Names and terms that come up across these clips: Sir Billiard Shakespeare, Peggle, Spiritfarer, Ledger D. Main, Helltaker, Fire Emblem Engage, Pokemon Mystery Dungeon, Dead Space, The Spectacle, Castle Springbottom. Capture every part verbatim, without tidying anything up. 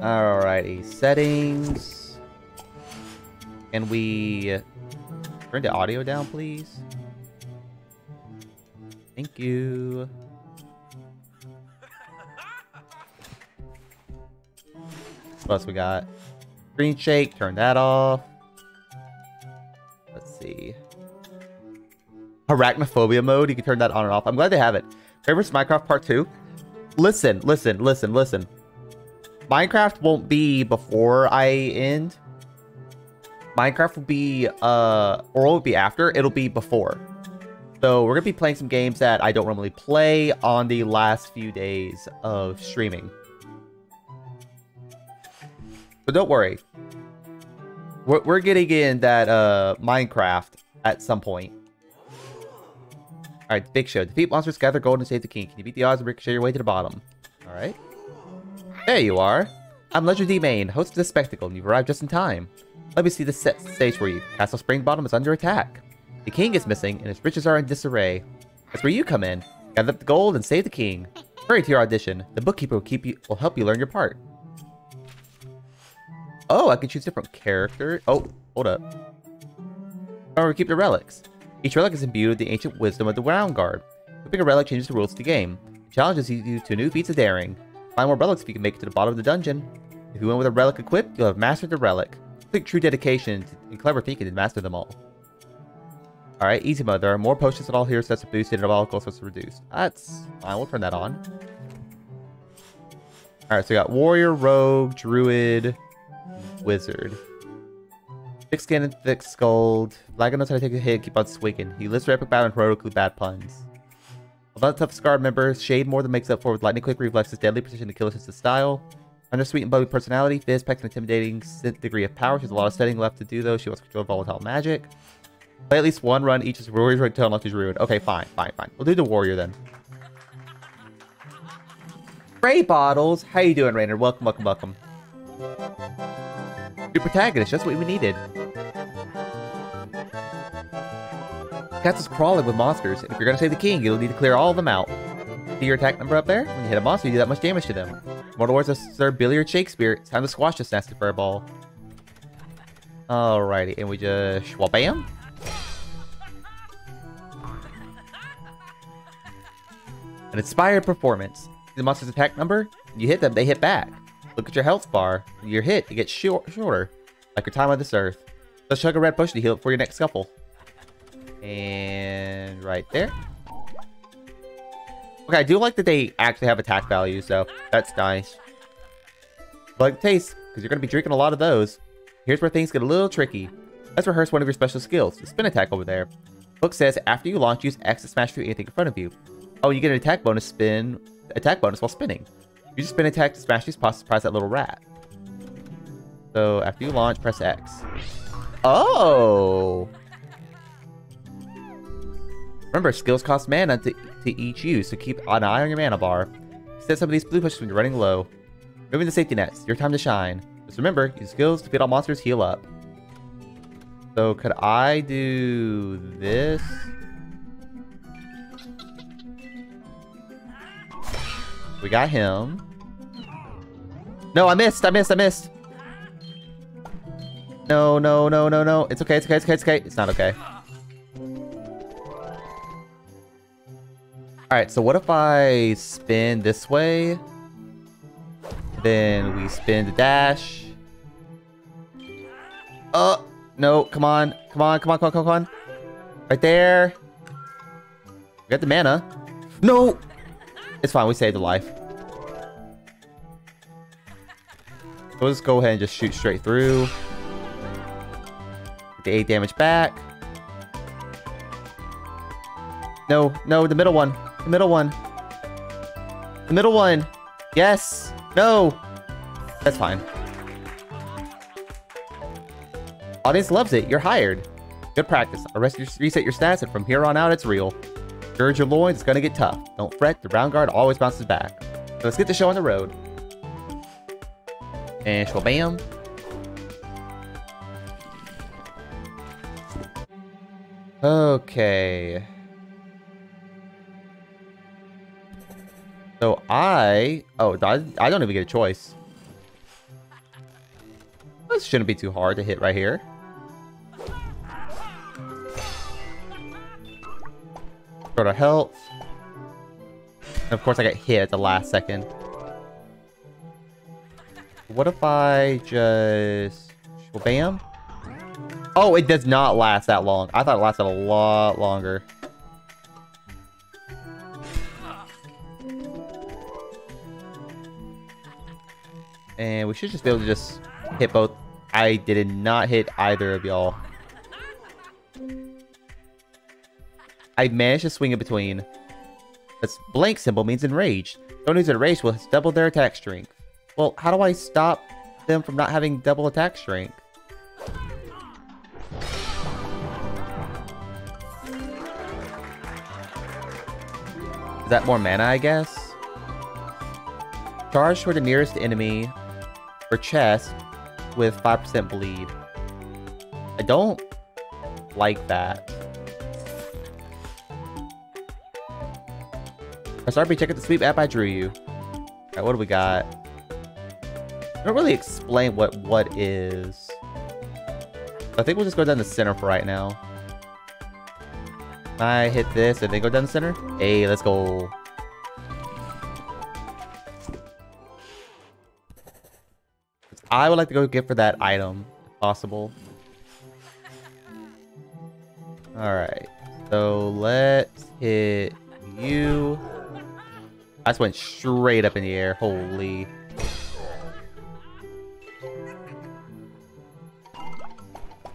Alrighty, settings. Can we turn the audio down, please? Thank you. What else we got? Screen shake, turn that off. Let's see. Arachnophobia mode, you can turn that on and off. I'm glad they have it. Favorites Minecraft Part two. Listen, listen, listen, listen. Minecraft won't be before I end. Minecraft will be, uh, or it'll be after. It'll be before. So we're going to be playing some games that I don't normally play on the last few days of streaming. So don't worry. We're, we're getting in that uh, Minecraft at some point. Alright, Big Show. Defeat monsters, gather gold, and save the king. Can you beat the odds and ricochet your way to the bottom? Alright. There you are. I'm Ledger D. Main, host of The Spectacle, and you've arrived just in time. Let me see the set stage for you. Castle Springbottom is under attack. The king is missing, and his riches are in disarray. That's where you come in. Gather up the gold and save the king. Hurry to your audition. The bookkeeper will, keep you, will help you learn your part. Oh, I can choose different characters. Oh, hold up. Remember to keep the relics. Each relic is imbued with the ancient wisdom of the Round Guard. Equipping a relic changes the rules of the game. It challenges you to new feats of daring. Find more relics if you can make it to the bottom of the dungeon. If you win with a relic equipped, you'll have mastered the relic. Click true dedication and clever thinking to master them all. Alright, easy mode. There are more potions than all heroes sets are boosted and all gold sets are reduced. That's fine, we'll turn that on. Alright, so we got warrior, rogue, druid, wizard. Thick skin and thick skulled. Black knows how to take a hit and keep on swinging. He lives for epic battle and heroically bad puns. A lot of tough scarred members, Shade more than makes up for with lightning quick reflexes, deadly precision, and killer sense of style. Under sweet and bubbly personality, fizz packs an intimidating degree of power. She has a lot of studying left to do though. She wants control of volatile magic. Play at least one run each as warrior until unlocked is ruined. Okay, fine, fine, fine. We'll do the warrior then. Ray Bottles, how you doing, Raynor? Welcome, welcome, welcome. Your protagonist, that's what we needed. The castle's crawling with monsters, and if you're gonna save the king, you'll need to clear all of them out. See your attack number up there? When you hit a monster, you do that much damage to them. Mortal words of Sir Billiard Shakespeare, it's time to squash this nasty furball. Alrighty, and we just shwabam. An inspired performance. The monster's attack number, you hit them, they hit back. Look at your health bar. When you're hit, it gets short, shorter, like your time on this earth. Let's chug a red potion to heal it for your next scuffle. And right there. Okay, I do like that they actually have attack values, though. That's nice. But taste, because you're going to be drinking a lot of those. Here's where things get a little tricky. Let's rehearse one of your special skills, the spin attack over there. Book says after you launch, use X to smash through anything in front of you. Oh, you get an attack bonus spin, attack bonus while spinning. You just spin attack to smash these pots to surprise that little rat. So after you launch, press X. Oh! Remember, skills cost mana to, to each use, so keep an eye on your mana bar. Set some of these blue pushes when you're running low. Moving the safety nets, your time to shine. Just remember, use skills to beat all monsters, heal up. So could I do this? We got him. No, I missed, I missed, I missed. No, no, no, no, no. It's okay, it's okay, it's okay, it's okay. It's not okay. Alright, so what if I spin this way? Then we spin the dash. Oh, no, come on. Come on, come on, come on, come on. Right there. We got the mana. No! It's fine, we saved a life. So we'll just go ahead and just shoot straight through. Get the eight damage back. No, no, the middle one. The middle one. The middle one. Yes. No. That's fine. Audience loves it. You're hired. Good practice. I'll rest your, reset your stats, and from here on out, it's real. Gird your loins. It's gonna get tough. Don't fret. The round guard always bounces back. So let's get the show on the road. And shwabam. Okay. So I... Oh, I, I don't even get a choice. This shouldn't be too hard to hit right here. Go to health. And of course I got hit at the last second. What if I just... Well, bam. Oh, it does not last that long. I thought it lasted a lot longer. And we should just be able to just hit both. I did not hit either of y'all. I managed to swing in between. This blank symbol means enraged. Don't use enraged will double their attack strength. Well, how do I stop them from not having double attack strength? Is that more mana, I guess? Charge toward the nearest enemy or chest with five percent bleed. I don't like that. Press R B, check out the sweep app I drew you. Alright, what do we got? I don't really explain what what is. I think we'll just go down the center for right now. I hit this and then go down the center. Hey, let's go. I would like to go get for that item, if possible. Alright, so let's hit you. I just went straight up in the air, holy.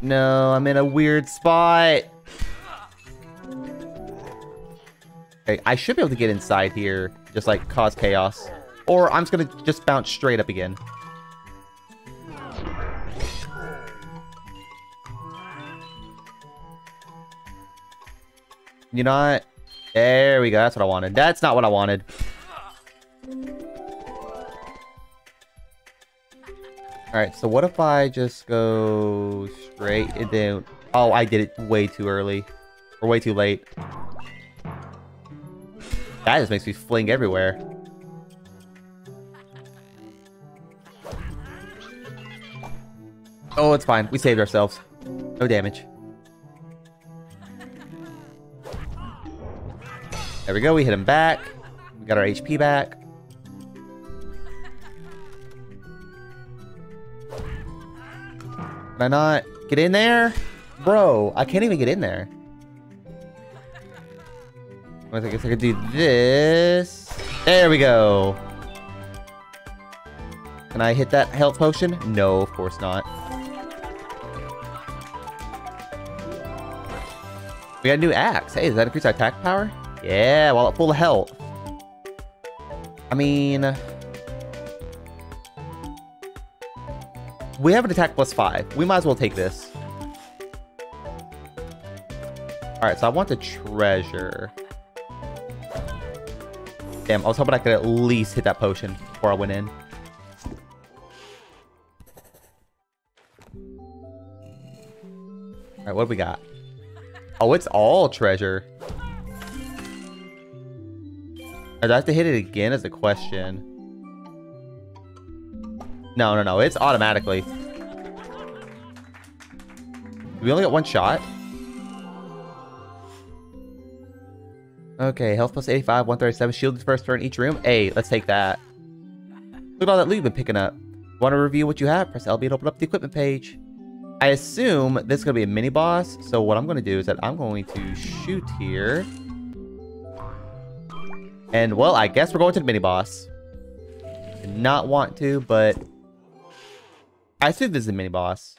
No, I'm in a weird spot. Okay, I should be able to get inside here, just like cause chaos. Or I'm just gonna just bounce straight up again. You know what? There we go. That's what I wanted. That's not what I wanted. Alright, so what if I just go straight and then... Oh, I did it way too early. Or way too late. That just makes me fling everywhere. Oh, it's fine. We saved ourselves. No damage. There we go, we hit him back. We got our H P back. Can I not get in there? Bro, I can't even get in there. I guess I could do this. There we go. Can I hit that health potion? No, of course not. We got a new axe. Hey, does that increase our attack power? Yeah, well, full of health. I mean... We have an attack plus five. We might as well take this. Alright, so I want the treasure. Damn, I was hoping I could at least hit that potion before I went in. Alright, what do we got? Oh, it's all treasure. Do I have to hit it again as a question? No, no, no. It's automatically. We only got one shot. Okay, health plus eighty-five, one thirty-seven, shielded first turn in each room. Hey, let's take that. Look at all that loot you've been picking up. Want to review what you have? Press L B to open up the equipment page. I assume this is going to be a mini boss. So what I'm going to do is that I'm going to shoot here. And, well, I guess we're going to the mini-boss. Did not want to, but... I assume this is the mini-boss.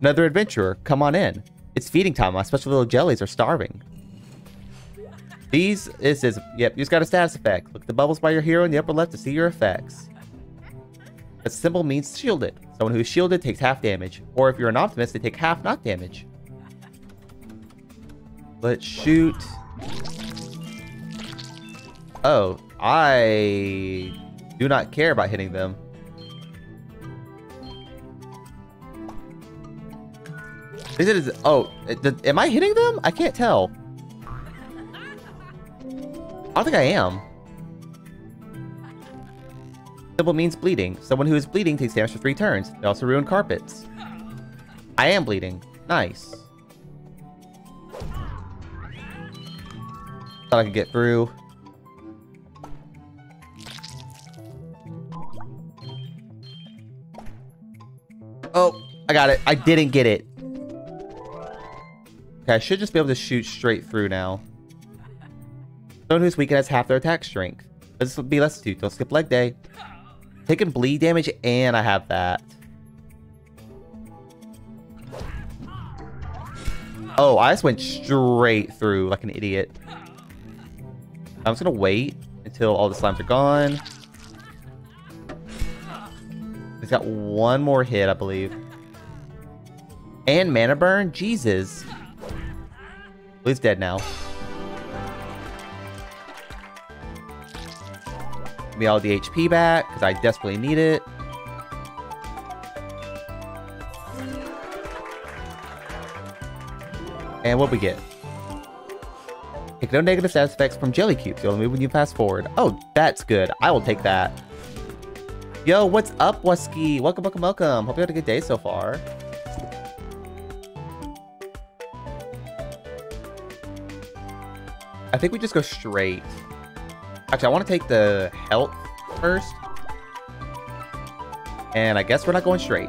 Another adventurer. Come on in. It's feeding time. My special little jellies are starving. These... This is... Yep, you just got a status effect. Look at the bubbles by your hero in the upper left to see your effects. That symbol means shielded. Someone who's shielded takes half damage. Or if you're an optimist, they take half not damage. Let's shoot. Oh, I do not care about hitting them. Is it? Is it oh, it, it, am I hitting them? I can't tell. I don't think I am. Sybil means bleeding. Someone who is bleeding takes damage for three turns. They also ruin carpets. I am bleeding. Nice. Thought I could get through. Oh, I got it. I didn't get it. Okay, I should just be able to shoot straight through now. Someone who's weakened has half their attack strength. This will be less two. Don't skip leg day. Taking bleed damage, and I have that. Oh, I just went straight through like an idiot. I'm just gonna wait until all the slimes are gone. He's got one more hit, I believe. And mana burn? Jesus. Well, he's dead now. Give me all the H P back, because I desperately need it. And what we get? Take no negative status effects from jelly cubes. You'll move when you pass forward. Oh, that's good. I will take that. Yo, what's up, Wusky? Welcome, welcome, welcome. Hope you had a good day so far. I think we just go straight. Actually, I want to take the health first. And I guess we're not going straight.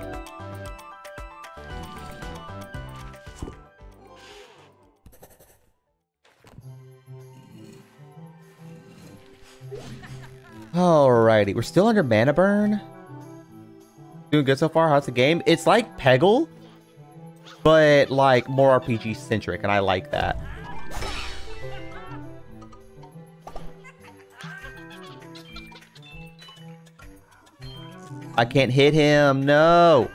Alrighty, we're still under mana burn. Doing good so far. How's the game? It's like Peggle, but like more R P G centric, and I like that. I can't hit him. No.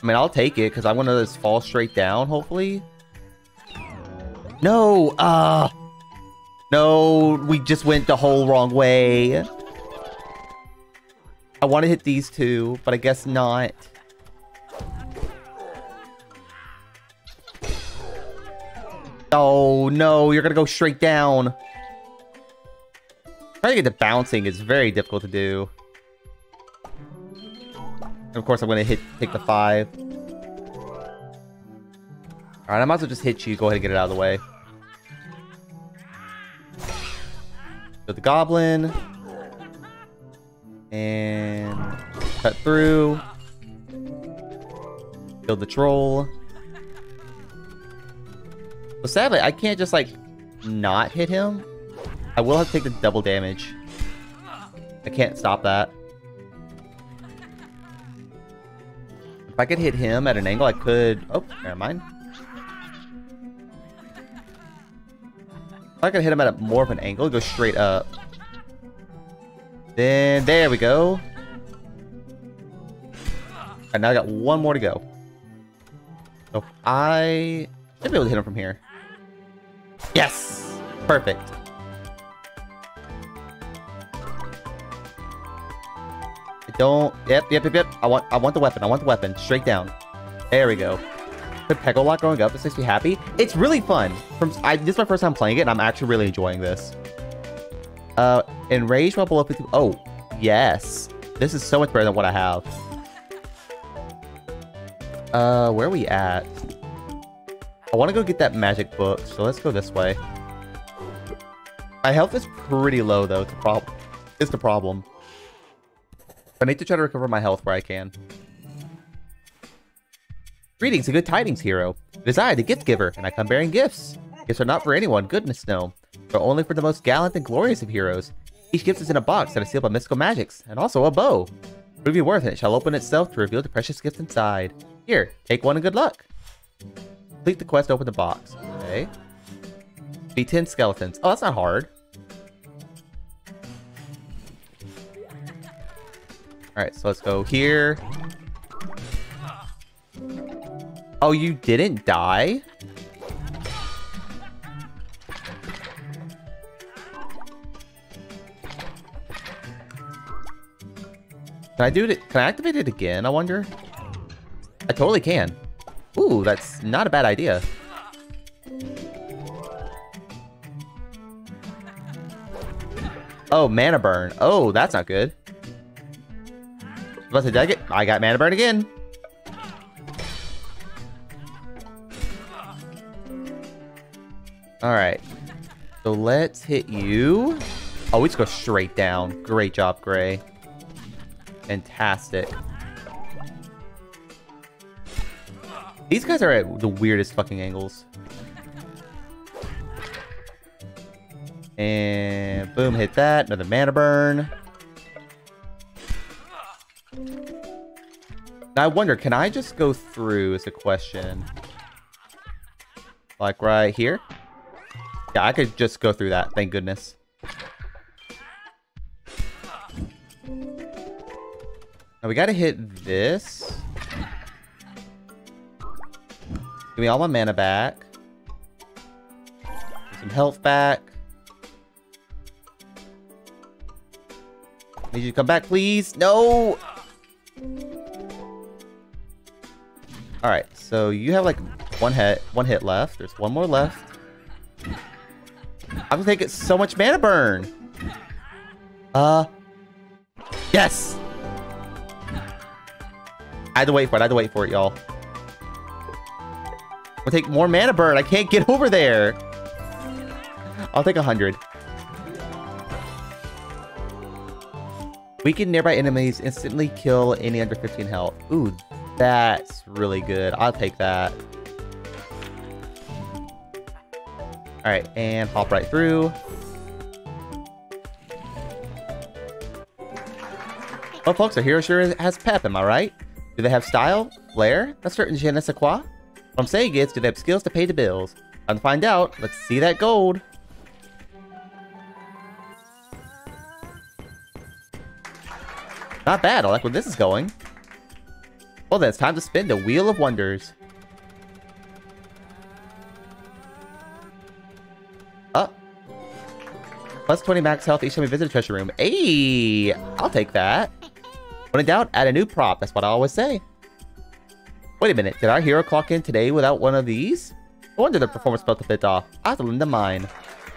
I mean, I'll take it because I want to just fall straight down. Hopefully. No. Ah. Uh. No, we just went the whole wrong way. I want to hit these two, but I guess not. Oh, no, you're going to go straight down. Trying to get to bouncing is very difficult to do. And of course, I'm going to hit take the five. All right, I might as well just hit you. Go ahead and get it out of the way. The goblin and cut through, kill the troll. Well, sadly I can't just like not hit him. I will have to take the double damage. I can't stop that. If I could hit him at an angle, I could. Oh, never mind. I can hit him at a, more of an angle. Go straight up. Then, there we go. And now I got one more to go. So I should be able to hit him from here. Yes! Perfect. I don't... Yep, yep, yep, yep. I want, I want the weapon. I want the weapon. Straight down. There we go. The Peggle lot growing up. This makes me happy. It's really fun. From I, this is my first time playing it, and I'm actually really enjoying this. Uh, enraged while below fifty. Oh, yes. This is so much better than what I have. Uh, where are we at? I want to go get that magic book, so let's go this way. My health is pretty low, though. It's the problem. It's the problem. I need to try to recover my health where I can. Greetings and good tidings, hero. It is I, the gift giver, and I come bearing gifts. Gifts are not for anyone, goodness no. They're only for the most gallant and glorious of heroes. Each gift is in a box that is sealed by mystical magics, and also a bow. Prove your worth, and it shall open itself to reveal the precious gift inside. Here, take one and good luck. Complete the quest, open the box. Okay. Be ten skeletons. Oh, that's not hard. Alright, so let's go here. Oh, you didn't die? Can I do it? Can I activate it again, I wonder? I totally can. Ooh, that's not a bad idea. Oh, mana burn. Oh, that's not good. But did I get? I got mana burn again. All right. So let's hit you. Oh, we just go straight down. Great job, Gray. Fantastic. These guys are at the weirdest fucking angles. And boom, hit that. Another mana burn. Now I wonder, can I just go through is a question. Like right here? Yeah, I could just go through that. Thank goodness. Now we gotta hit this. Give me all my mana back. Some health back. Need you to come back, please. No! Alright, so you have like one hit, one hit left. There's one more left. I'm gonna take it so much mana burn. Uh. Yes! I had to wait for it. I had to wait for it, y'all. I'll take more mana burn. I can't get over there. I'll take one hundred. Weaken nearby enemies, instantly kill any under fifteen health. Ooh, that's really good. I'll take that. Alright, and hop right through. Well, folks, our hero sure has pep, am I right? Do they have style? Flair? A certain je ne sais quoi? What I'm saying is, do they have skills to pay the bills? Time to find out. Let's see that gold. Not bad. I like where this is going. Well, then it's time to spin the Wheel of Wonders. Up. Oh. Plus twenty max health each time we visit a treasure room. Hey, I'll take that. When in doubt, add a new prop. That's what I always say. Wait a minute. Did our hero clock in today without one of these? No wonder the performance felt a bit off. I have to lend them mine.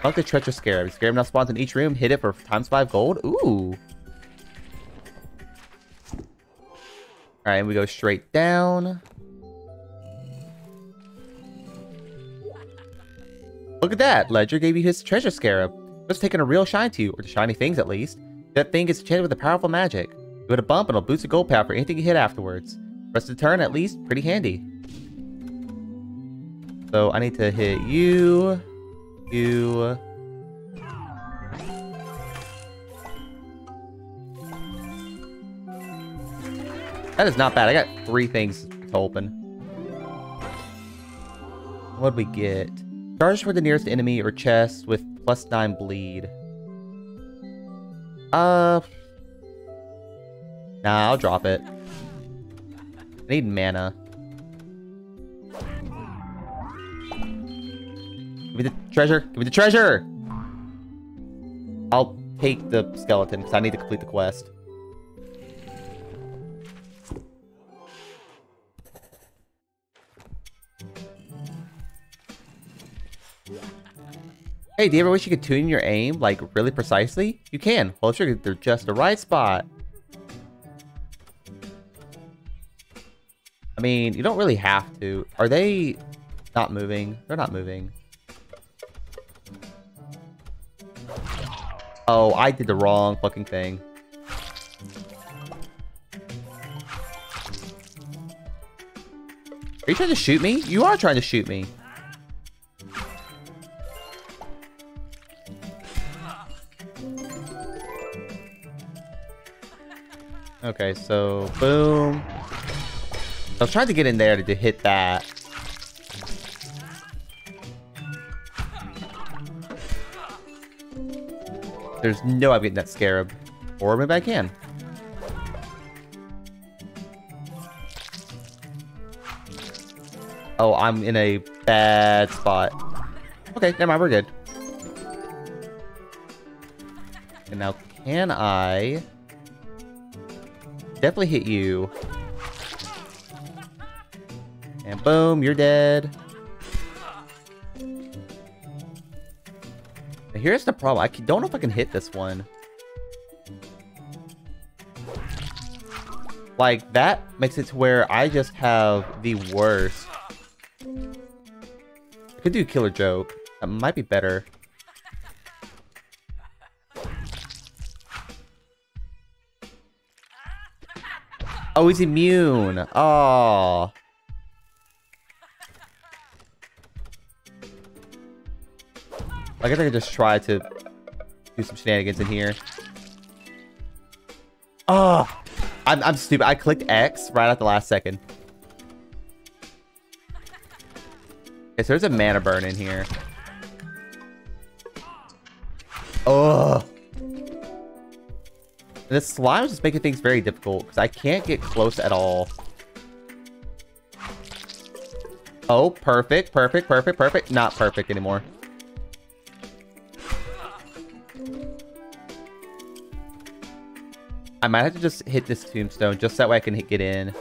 Like the treasure scarab. Scarab now spawns in each room. Hit it for times five gold. Ooh. All right, and we go straight down. Look at that. Ledger gave you his treasure scarab. It's taking a real shine to you, or to shiny things at least. That thing is enchanted with a powerful magic. You hit a bump and it'll boost a gold power for anything you hit afterwards. Rest of the turn at least, pretty handy. So I need to hit you, you. That is not bad. I got three things to open. What'd we get? Charge for the nearest enemy or chest with plus nine bleed. Uh. Nah, I'll drop it. I need mana. Give me the treasure. Give me the treasure! I'll take the skeleton because I need to complete the quest. Hey, do you ever wish you could tune your aim, like, really precisely? You can. Well, sure, they're just the right spot. I mean, you don't really have to. Are they not moving? They're not moving. Oh, I did the wrong fucking thing. Are you trying to shoot me? You are trying to shoot me. Okay, so boom. I was trying to get in there to, to hit that. There's no way I'm getting that scarab. Or maybe I can. Oh, I'm in a bad spot. Okay, never mind, we're good. And now can I... Definitely hit you. And boom, you're dead. Now here's the problem. I don't know if I can hit this one. Like, that makes it to where I just have the worst. I could do Killer Joke. That might be better. Oh, he's immune. Oh. I guess I could just try to do some shenanigans in here. Oh, I'm, I'm stupid. I clicked X right at the last second. Okay, so there's a mana burn in here. Oh. This slime is just making things very difficult because I can't get close at all. Oh, perfect, perfect, perfect, perfect. Not perfect anymore. I might have to just hit this tombstone just that way I can hit, get in.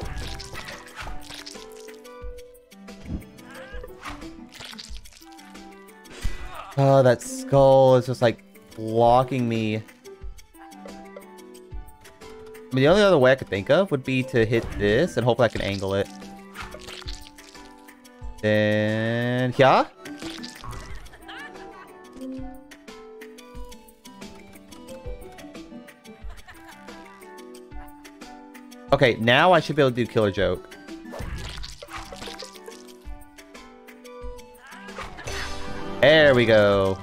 Oh, that skull is just like blocking me. I mean, the only other way I could think of would be to hit this and hopefully I can angle it. Then, yeah. Okay, now I should be able to do Killer Joke. There we go.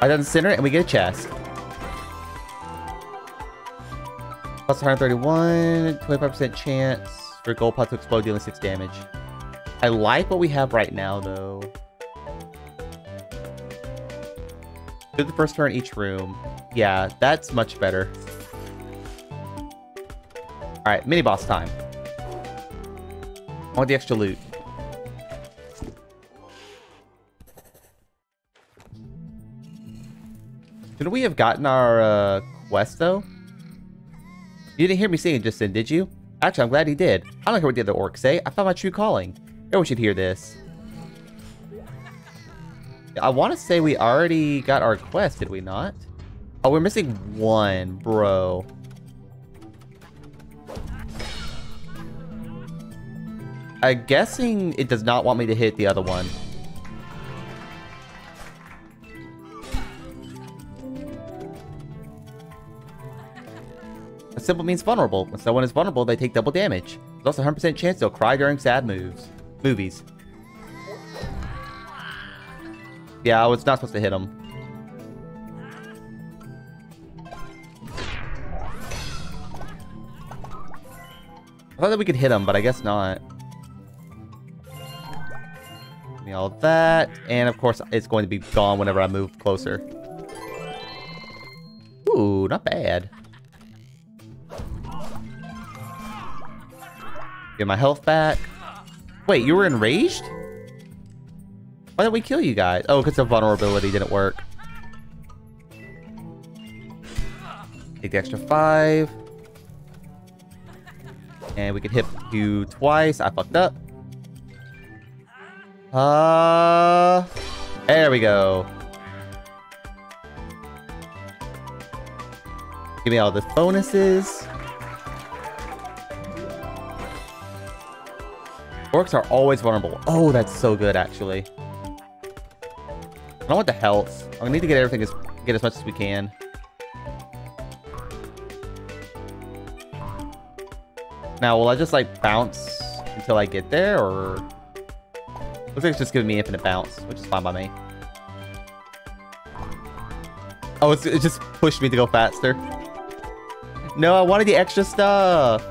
I done center it and we get a chest. Plus one hundred thirty-one, twenty-five percent chance for gold pot to explode, dealing six damage. I like what we have right now, though. Do the first turn in each room. Yeah, that's much better. Alright, mini boss time. I want the extra loot. Shouldn't we have gotten our uh, quest though? You didn't hear me singing just then, did you? Actually, I'm glad he did. I don't care what the other orcs say. I found my true calling. Everyone should hear this. I want to say we already got our quest, did we not? Oh, we're missing one, bro. I'm guessing it does not want me to hit the other one. A simple means vulnerable. When someone is vulnerable, they take double damage. There's also a one hundred percent chance they'll cry during sad moves. Movies. Yeah, I was not supposed to hit them. I thought that we could hit them, but I guess not. All that, and of course it's going to be gone whenever I move closer. Ooh, not bad. Get my health back. Wait, you were enraged? Why didn't we kill you guys? Oh, because the vulnerability didn't work. Take the extra five. And we could hit you twice. I fucked up. Uh, there we go. Give me all the bonuses. Orcs are always vulnerable. Oh, that's so good, actually. I don't want the health. I'm gonna need to get everything as get as much as we can. Now, will I just like bounce until I get there, or? Looks like it's just giving me infinite bounce, which is fine by me. Oh, it's, it just pushed me to go faster. No, I wanted the extra stuff.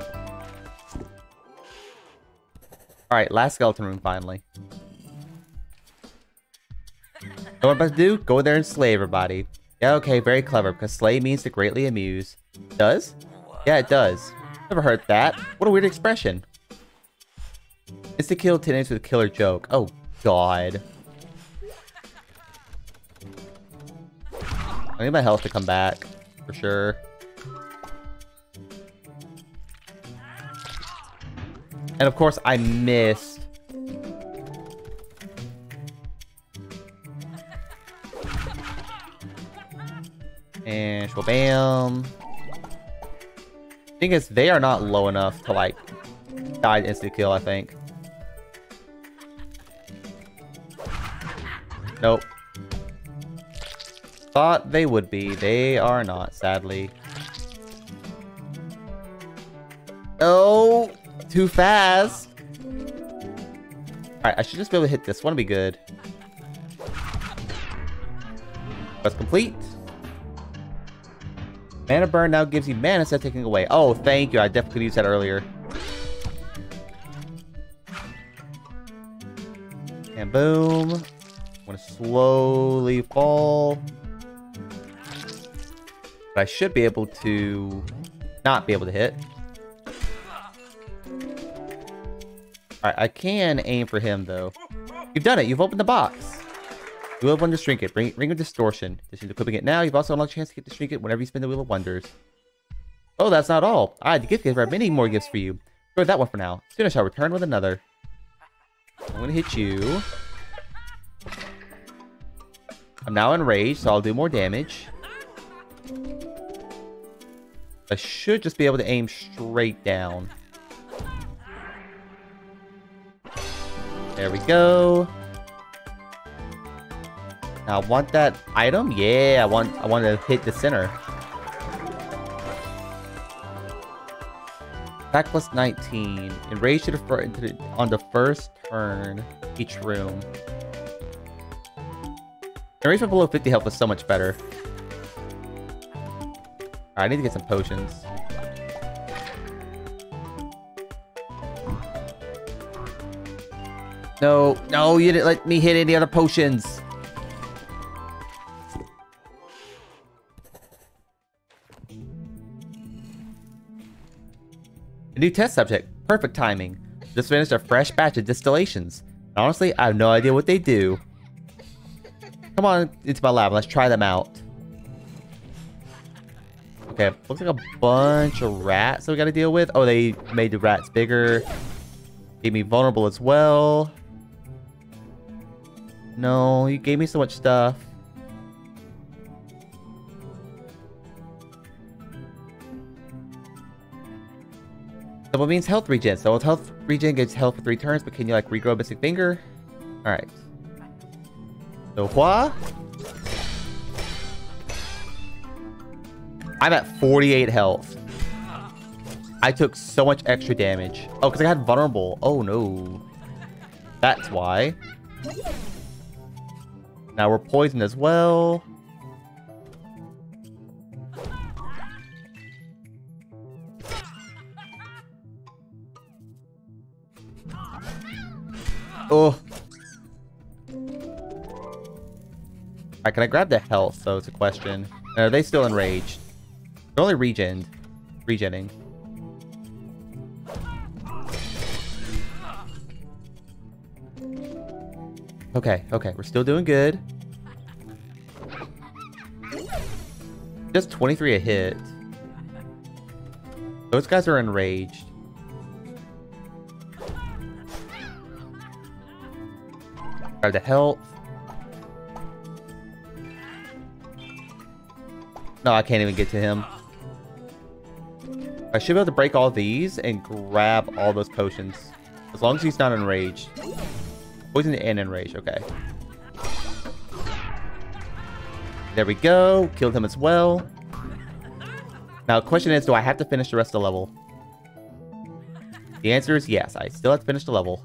All right, last skeleton room, finally. You know what I'm about to do? Go in there and slay everybody. Yeah, okay, very clever, because slay means to greatly amuse. Does? Yeah, it does. Never heard that. What a weird expression. It's to kill ten minutes with a killer joke. Oh, God. I need my health to come back, for sure. And of course, I missed. And shwabam. Thing is, they are not low enough to like die instant kill. I think. Nope. Thought they would be. They are not, sadly. Oh, too fast. Alright, I should just be able to hit this one and be good. That's complete. Mana burn now gives you mana instead of taking away. Oh, thank you. I definitely could use that earlier. And boom. I'm gonna slowly fall. But I should be able to not be able to hit. Alright, I can aim for him, though. You've done it. You've opened the box. You opened the Trinket. Ring, ring of Distortion. This is equipping it now. You've also unlocked a chance to get the Trinket whenever you spin the Wheel of Wonders. Oh, that's not all. I had to gift giver. I have many more gifts for you. Throw that one for now. Soon I shall return with another. I'm going to hit you. I'm now enraged, so I'll do more damage. I should just be able to aim straight down. There we go. Now I want that item? Yeah, I want I want to hit the center. Attack plus nineteen. Enrage to the into the, on the first turn each room. Enrage from below fifty health is so much better. Alright, I need to get some potions. No, no, you didn't let me hit any other potions. A new test subject. Perfect timing. Just finished a fresh batch of distillations. And honestly, I have no idea what they do. Come on into my lab. Let's try them out. Okay, looks like a bunch of rats that we gotta deal with. Oh, they made the rats bigger. Made me vulnerable as well. No, you gave me so much stuff. Double means health regen. So health regen gives health for three turns, but can you like regrow a missing finger? Alright. So what? I'm at forty-eight health. I took so much extra damage. Oh, because I got vulnerable. Oh no. That's why. Now we're poisoned as well. Oh. Alright, can I grab the health? So it's a question. And are they still enraged? They're only regen. Regenning. Okay, okay, we're still doing good. Just twenty-three a hit. Those guys are enraged. Grab the health. No, I can't even get to him. I should be able to break all these and grab all those potions. As long as he's not enraged. Poison and enrage, okay. There we go. Killed him as well. Now the question is, do I have to finish the rest of the level? The answer is yes, I still have to finish the level.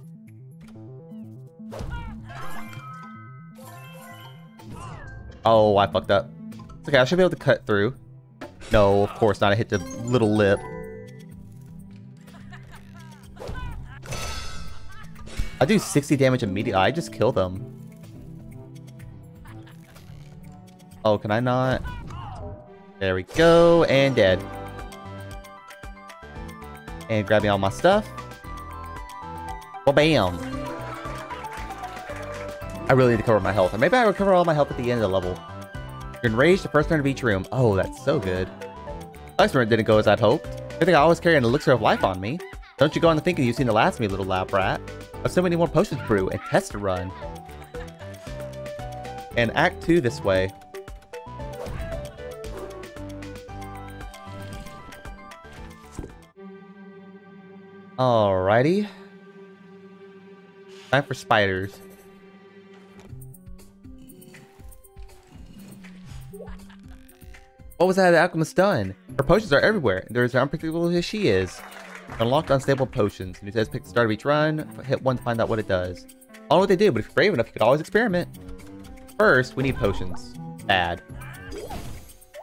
Oh, I fucked up. It's okay, I should be able to cut through. No, of course not. I hit the little lip. I do sixty damage immediately. I just kill them. Oh, can I not? There we go. And dead. And grabbing all my stuff. Well, bam. I really need to cover my health. Or maybe I recover all my health at the end of the level. You're enraged the first turn of each room. Oh, that's so good. Last room didn't go as I'd hoped. Good thing I always carry an elixir of life on me. Don't you go on to thinking you've seen the last of me, little lab rat. I've so many more potions to brew and tests to run. And Act two this way. Alrighty. Time for spiders. What was that the alchemist done? Her potions are everywhere. They're as unpredictable as she is. Unlock unstable potions. New test pick the start of each run. Hit one to find out what it does. I don't know what they do, but if you're brave enough, you could always experiment. First, we need potions. Bad.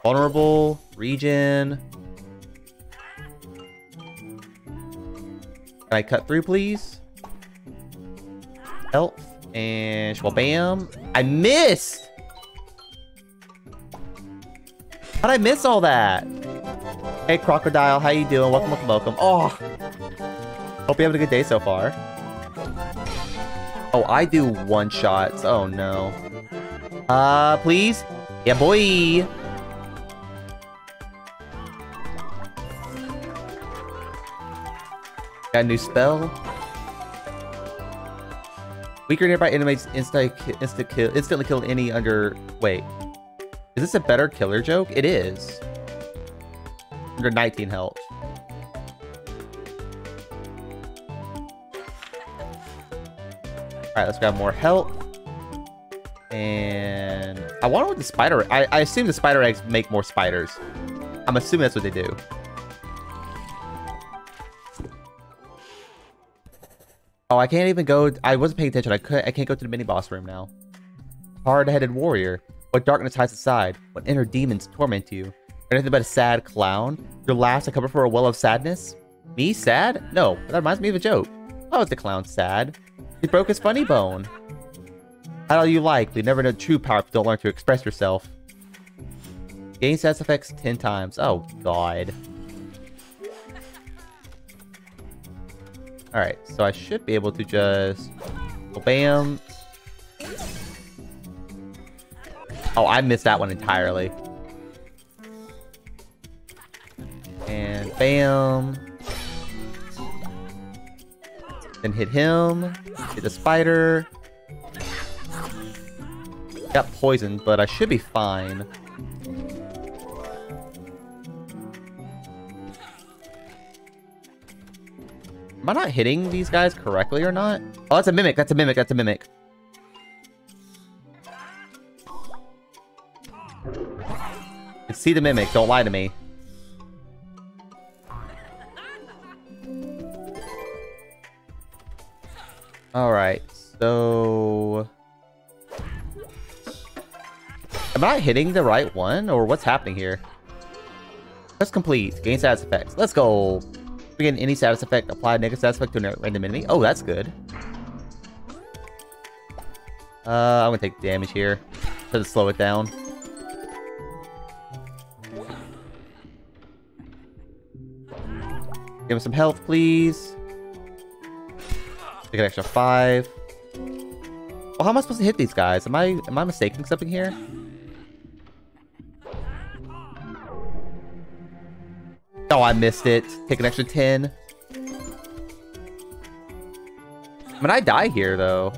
Vulnerable. Regen. Can I cut through, please? Health. And shwabam. I missed! How'd I miss all that? Hey, Crocodile, how you doing? Welcome, welcome, welcome. Oh! Hope you have a good day so far. Oh, I do one-shots. Oh, no. Uh, please? Yeah, boy! Got a new spell. Weaker nearby enemies insta insta kill instantly kill any under... Wait. Is this a better killer joke? It is. Under nineteen health. Alright, let's grab more health. And... I wonder what the spider... I, I assume the spider eggs make more spiders. I'm assuming that's what they do. Oh, I can't even go... I wasn't paying attention. I, could, I can't go to the mini-boss room now. Hard-headed warrior. What darkness hides aside? What inner demons torment you? Or anything but a sad clown? Your laughs a cover for a well of sadness? Me sad? No, that reminds me of a joke. Why was the clown sad? He broke his funny bone. How do you like? You never know true power if you don't learn to express yourself. Gain status effects ten times. Oh god. Alright, so I should be able to just go bam. Oh, I missed that one entirely. And bam. Then hit him. Hit the spider. Got poisoned, but I should be fine. Am I not hitting these guys correctly or not? Oh, that's a mimic. That's a mimic. That's a mimic. See the mimic, don't lie to me. Alright, so... Am I hitting the right one? Or what's happening here? Let's complete. Gain status effects. Let's go! Begin any status effect. Apply negative status effect to a random enemy. Oh, that's good. Uh, I'm gonna take damage here. Try to slow it down. Give me some health, please. Take an extra five. Well, how am I supposed to hit these guys? Am I am I mistaking something here? Oh, I missed it. Take an extra ten. I mean, I die here though.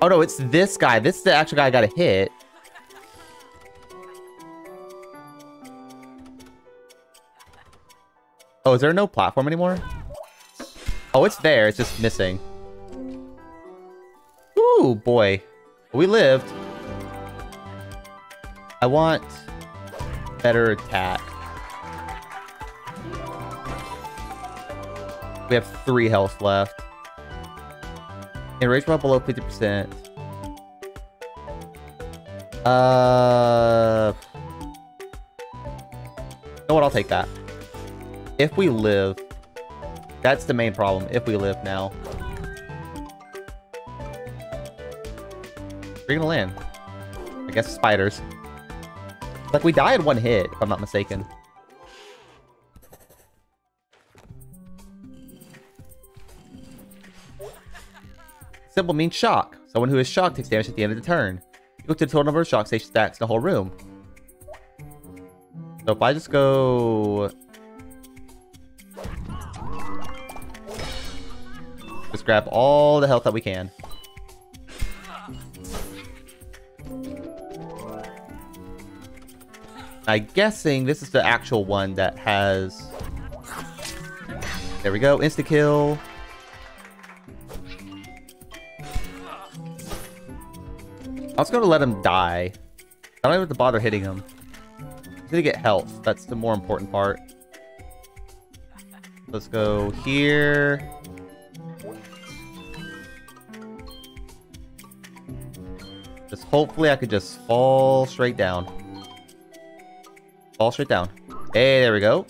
Oh no, it's this guy. This is the actual guy I gotta hit. Oh, is there no platform anymore? Oh, it's there. It's just missing. Ooh, boy. We lived. I want better attack. We have three health left. Enrage bar below fifty percent. Uh... You know what? I'll take that. If we live, that's the main problem. If we live now, we're gonna land. I guess spiders. Like we died one hit, if I'm not mistaken. Simple means shock. Someone who is shocked takes damage at the end of the turn. You go to the total number of shock station stacks in the whole room. So if I just go. Just grab all the health that we can. I'm guessing this is the actual one that has... There we go, insta-kill. I was going to let him die. I don't even have to bother hitting him. I'm going to get health. That's the more important part. Let's go here. Just hopefully I could just fall straight down. Fall straight down. Hey, there we go.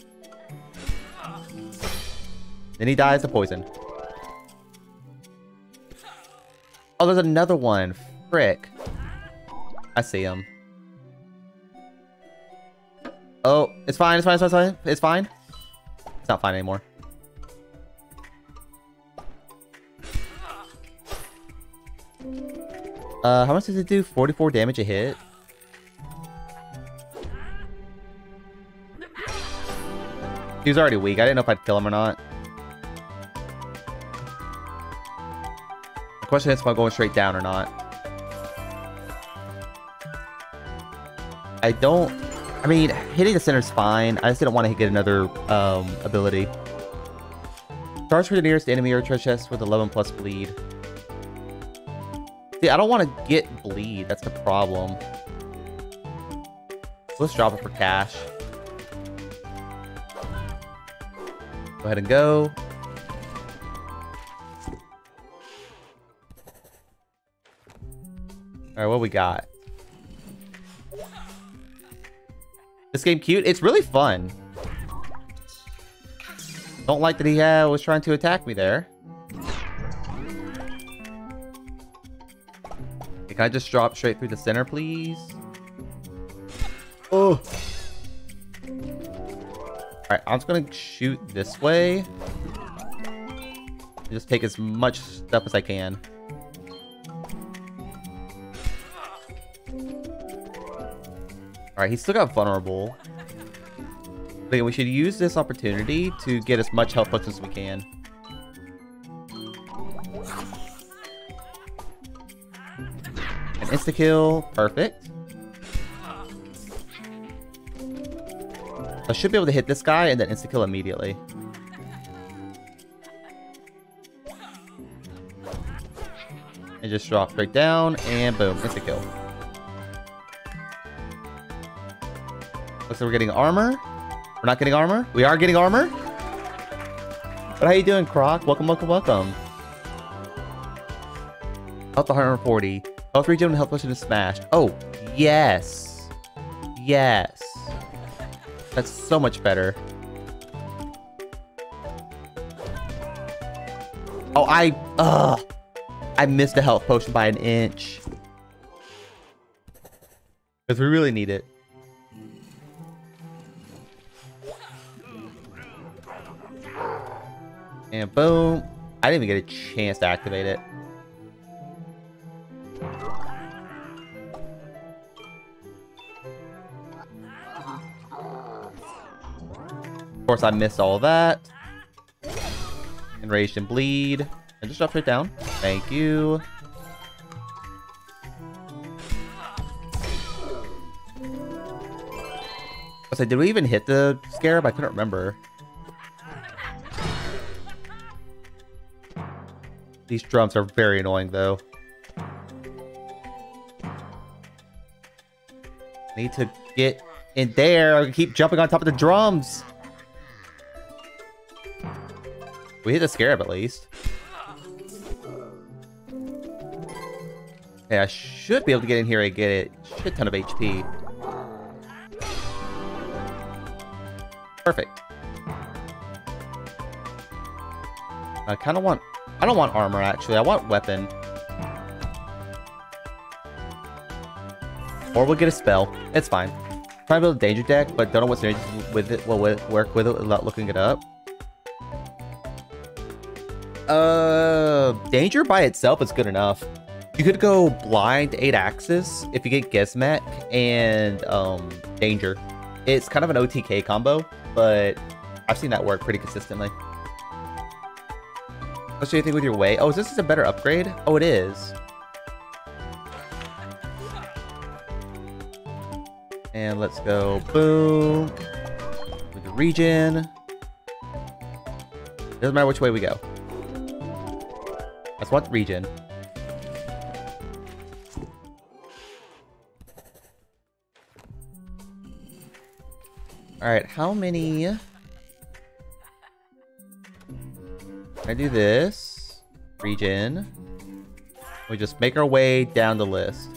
Then he dies to poison. Oh, there's another one. Frick. I see him. Oh, it's fine, it's fine, it's fine, it's fine. It's fine. It's not fine anymore. Uh, how much does it do? forty-four damage a hit. He was already weak. I didn't know if I'd kill him or not. The question is if I'm going straight down or not. I don't... I mean, hitting the center's fine. I just didn't want to get another um, ability. Charge for the nearest enemy or treasure chest with eleven plus bleed. See, I don't want to get bleed. That's the problem. Let's drop it for cash. Go ahead and go. Alright, what we got? This game cute? It's really fun. Don't like that he uh, was trying to attack me there. Okay, can I just drop straight through the center, please? Oh. Alright, I'm just gonna shoot this way. And just take as much stuff as I can. Alright, he's still got vulnerable. But we should use this opportunity to get as much health potions as we can. An insta-kill. Perfect. I should be able to hit this guy and then insta-kill immediately. And just drop straight down and boom, insta-kill. Looks like we're getting armor. We're not getting armor. We are getting armor. But how you doing, Croc? Welcome, welcome, welcome. Health one forty. Health regen and health potion is smashed. Oh, yes. Yes. That's so much better. Oh, I... Ugh. I missed a health potion by an inch. Because we really need it. And boom. I didn't even get a chance to activate it. Of course, I missed all that. Enraged and bleed. And just drop it down. Thank you. I said, did we even hit the scarab? I couldn't remember. These drums are very annoying, though. Need to get in there. I keep jumping on top of the drums. We hit the scarab, at least. Yeah, I should be able to get in here and get it. Shit ton of H P. Perfect. I kind of want... I don't want armor, actually. I want weapon. Or we'll get a spell. It's fine. Try to build a danger deck, but don't know what synergies with it will work with it without looking it up. Uh, danger by itself is good enough. You could go blind eight axis if you get Gesmack and um danger. It's kind of an O T K combo, but I've seen that work pretty consistently. Let's do anything with your way. Oh, is this is a better upgrade? Oh, it is. And let's go boom with the region. Doesn't matter which way we go. I just want the region. Alright, how many... Can I do this? Region. We just make our way down the list.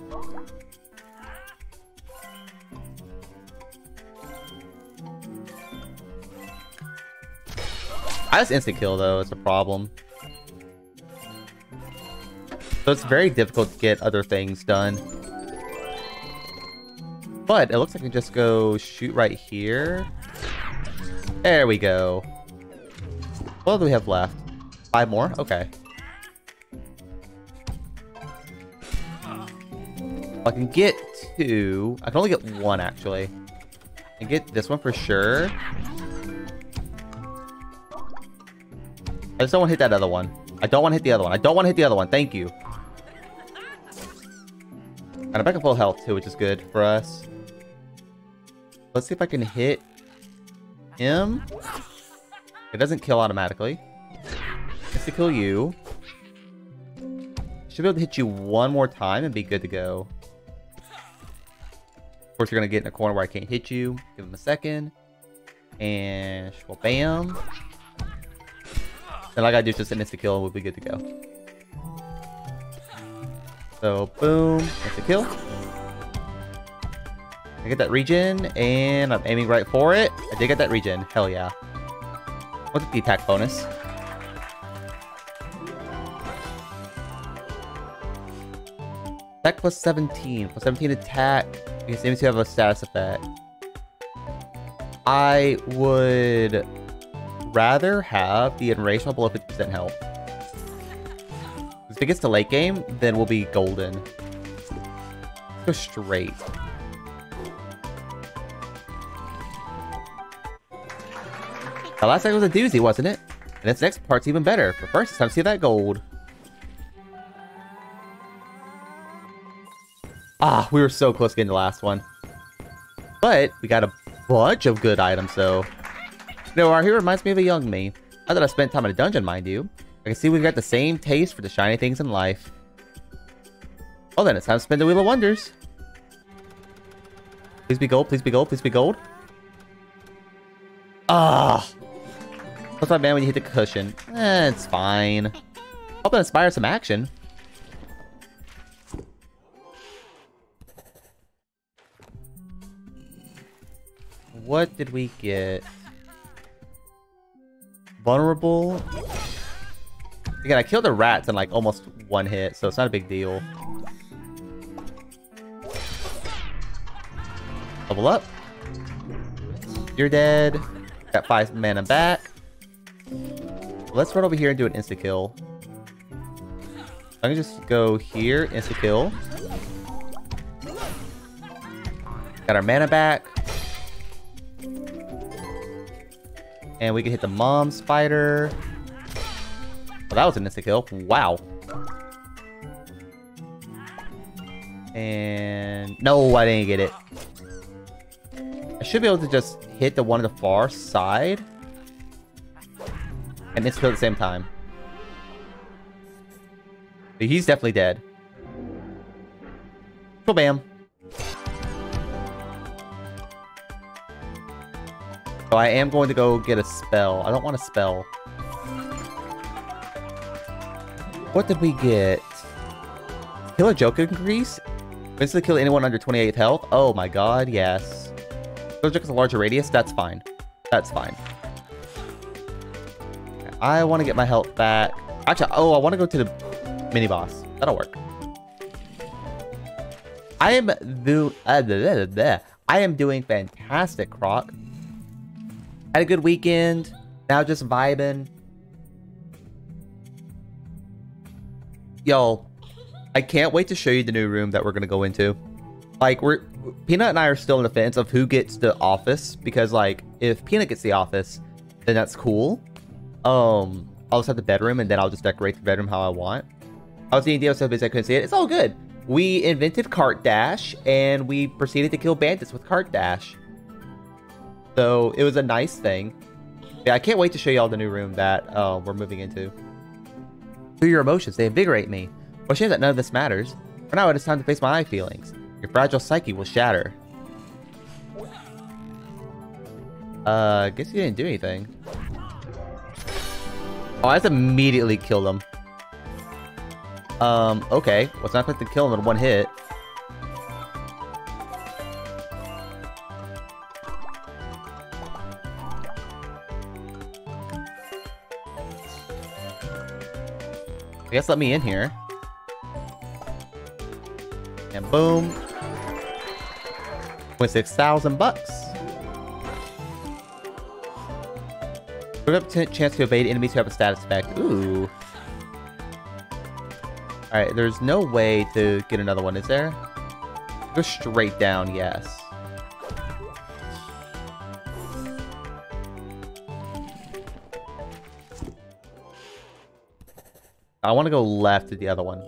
I just instant kill though, it's a problem. So it's very difficult to get other things done. But it looks like we can just go shoot right here. There we go. What do we have left? Five more? Okay. I can get two. I can only get one actually. I can get this one for sure. I just don't want to hit that other one. I don't want to hit the other one. I don't want to hit the other one. Thank you. And I'm back at full health too, which is good for us. Let's see if I can hit him. It doesn't kill automatically. It's to kill you. Should be able to hit you one more time and be good to go. Of course, you're going to get in a corner where I can't hit you. Give him a second. And well, bam. And all I gotta do is just an insta kill and we'll be good to go. So, boom. Insta kill. I get that regen, and I'm aiming right for it. I did get that regen. Hell yeah. What's the attack bonus? Attack plus seventeen. Plus seventeen attack. You seem to have a status effect. I would... rather have the Enracial below fifty percent health. If it gets to late game, then we'll be golden. Let's go straight. The last act was a doozy, wasn't it? And this next part's even better. But first, it's time to see that gold. Ah, we were so close to getting the last one. But we got a bunch of good items, though. No, our hero reminds me of a young me. Not that I spent time in a dungeon, mind you. I can see we've got the same taste for the shiny things in life. Well then, it's time to spin the Wheel of Wonders. Please be gold, please be gold, please be gold. Ah! What's my man when you hit the cushion? Eh, it's fine. Hope it inspires some action. What did we get? Vulnerable. Again, I killed the rats in like almost one hit, so it's not a big deal. Level up. You're dead. Got five mana back. Let's run over here and do an insta kill. I'm gonna just go here, insta kill. Got our mana back. And we can hit the mom spider. Well, that was an instant kill. Wow. And... no, I didn't get it. I should be able to just hit the one on the far side. And instant kill at the same time. But he's definitely dead. So bam. So I am going to go get a spell. I don't want a spell. What did we get? Kill a Joker increase? Basically kill anyone under twenty-eight health? Oh my god, yes. Kill a Joker's a larger radius? That's fine. That's fine. I want to get my health back. Actually, oh, I want to go to the mini-boss. That'll work. I am, do uh, blah, blah, blah. I am doing fantastic, Croc. Had a good weekend, now just vibing. Yo, I can't wait to show you the new room that we're gonna go into. Like, we're Peanut and I are still in the fence of who gets the office, because like, if Peanut gets the office, then that's cool. Um, I'll just have the bedroom, and then I'll just decorate the bedroom how I want. I was the idea so busy I couldn't see it. It's all good. We invented Cart Dash, and we proceeded to kill bandits with Cart Dash. So it was a nice thing. Yeah, I can't wait to show y'all the new room that uh, we're moving into. Through your emotions, they invigorate me. Well, shame that none of this matters. For now, it is time to face my feelings. Your fragile psyche will shatter. Uh, guess he didn't do anything. Oh, I just immediately killed him. Um, okay. Well, it's not going to kill him in one hit. I guess let me in here. And boom. With six thousand bucks. Give up a chance to evade enemies who have a status effect. Ooh. Alright, there's no way to get another one, is there? Go straight down, yes. I want to go left at the other one.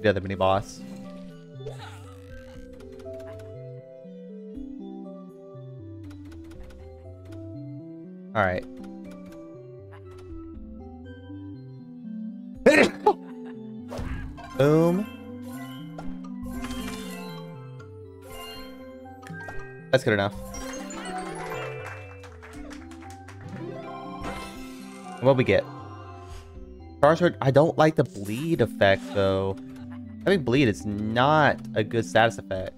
The other mini boss. Alright. Boom. That's good enough. What we get? Charizard. I don't like the bleed effect though. Having bleed is not a good status effect.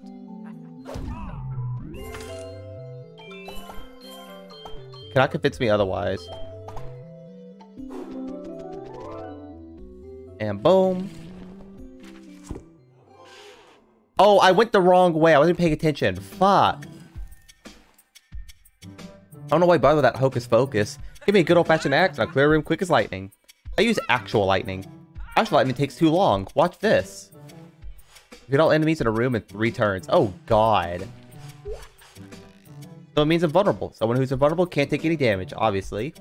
Cannot convince me otherwise. And boom. Oh, I went the wrong way. I wasn't paying attention. Fuck. I don't know why I bother with that hocus focus. Give me a good old-fashioned axe and I'll clear a room quick as lightning. I use actual lightning. Actual lightning takes too long. Watch this. Get all enemies in a room in three turns. Oh, God. So it means invulnerable. Someone who's invulnerable can't take any damage, obviously.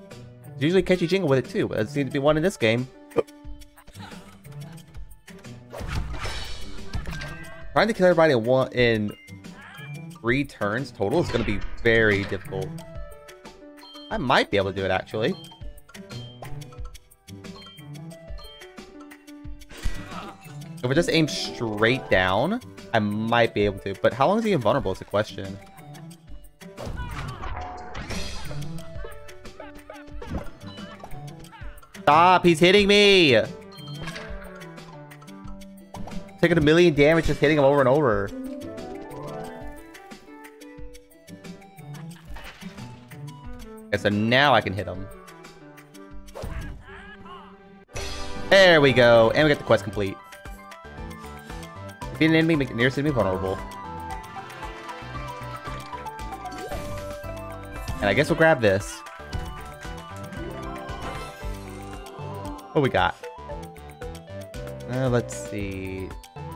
There's usually a catchy jingle with it, too, but there doesn't seem to be one in this game. Trying to kill everybody in, one, in three turns total is going to be very difficult. I might be able to do it, actually. If I just aim straight down, I might be able to. But how long is he invulnerable is the question. Stop! He's hitting me! Taking a million damage just hitting him over and over. And so now I can hit him. There we go. And we got the quest complete. If you an enemy, make the nearest enemy vulnerable. And I guess we'll grab this. What we got? Uh, let's see.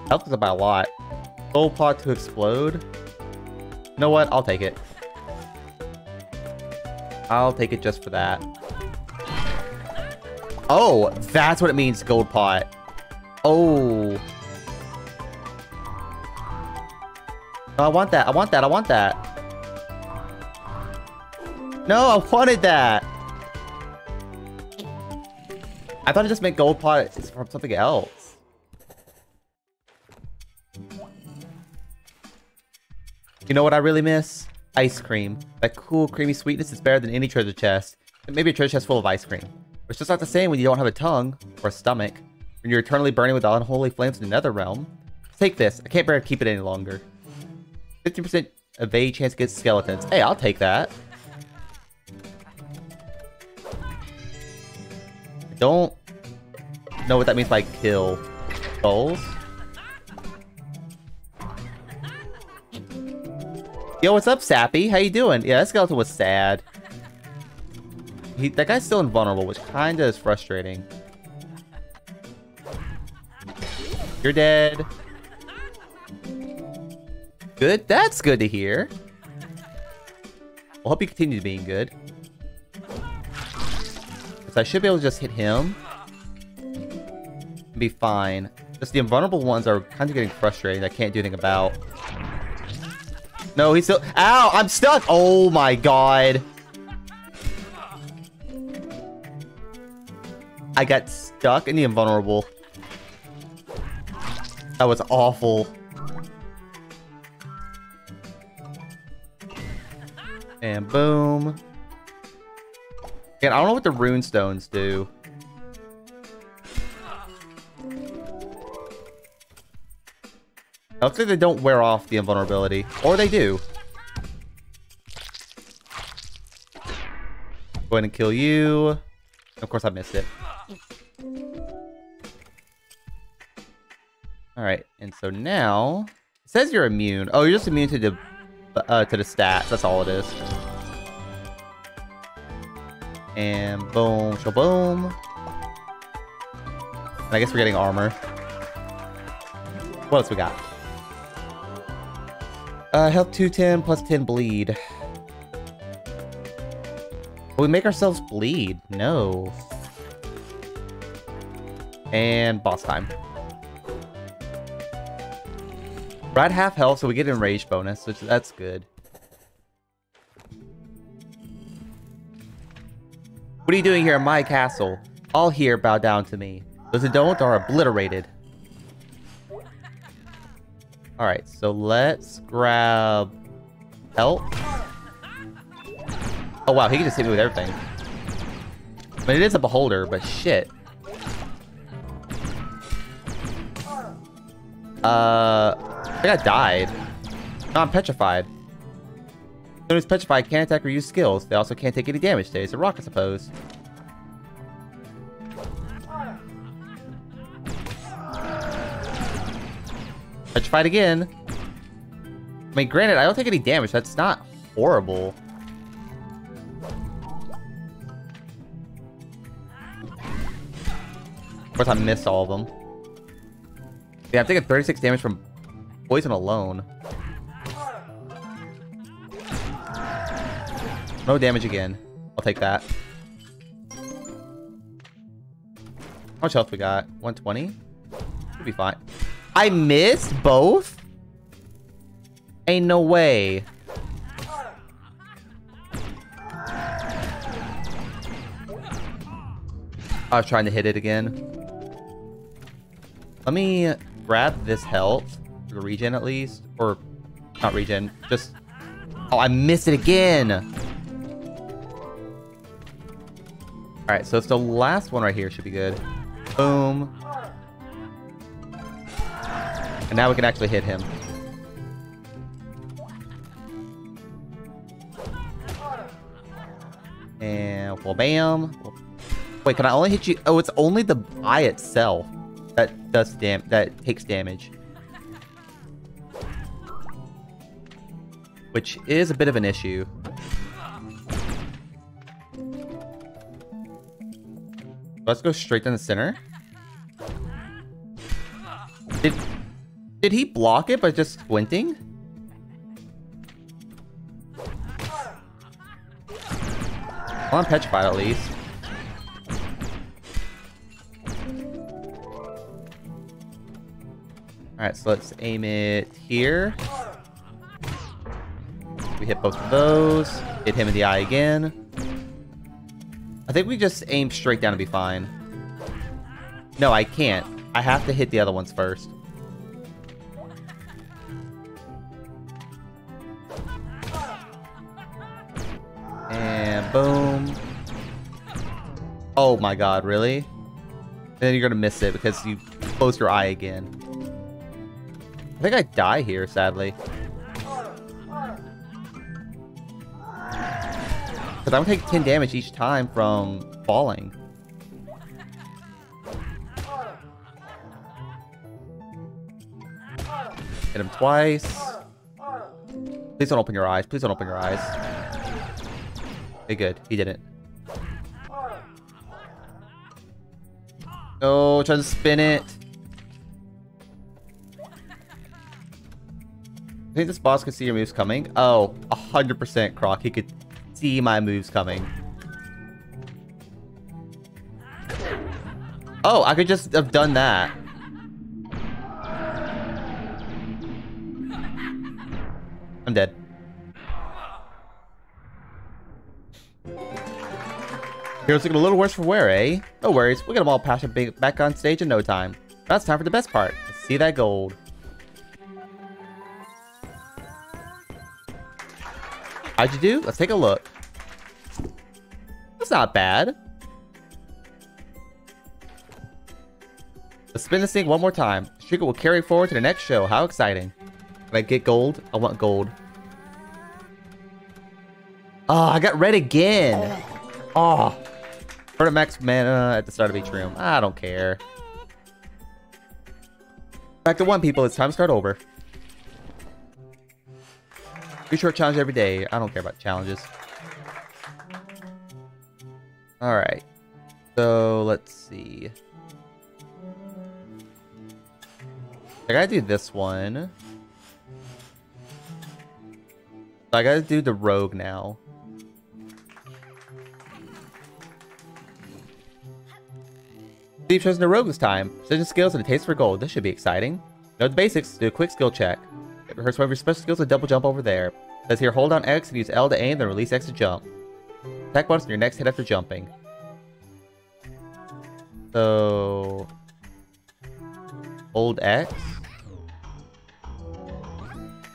Health is up by a lot. Soul pot to explode. You know what? I'll take it. I'll take it just for that. Oh, that's what it means, gold pot. Oh. No, I want that. I want that. I want that. No, I wanted that. I thought it just meant gold pot from something else. You know what I really miss? Ice cream. That cool, creamy sweetness is better than any treasure chest. And maybe a treasure chest full of ice cream. It's just not the same when you don't have a tongue or a stomach. When you're eternally burning with the unholy flames in another realm. Take this. I can't bear to keep it any longer. fifteen percent evade chance against skeletons. Hey, I'll take that. I don't know what that means by kill. Souls? Yo, what's up, Sappy? How you doing? Yeah, that skeleton was sad. He, that guy's still invulnerable, which kinda is frustrating. You're dead. Good? That's good to hear. Well, hope you continue being good. Because I should be able to just hit him. And be fine. Just the invulnerable ones are kind of getting frustrating. I can't do anything about. No, he's still... Ow! I'm stuck! Oh my god! I got stuck in the invulnerable. That was awful. And boom. And I don't know what the rune stones do. I think they don't wear off the invulnerability. Or they do. Go ahead and kill you. Of course I missed it. Alright, and so now... It says you're immune. Oh, you're just immune to the uh, to the stats. That's all it is. And boom, shaboom. And I guess we're getting armor. What else we got? Uh, health two ten, plus ten bleed. Will we make ourselves bleed? No. And boss time. We're at half health, so we get enrage bonus, which that's good. What are you doing here in my castle? All here bow down to me. Those who don't are obliterated. Alright, so let's grab help. Oh wow, he can just hit me with everything. But I mean, it is a beholder, but shit. Uh... I think I died. No, I'm petrified. As soon as petrified, can't attack or use skills. They also can't take any damage today. It's a rock, I suppose. Petrified again. I mean, granted, I don't take any damage. That's not horrible. Of course, I missed all of them. Yeah, I'm taking thirty-six damage from poison alone. No damage again. I'll take that. How much health we got? one twenty? Should be fine. I missed both? Ain't no way. I was trying to hit it again. Let me grab this health. Regen at least, or not regen, just... Oh, I missed it again. All right, so it's the last one right here. Should be good. Boom. And now we can actually hit him. And well, bam. Wait, can I only hit you? Oh, it's only the eye itself that does dam that takes damage. Which is a bit of an issue. Let's go straight down the center. Did, did he block it by just squinting? Well, I'm petrified at least. Alright, so let's aim it here. We hit both of those. Hit him in the eye again. I think we just aim straight down and be fine. No, I can't. I have to hit the other ones first. And boom. Oh my god, really? And then you're gonna miss it because you close your eye again. I think I die here, sadly. Because I'm going to take ten damage each time from falling. Hit him twice. Please don't open your eyes. Please don't open your eyes. Okay, good. He didn't. Oh, trying to spin it. I think this boss could see your moves coming. Oh, one hundred percent Croc. He could... see my moves coming. Oh, I could just have done that. I'm dead. Heroes looking a little worse for wear, eh? No worries, we'll get them all passion back on stage in no time. Now it's time for the best part. Let's see that gold. How'd you do? Let's take a look. That's not bad. Let's spin this thing one more time. Streaker will carry forward to the next show. How exciting. Can I get gold? I want gold. Oh, I got red again. Oh. Burn a max mana at the start of each room. I don't care. Back to one, people. It's time to start over. Be sure to challenge every day. I don't care about challenges. Alright. So, let's see. I gotta do this one. I gotta do the rogue now. You've chosen the rogue this time. Precision skills and a taste for gold. This should be exciting. Know the basics. Do a quick skill check. It rehearse one of your special skills to double jump over there. It says here, hold down X and use L to aim, then release X to jump. Attack once on your next hit after jumping. So... hold X.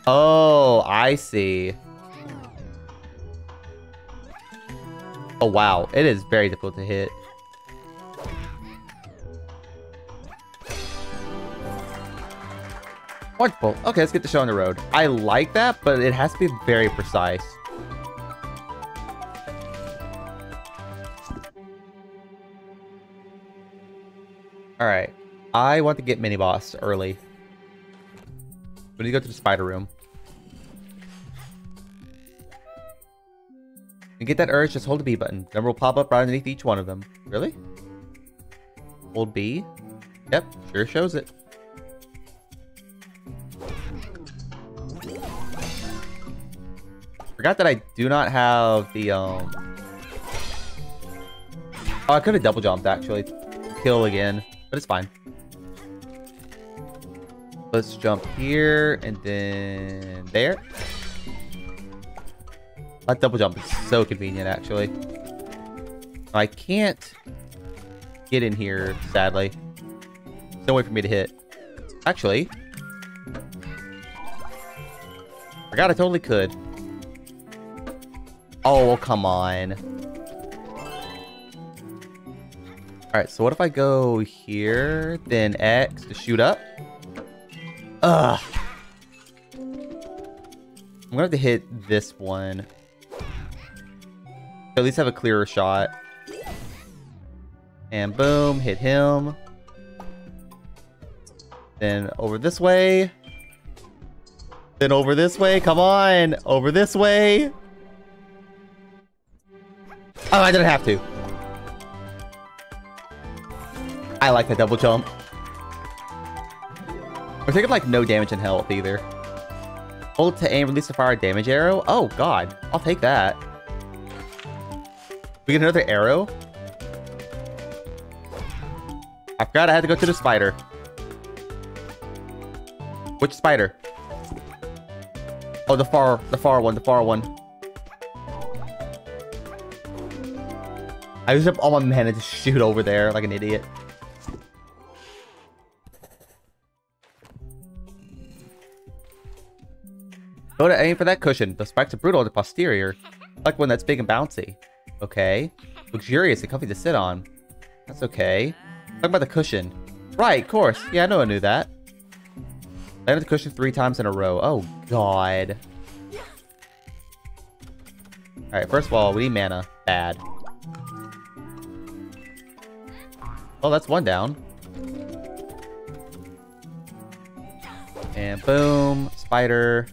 Oh, I see. Oh, wow. It is very difficult to hit. Wonderful. Okay, let's get the show on the road. I like that, but it has to be very precise. Alright. I want to get mini-boss early. We need to go to the spider room. And get that urge, just hold the B button. Number will pop up right underneath each one of them. Really? Hold B? Yep, sure shows it. Forgot that I do not have the, um... oh, I could have double jumped, actually. Kill again, but it's fine. Let's jump here, and then... there. That double jump is so convenient, actually. I can't get in here, sadly. There's no way for me to hit. Actually... forgot I totally could. Oh, come on. Alright, so what if I go here, then X to shoot up? Ugh. I'm gonna have to hit this one. At least have a clearer shot. And boom, hit him. Then over this way. Then over this way, come on! Over this way! Oh, I didn't have to. I like the double jump. We're taking like no damage in health either. Hold to aim, release the fire damage arrow. Oh god, I'll take that. We get another arrow. I forgot I had to go to the spider. Which spider? Oh, the far, the far one, the far one. I used up all my mana to shoot over there like an idiot. Go to aim for that cushion. The spikes are brutal on the posterior. Like one that's big and bouncy. Okay. Luxurious and comfy to sit on. That's okay. Talk about the cushion. Right, of course. Yeah, I know I knew that. Landed the cushion three times in a row. Oh, God. Alright, first of all, we need mana. Bad. Oh, that's one down. And boom. Spider.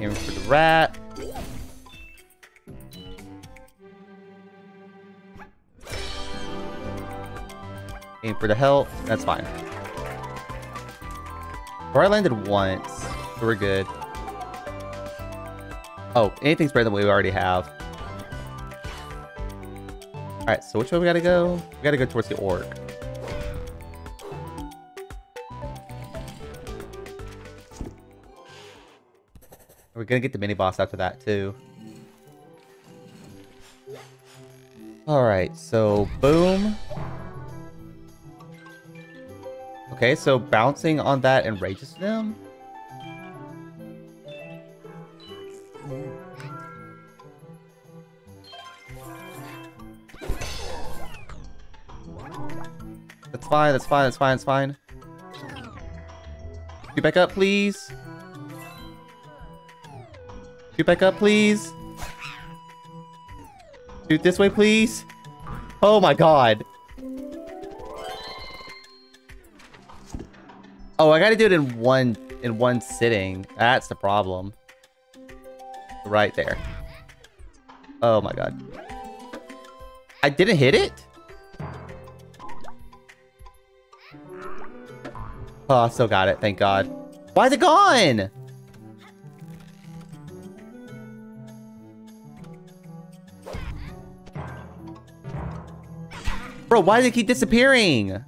Aiming for the rat. Aim for the health. That's fine. Where I landed once. So we're good. Oh, anything's better than what we already have. Alright, so which way we gotta go? We gotta go towards the orc. We're gonna get the mini boss after that too. Alright, so boom. Okay, so bouncing on that enrages them. That's fine, that's fine, that's fine, that's fine. Shoot back up, please. Shoot back up, please. Shoot this way, please. Oh my god. Oh, I gotta do it in one in one sitting. That's the problem. Right there. Oh my god. I didn't hit it? Oh, I still got it, thank god. Why is it gone? Bro, why does it keep disappearing?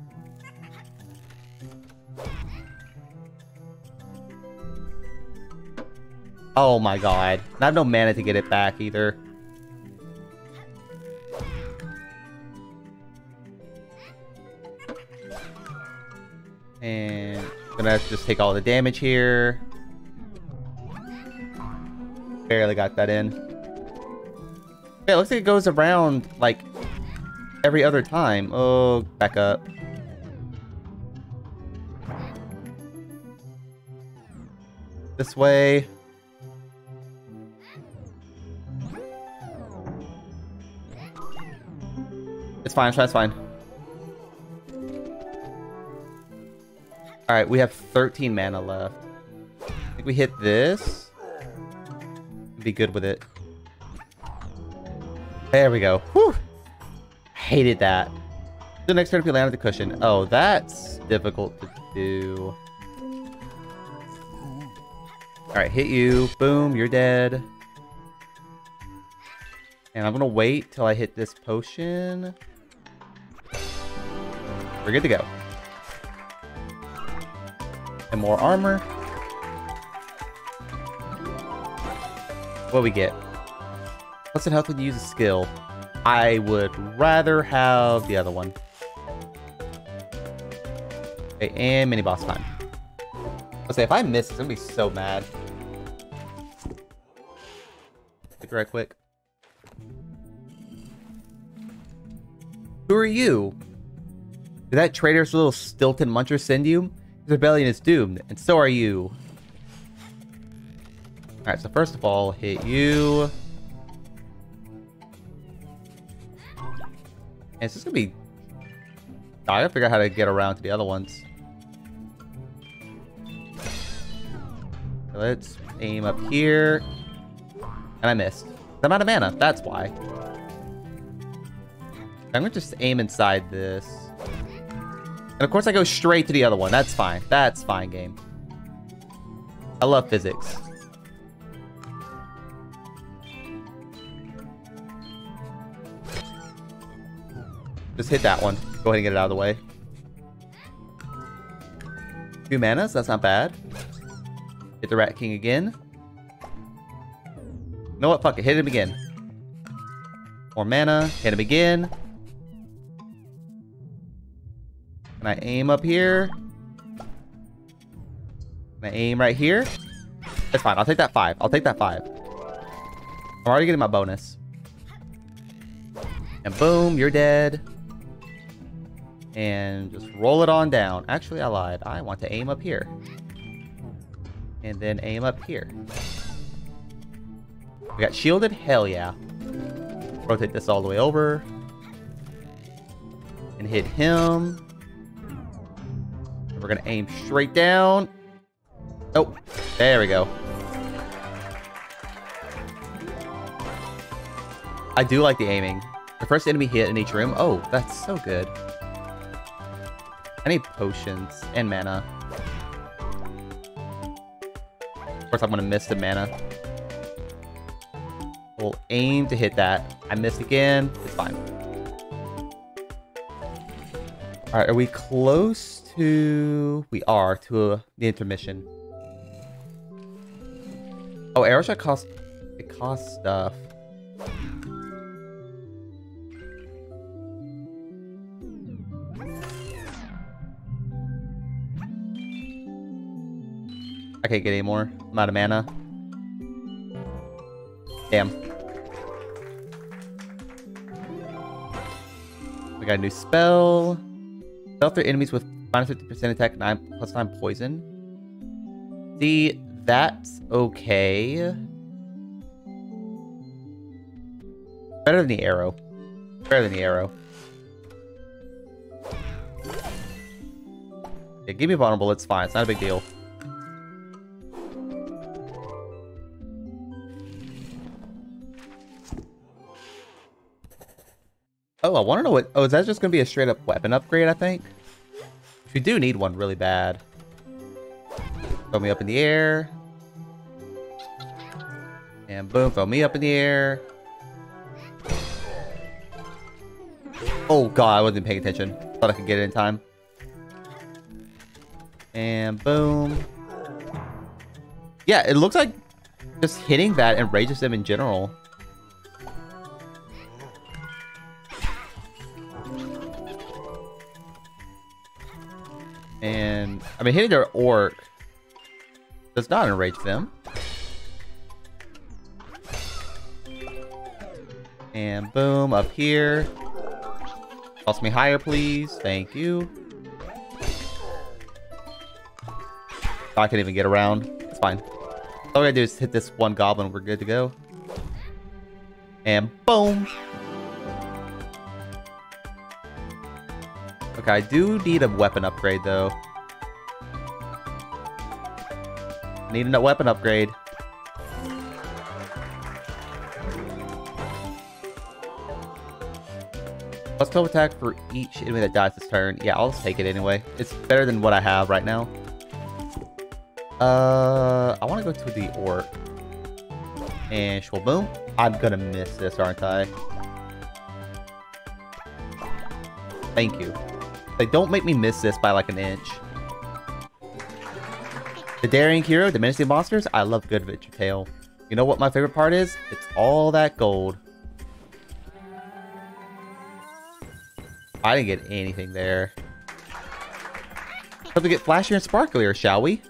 Oh my god. I have no mana to get it back either. And I'm gonna have to just take all the damage here. Barely got that in. Yeah, it looks like it goes around like every other time. Oh, back up. This way. It's fine, that's fine. Alright, we have thirteen mana left. I think we hit this. Be good with it. There we go. Whew! Hated that. The next turn if you land with the cushion. Oh, that's difficult to do. Alright, hit you. Boom, you're dead. And I'm gonna wait till I hit this potion. We're good to go. And more armor. What do we get? Plus in health when you use a skill. I would rather have the other one. Okay, and mini boss time. I'll say if I miss this, I'm gonna be so mad. Stick right quick. Who are you? Did that traitor's little stilted muncher send you? His rebellion is doomed, and so are you. Alright, so first of all, hit you. And it's just gonna be... I gotta figure out how to get around to the other ones. Let's aim up here. And I missed. I'm out of mana, that's why. I'm gonna just aim inside this. And of course I go straight to the other one. That's fine. That's fine, game. I love physics. Just hit that one. Go ahead and get it out of the way. Two manas, that's not bad. Hit the Rat King again. You know what? Fuck it. Hit him again. More mana. Hit him again. Can I aim up here? Can I aim right here? That's fine. I'll take that five. I'll take that five. I'm already getting my bonus. And boom, you're dead. And just roll it on down. Actually, I lied. I want to aim up here. And then aim up here. We got shielded? Hell yeah. Rotate this all the way over. And hit him. We're gonna aim straight down. Oh, there we go. I do like the aiming. The first enemy hit in each room. Oh, that's so good. I need potions and mana. Of course, I'm gonna miss the mana. We'll aim to hit that. I missed again. It's fine. All right, are we close to... We are, to uh, the intermission. Oh, arrowshot costs... It costs stuff. I can't get any more. I'm out of mana. Damn. We got a new spell. Spell through enemies with minus fifty percent attack, nine plus nine poison. See, that's okay. Better than the arrow. Better than the arrow. Yeah, give me vulnerable, it's fine. It's not a big deal. Oh, I want to know what... Oh, is that just going to be a straight-up weapon upgrade, I think? We do need one really bad. Throw me up in the air. And boom, throw me up in the air. Oh god, I wasn't paying attention. Thought I could get it in time. And boom. Yeah, it looks like just hitting that enrages them in general. And, I mean, hitting their orc does not enrage them. And boom, up here. Toss me higher, please. Thank you. I can't even get around. It's fine. All we gotta do is hit this one goblin. We're good to go. And boom. Okay, I do need a weapon upgrade, though. Need a weapon upgrade. Plus twelve attack for each enemy that dies this turn. Yeah, I'll just take it anyway. It's better than what I have right now. Uh, I want to go to the orc. And shwaboom. I'm gonna miss this, aren't I? Thank you. Like, don't make me miss this by like an inch. The daring hero, the menacing monsters. I love good adventure tale. You know what my favorite part is? It's all that gold. I didn't get anything there. Let's get flashier and sparklier, shall we?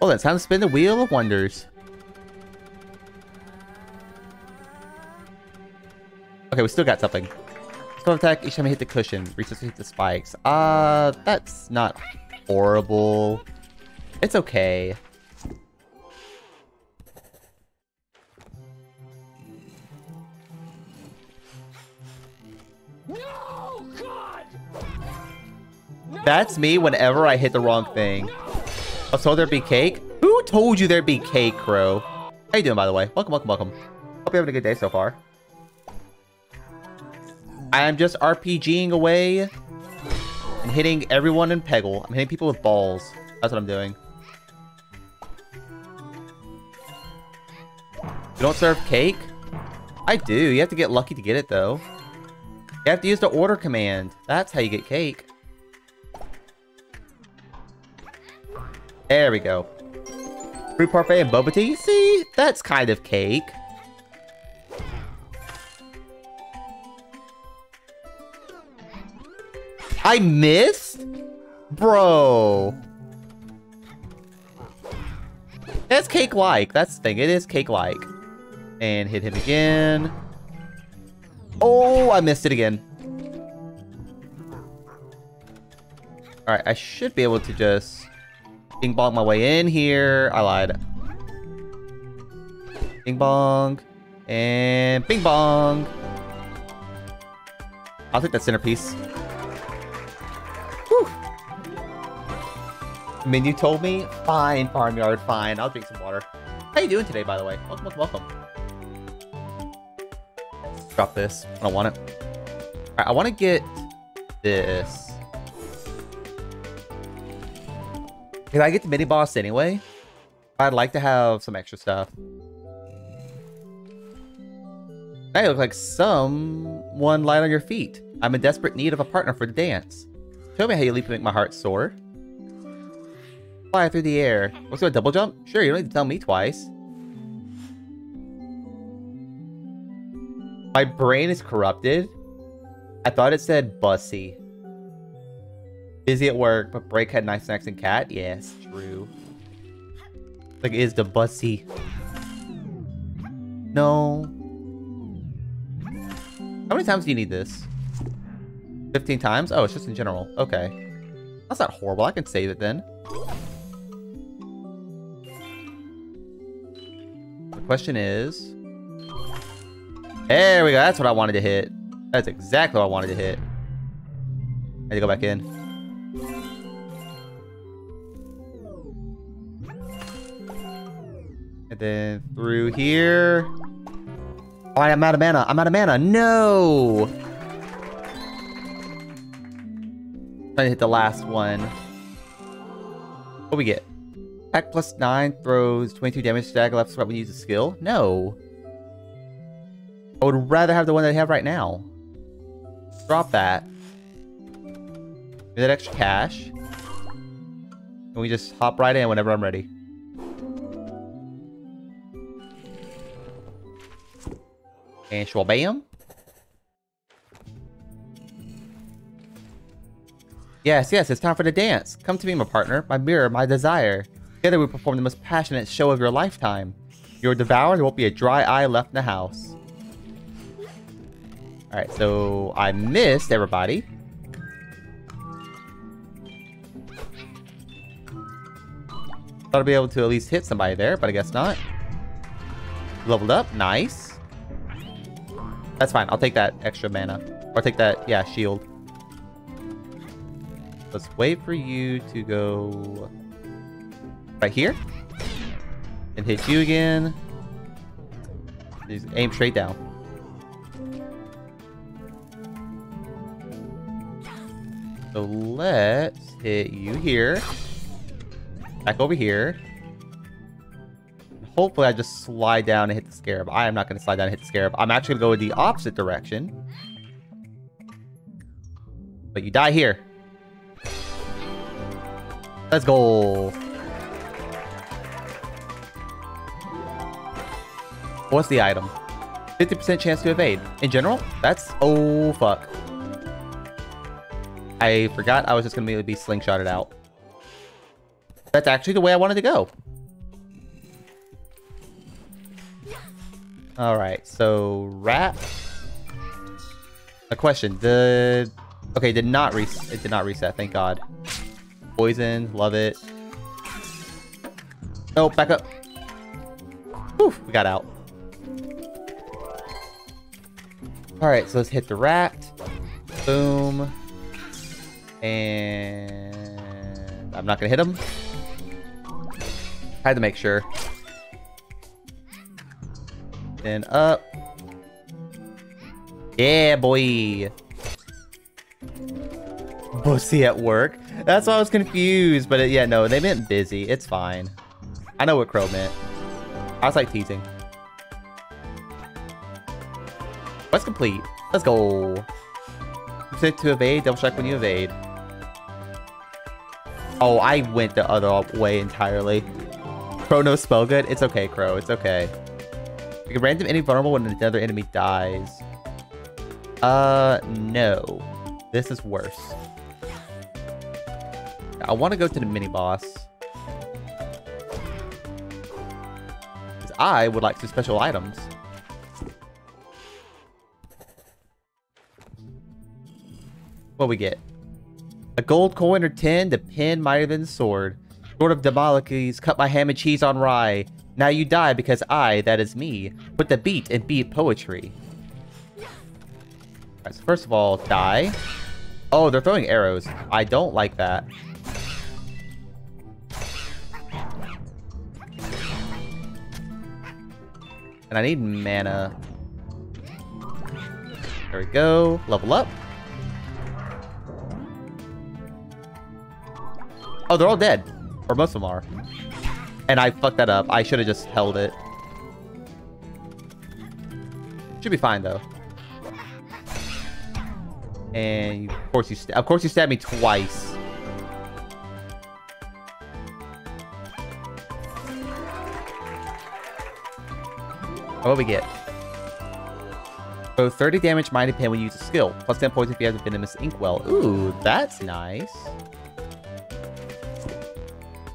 Well, then, it's time to spin the wheel of wonders. Okay, we still got something. Spell attack each time I hit the cushion. Resist to hit the spikes. Uh, that's not horrible. It's okay. No, God! No, that's me whenever I hit the wrong thing. Oh, so there'd be cake? Who told you there'd be cake, Crow? How you doing, by the way? Welcome, welcome, welcome. Hope you're having a good day so far. I'm just RPGing away and hitting everyone in Peggle. I'm hitting people with balls. That's what I'm doing. You don't serve cake? I do. You have to get lucky to get it, though. You have to use the order command. That's how you get cake. There we go. Fruit parfait and boba tea. See? That's kind of cake. I missed? Bro. That's cake-like. That's the thing. It is cake-like. And hit him again. Oh, I missed it again. Alright, I should be able to just ding-bong my way in here. I lied. Ding-bong. And bing-bong. I'll take that centerpiece. I mean, you told me? Fine, farmyard, fine. I'll drink some water. How you doing today, by the way? Welcome, welcome, welcome. Drop this. I don't want it. Alright, I want to get this. Can I get the mini-boss anyway? I'd like to have some extra stuff. Now you look like someone light on your feet. I'm in desperate need of a partner for the dance. Show me how you leap to make my heart soar. Fly through the air. Let's do a double jump? Sure, you don't need to tell me twice. My brain is corrupted. I thought it said bussy. Busy at work, but break had nice snacks and cat. Yes, yeah, true. Like, it is the bussy. No. How many times do you need this? fifteen times? Oh, it's just in general. Okay. That's not horrible. I can save it then. The question is... There we go. That's what I wanted to hit. That's exactly what I wanted to hit. I need to go back in. And then through here. All right, I'm out of mana. I'm out of mana. No! I'm trying to hit the last one. What do we get? Attack plus nine throws twenty-two damage to Dagger left so we use a skill? No. I would rather have the one that I have right now. Drop that. Give that extra cash. And we just hop right in whenever I'm ready. And shwabam. Yes, yes, it's time for the dance. Come to me, my partner, my mirror, my desire. Together we perform the most passionate show of your lifetime. You're devoured, there won't be a dry eye left in the house. Alright, so I missed everybody. Thought I'd be able to at least hit somebody there, but I guess not. Leveled up, nice. That's fine, I'll take that extra mana. Or take that, yeah, shield. Let's wait for you to go right here. And hit you again. Just aim straight down. So let's hit you here. Back over here. Hopefully I just slide down and hit the scarab. I am not going to slide down and hit the scarab. I'm actually going to go in the opposite direction. But you die here. Let's go. What's the item? fifty percent chance to evade. In general, that's... Oh, fuck. I forgot I was just going to be slingshotted out. That's actually the way I wanted to go. Alright, so wrap. A question. The... Okay, did not re it did not reset, thank God. Poison, love it. Oh, back up. Whew, we got out. Alright, so let's hit the rat. Boom. And I'm not gonna hit him. I had to make sure. Then up. Yeah, boy. Bussy at work. That's why I was confused. But it, yeah, no, they meant busy. It's fine. I know what Crow meant. I was like teasing. Quest complete. Let's go. To evade, double check when you evade. Oh, I went the other way entirely. Crow no spell good? It's okay, Crow. It's okay. You can random any vulnerable when another enemy dies. Uh, no. This is worse. I want to go to the mini boss. Because I would like some special items. What we get? A gold coin or ten, the pen mightier than the sword. Lord of Damocles, cut my ham and cheese on rye. Now you die because I, that is me, put the beat and beat poetry. Alright, so first of all, die. Oh, they're throwing arrows. I don't like that. And I need mana. There we go. Level up. Oh, they're all dead. Or most of them are. And I fucked that up. I should have just held it. Should be fine, though. And of course you st- of course you stabbed me twice. What do we get? Both thirty damage, Mighty Pain when you use a skill. Plus ten points if you have the Venomous Inkwell. Ooh, that's nice.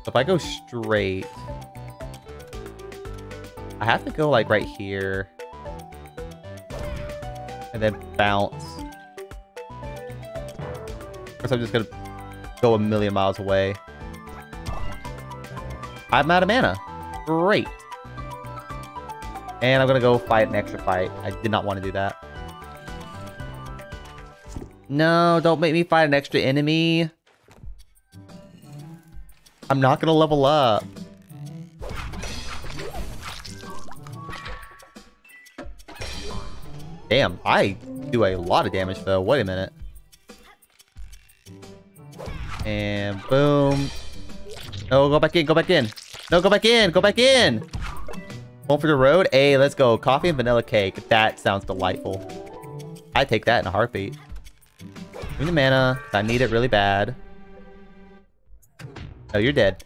If I go straight... I have to go, like, right here. And then bounce. Of course, I'm just gonna go a million miles away. I'm out of mana. Great. And I'm gonna go fight an extra fight. I did not want to do that. No, don't make me fight an extra enemy. I'm not gonna level up. Damn, I do a lot of damage though. Wait a minute. And boom. No, go back in, go back in. No, go back in, go back in. Home for the road. Hey, let's go. Coffee and vanilla cake. That sounds delightful. I take that in a heartbeat. Give me the mana. I need it really bad. Oh, you're dead.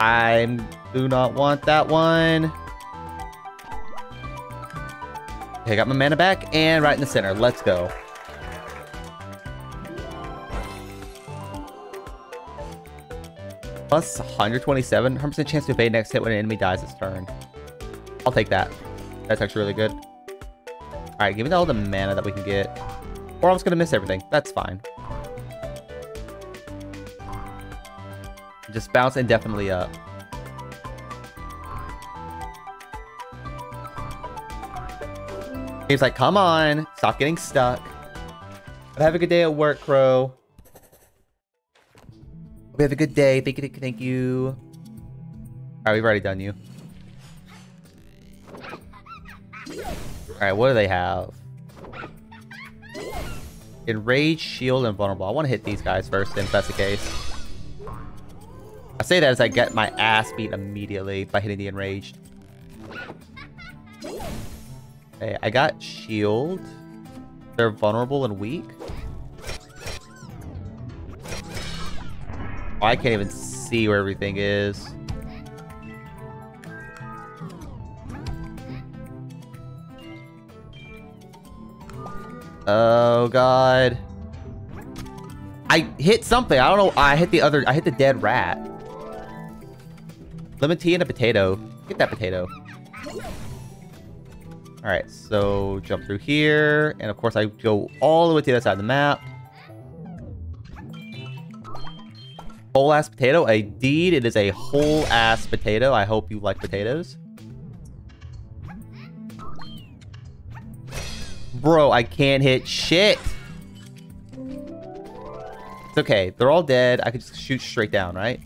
I do not want that one. Okay, I got my mana back and right in the center. Let's go. Plus one hundred twenty-seven, one hundred percent chance to evade next hit when an enemy dies its turn. I'll take that. That's actually really good. Alright, give me all the mana that we can get. Or I'm just gonna miss everything. That's fine. Just bounce indefinitely up. He's like, come on, stop getting stuck. But have a good day at work, Crow. We have a good day. Thank you. Thank you. Alright, we've already done you. Alright, what do they have? Enrage, shield, and vulnerable. I want to hit these guys first if that's the case. I say that as I get my ass beat immediately by hitting the enraged. Hey, I got shield. They're vulnerable and weak. Oh, I can't even see where everything is. Oh god. I hit something. I don't know. I hit the other I hit the dead rat. Lemon tea and a potato. Get that potato. Alright, so jump through here. And of course I go all the way to the other side of the map. Whole ass potato. Indeed, it is a whole ass potato. I hope you like potatoes. Bro, I can't hit shit. It's okay. They're all dead. I could just shoot straight down, right?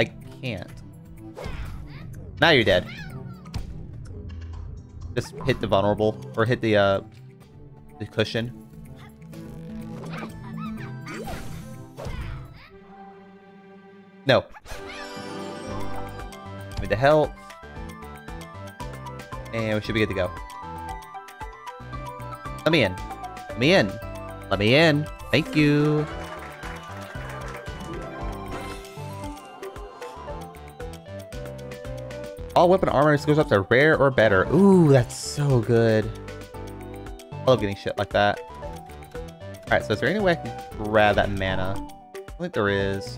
I can't. Now you're dead. Just hit the vulnerable. Or hit the, uh, the cushion. No. Give me the health. And we should be good to go. Let me in. Let me in. Let me in. Thank you. All weapon armor and skills up to rare or better. Ooh, that's so good. I love getting shit like that. Alright, so is there any way I can grab that mana? I think there is.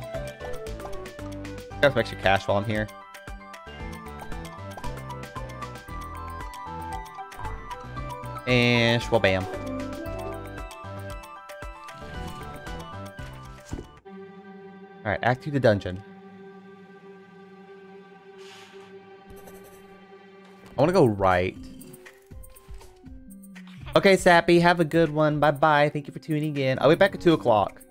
Got some extra cash while I'm here. And shwabam. Alright, activate the dungeon. I want to go right. Okay, Sappy, have a good one. Bye-bye. Thank you for tuning in. I'll be back at two o'clock.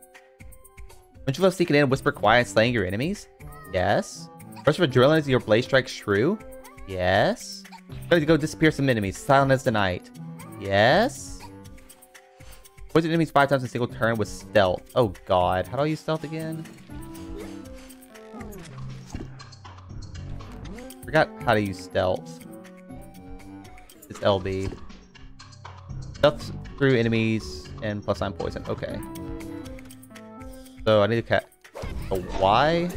Don't you love sneaking in, whisper quiet, slaying your enemies? Yes. First of adrenaline is your blade strikes true? Yes. Ready to go disappear some enemies, silent as the night. Yes. Poison enemies five times in a single turn with stealth. Oh god, how do I use stealth again? Forgot how to use stealth. It's L B. Stealth through enemies and plus nine poison. Okay. So I need to catch a Y.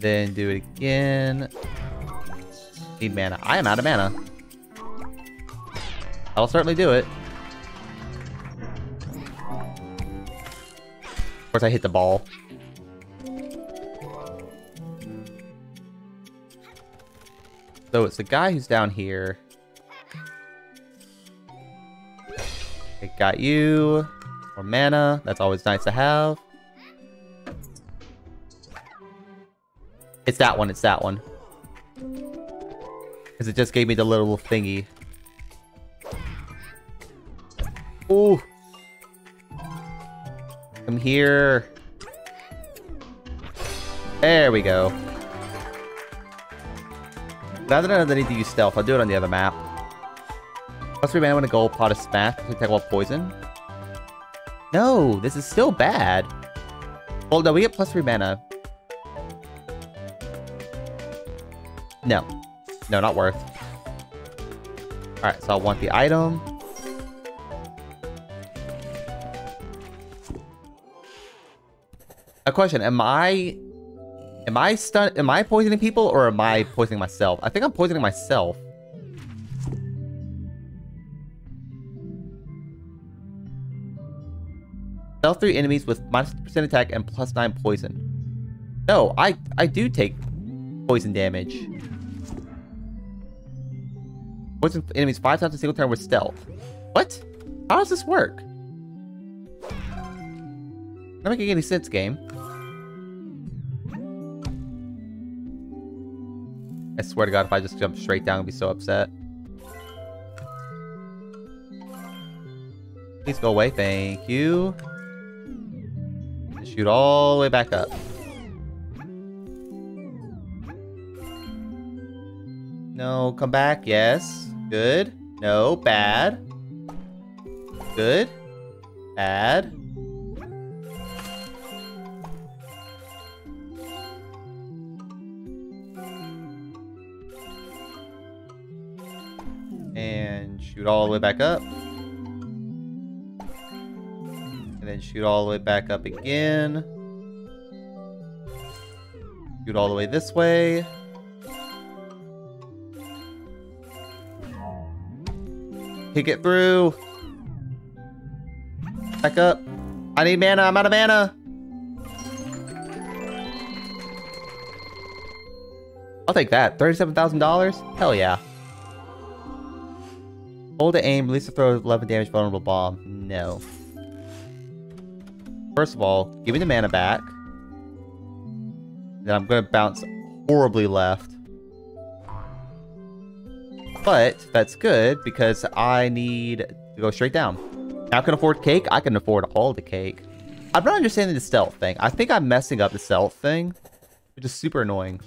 Then do it again. Need mana. I am out of mana. I'll certainly do it. Of course I hit the ball. So it's the guy who's down here. It got you. More mana. That's always nice to have. It's that one. It's that one. Because it just gave me the little thingy. Ooh. Come here. There we go. Now that I know that I need to use stealth, I'll do it on the other map. Plus three mana when a gold pot is smashed. Attack while poison. No, this is still bad. Well, no, we get plus three mana. No. No, not worth. Alright, so I want the item. A question, am I... Am I stun- am I poisoning people, or am I poisoning myself? I think I'm poisoning myself. Sell three enemies with minus percent attack and plus nine poison. No, I, I do take poison damage. Poison enemies five times a single turn with stealth. What? How does this work? Not making any sense, game. I swear to God, if I just jump straight down, I'd be so upset. Please go away, thank you. Shoot all the way back up. No, come back, yes. Good. No, bad. Good. Bad. And shoot all the way back up. And then shoot all the way back up again. Shoot all the way this way. Kick it through. Back up. I need mana. I'm out of mana. I'll take that. thirty-seven thousand dollars? Hell yeah. Hold to aim, release the throw, eleven damage, vulnerable bomb. No. First of all, give me the mana back. Then I'm going to bounce horribly left. But that's good because I need to go straight down. Now I can afford cake. I can afford all the cake. I'm not understanding the stealth thing. I think I'm messing up the stealth thing, which is super annoying.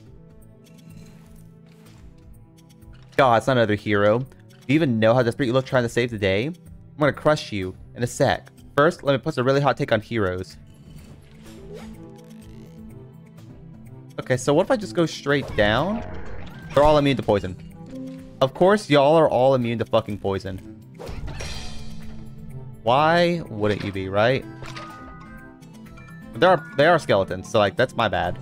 God, it's not another hero. Do you even know how desperate you look trying to save the day? I'm gonna crush you in a sec. First, let me post a really hot take on heroes. Okay, so what if I just go straight down? They're all immune to poison. Of course, y'all are all immune to fucking poison. Why wouldn't you be, right? But there are, they are skeletons, so like, that's my bad.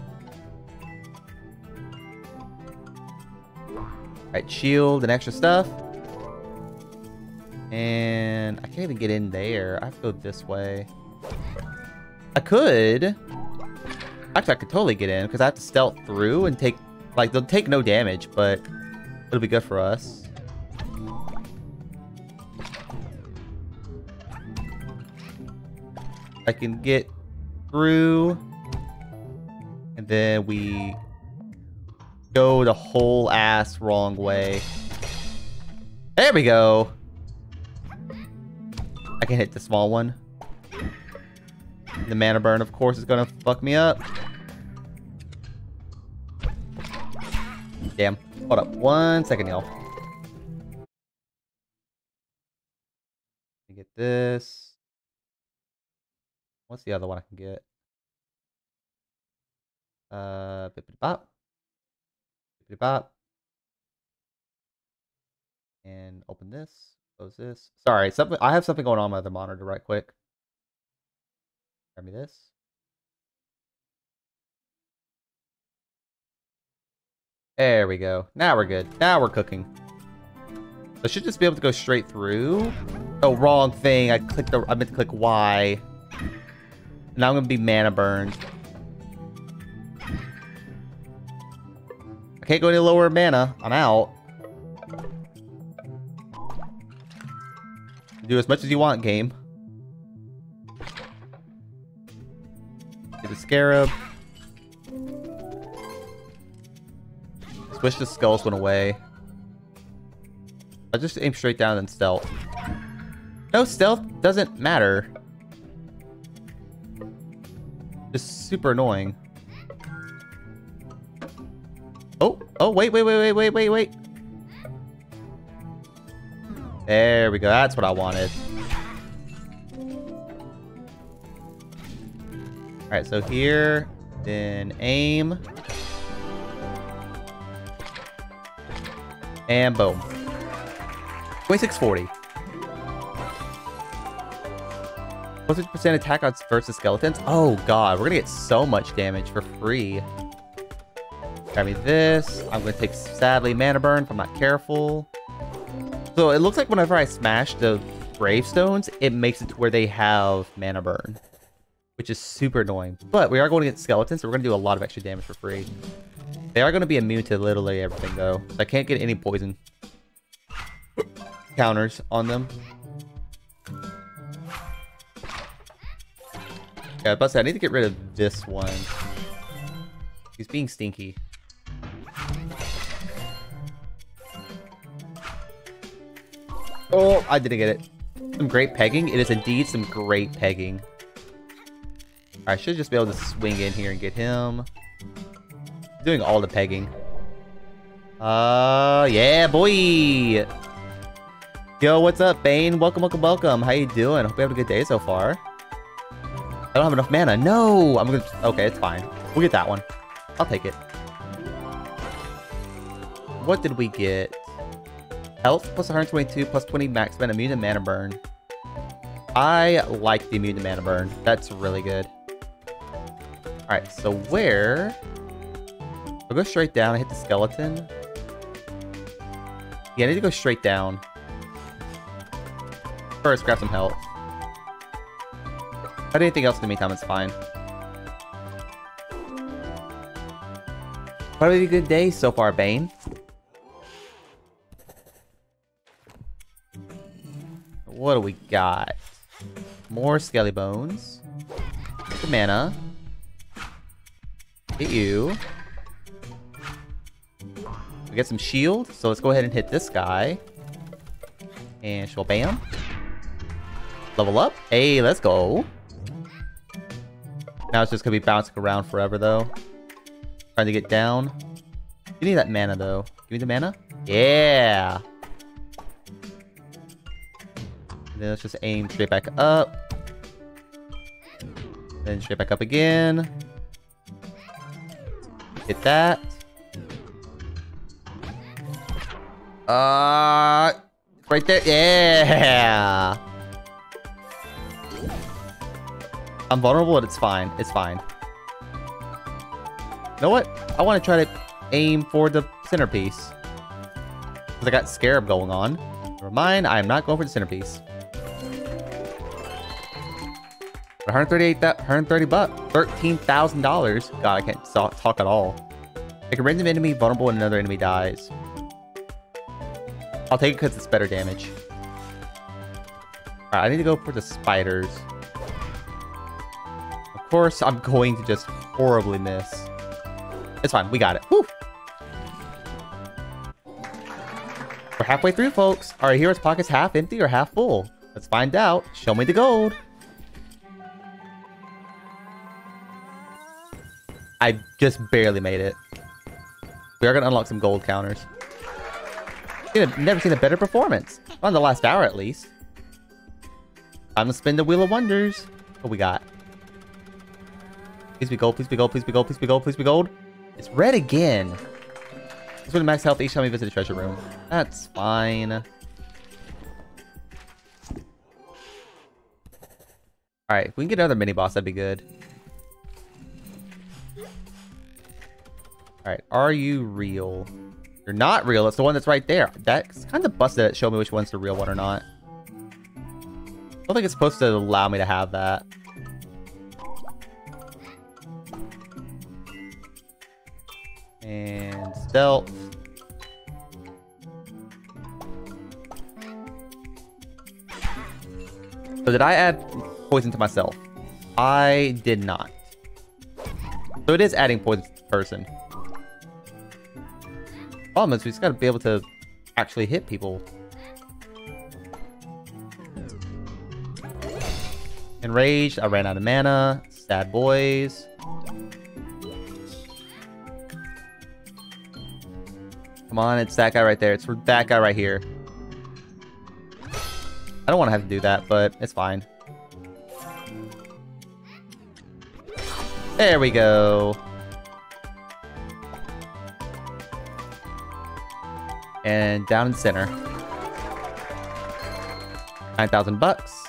Alright, shield and extra stuff. And I can't even get in there. I have to go this way. I could. Actually, I could totally get in because I have to stealth through and take... Like, they'll take no damage, but it'll be good for us. I can get through. And then we go the whole ass wrong way. There we go. I can hit the small one. The mana burn, of course, is gonna fuck me up. Damn. Hold up. One second, y'all. Get this. What's the other one I can get? Uh, bippity bop. Bippity bop. And open this. Close this. Sorry, something. I have something going on my other monitor right quick. Grab me this. There we go. Now we're good. Now we're cooking. I should just be able to go straight through. Oh, wrong thing. I clicked the... I meant to click Y. Now I'm going to be mana burned. I can't go any lower mana. I'm out. Do as much as you want, game. Get the scarab. Just wish the skulls went away. I'll just aim straight down and stealth. No, stealth doesn't matter. Just super annoying. Oh, oh, wait, wait, wait, wait, wait, wait, wait. There we go. That's what I wanted. All right, so here, then aim. And boom. twenty-six forty. fifty percent attack odds versus skeletons. Oh god, we're gonna get so much damage for free. Grab me this. I'm gonna take, sadly, mana burn if I'm not careful. So it looks like whenever I smash the gravestones, it makes it to where they have mana burn, which is super annoying. But we are going against skeletons, so we're gonna do a lot of extra damage for free. They are gonna be immune to literally everything though, so I can't get any poison counters on them. Yeah, but I need to get rid of this one. He's being stinky. Oh, I didn't get it. Some great pegging. It is indeed some great pegging. I should just be able to swing in here and get him. Doing all the pegging. Uh, yeah, boy. Yo, what's up, Bane? Welcome, welcome, welcome. How you doing? Hope you have a good day so far. I don't have enough mana. No! I'm gonna... Okay, it's fine. We'll get that one. I'll take it. What did we get? Health plus one hundred twenty-two plus twenty max mana, immune to mana burn. I like the immune to mana burn. That's really good. Alright, so where... I'll go straight down and hit the skeleton. Yeah, I need to go straight down. First, grab some health. If I do anything else in the meantime, it's fine. Probably a good day so far, Bane. What do we got? More skelly bones. Get the mana. Hit you. We got some shield, so let's go ahead and hit this guy. And she'll bam. Level up. Hey, let's go. Now it's just going to be bouncing around forever, though. Trying to get down. You need that mana, though. Give me the mana. Yeah! And then let's just aim straight back up. Then straight back up again. Hit that. Uh, right there. Yeah! I'm vulnerable, but it's fine. It's fine. You know what? I want to try to aim for the centerpiece. Because I got scarab going on. Never mind, I am not going for the centerpiece. one hundred thirty-eight, one hundred thirty bucks. thirteen thousand dollars. God, I can't talk at all. Make a random enemy vulnerable and another enemy dies. I'll take it because it's better damage. Alright, I need to go for the spiders. Of course, I'm going to just horribly miss. It's fine. We got it. Woo! We're halfway through, folks. Are our hero's pockets half empty or half full? Let's find out. Show me the gold. I just barely made it. We are going to unlock some gold counters. I've never seen a better performance. Not in the last hour, at least. Time to spin the Wheel of Wonders. What we got? Please be gold, please be gold, please be gold, please be gold, please be gold. It's red again. It's with max health each time we visit a treasure room. That's fine. All right, if we can get another mini boss, that'd be good. All right, are you real? You're not real. That's the one that's right there. That's kind of busted. It showed me which one's the real one or not. I don't think it's supposed to allow me to have that. And stealth. So did I add poison to myself? I did not. So it is adding poison to the person. Problem is, we just gotta be able to actually hit people. Enraged, I ran out of mana. Sad boys. Come on, it's that guy right there. It's that guy right here. I don't want to have to do that, but it's fine. There we go. And down in the center. nine thousand bucks.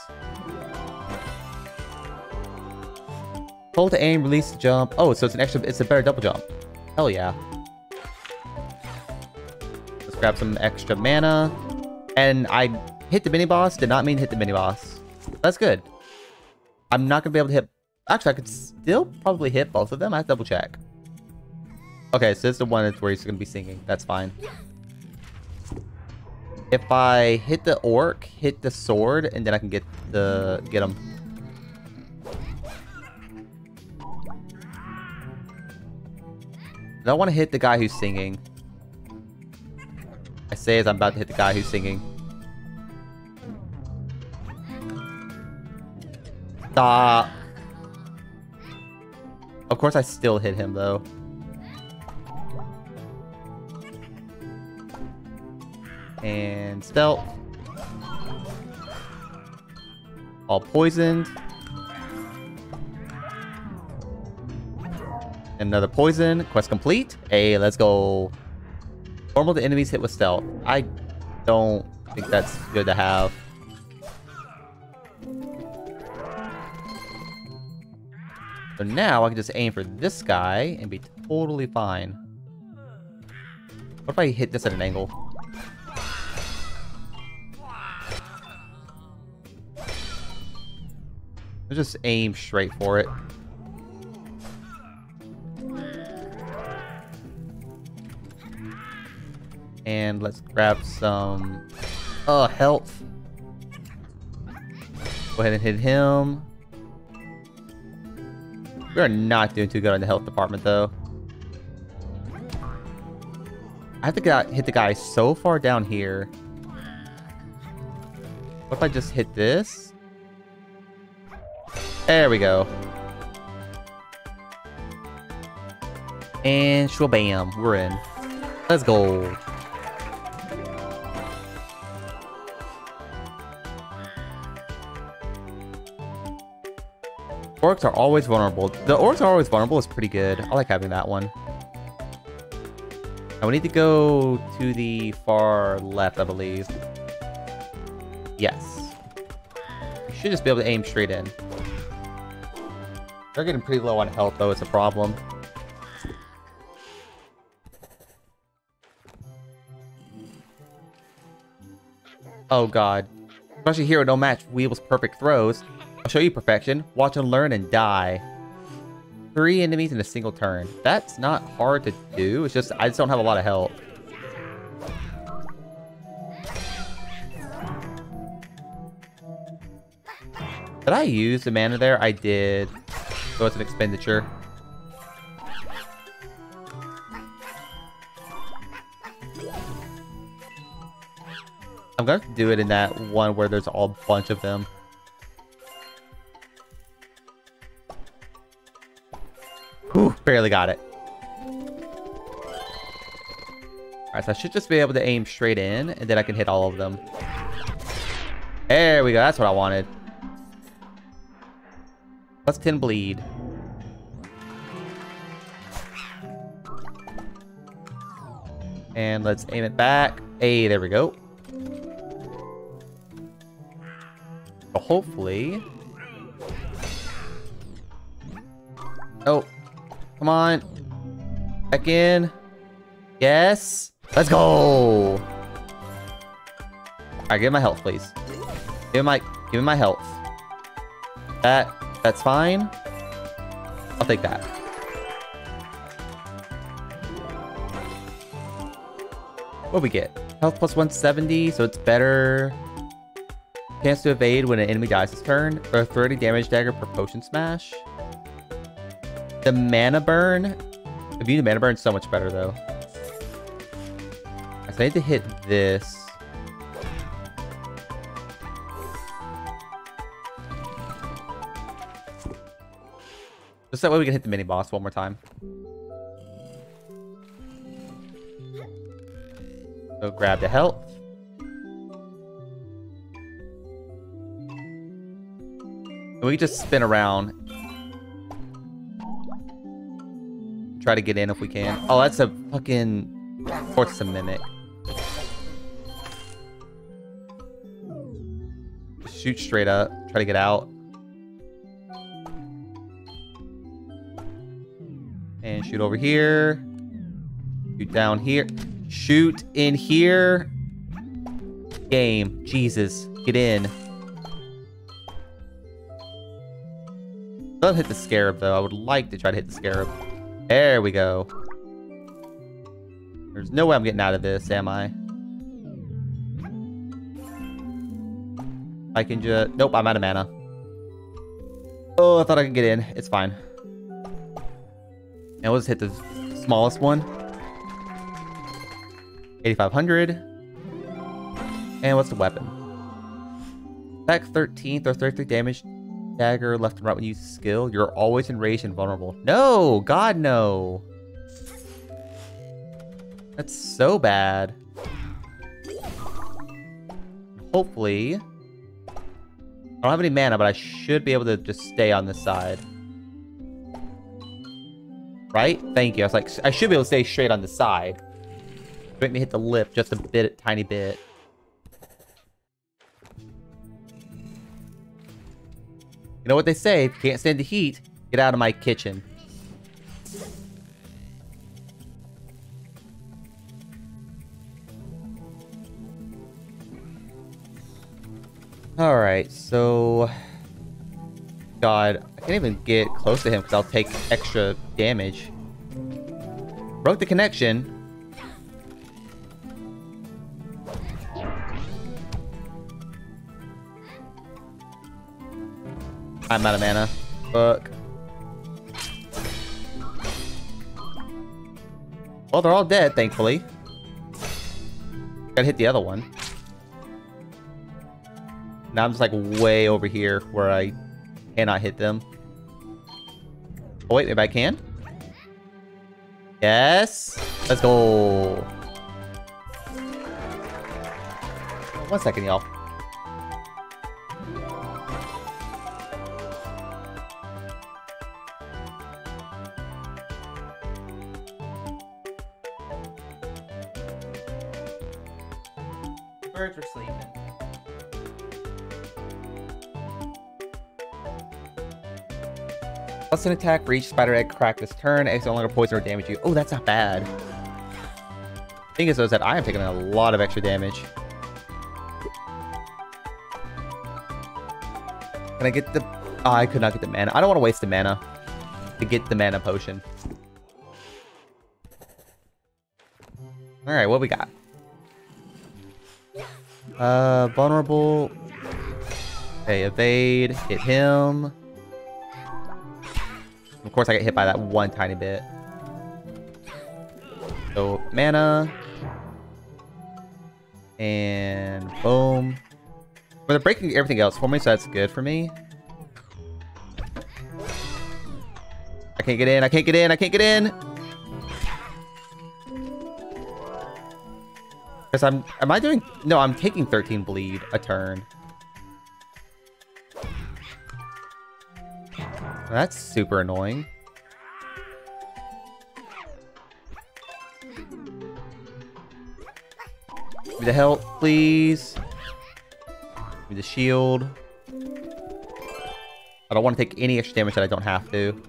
Pull to aim, release, jump. Oh, so it's an extra, it's a better double jump. Hell yeah. Let's grab some extra mana. And I hit the mini boss, did not mean to hit the mini boss. That's good. I'm not gonna be able to hit. Actually, I could still probably hit both of them. I have to double check. Okay, so this is the one that's where he's going to be singing. That's fine. If I hit the orc, hit the sword, and then I can get the get him. I don't want to hit the guy who's singing. I say as I'm about to hit the guy who's singing. Stop. Of course, I still hit him, though. And stealth. All poisoned. Another poison. Quest complete. Hey, let's go. Normal to enemies hit with stealth. I don't think that's good to have. So now I can just aim for this guy and be totally fine. What if I hit this at an angle? I'll just aim straight for it. And let's grab some uh, health. Go ahead and hit him. We are not doing too good in the health department, though. I have to get out, hit the guy so far down here. What if I just hit this? There we go. And shwabam, we're in. Let's go. Orcs are always vulnerable. The orcs are always vulnerable is pretty good. I like having that one. Now we need to go to the far left, I believe. Yes. You should just be able to aim straight in. They're getting pretty low on health, though. It's a problem. Oh, God. Especially here with no match Weevil's perfect throws. I'll show you perfection. Watch and learn and die. Three enemies in a single turn. That's not hard to do. It's just I just don't have a lot of help. Did I use the mana there? I did. So it's an expenditure. I'm gonna do it in that one where there's a bunch of them. Whew, barely got it. Alright, so I should just be able to aim straight in, and then I can hit all of them. There we go, that's what I wanted. Plus ten bleed. And let's aim it back. Hey, there we go. So hopefully... Oh. Come on. Back in. Yes. Let's go. Alright, give me my health, please. Give me my, give me my health. That, that's fine. I'll take that. What we get? Health plus one seventy, so it's better. Chance to evade when an enemy dies this turn, or thirty damage dagger per potion smash. The mana burn. If you need mana burn, so much better though. So I need to hit this. Just that way we can hit the mini boss one more time. So grab the health. And we can just spin around. Try to get in if we can. Oh, that's a fucking... Of course it's a mimic. Shoot straight up. Try to get out. And shoot over here. Shoot down here. Shoot in here. Game. Jesus. Get in. Don't hit the scarab, though. I would like to try to hit the scarab. There we go. There's no way I'm getting out of this, am I? I can just... Nope, I'm out of mana. Oh, I thought I could get in. It's fine. Now we'll just hit the smallest one. eighty-five hundred. And what's the weapon? Attack thirteenth or thirty-three damage. Dagger left and right when you use skill. You're always enraged and vulnerable. No! God, no! That's so bad. Hopefully... I don't have any mana, but I should be able to just stay on this side. Right? Thank you. I was like, I should be able to stay straight on the side. Make me hit the lip just a bit, a tiny bit. You know what they say, if you can't stand the heat, get out of my kitchen. Alright, so... God, I can't even get close to him because I'll take extra damage. Broke the connection. I'm out of mana. Fuck. Well, they're all dead, thankfully. Gotta hit the other one. Now I'm just like way over here where I cannot hit them. Oh wait, maybe I can? Yes! Let's go! One second, y'all. Birds are sleeping. Plus an attack for each spider egg cracked this turn. Eggs no longer poison or damage you. Oh, that's not bad. The thing is, though, is that I am taking a lot of extra damage. Can I get the... Oh, I could not get the mana. I don't want to waste the mana to get the mana potion. Alright, what we got? Uh, vulnerable. Okay, evade. Hit him. Of course, I get hit by that one tiny bit. So, mana. And boom. But they're breaking everything else for me, so that's good for me. I can't get in. I can't get in. I can't get in. Because I'm... Am I doing... No, I'm taking thirteen bleed a turn. That's super annoying. Give me the help, please. Give me the shield. I don't want to take any extra damage that I don't have to.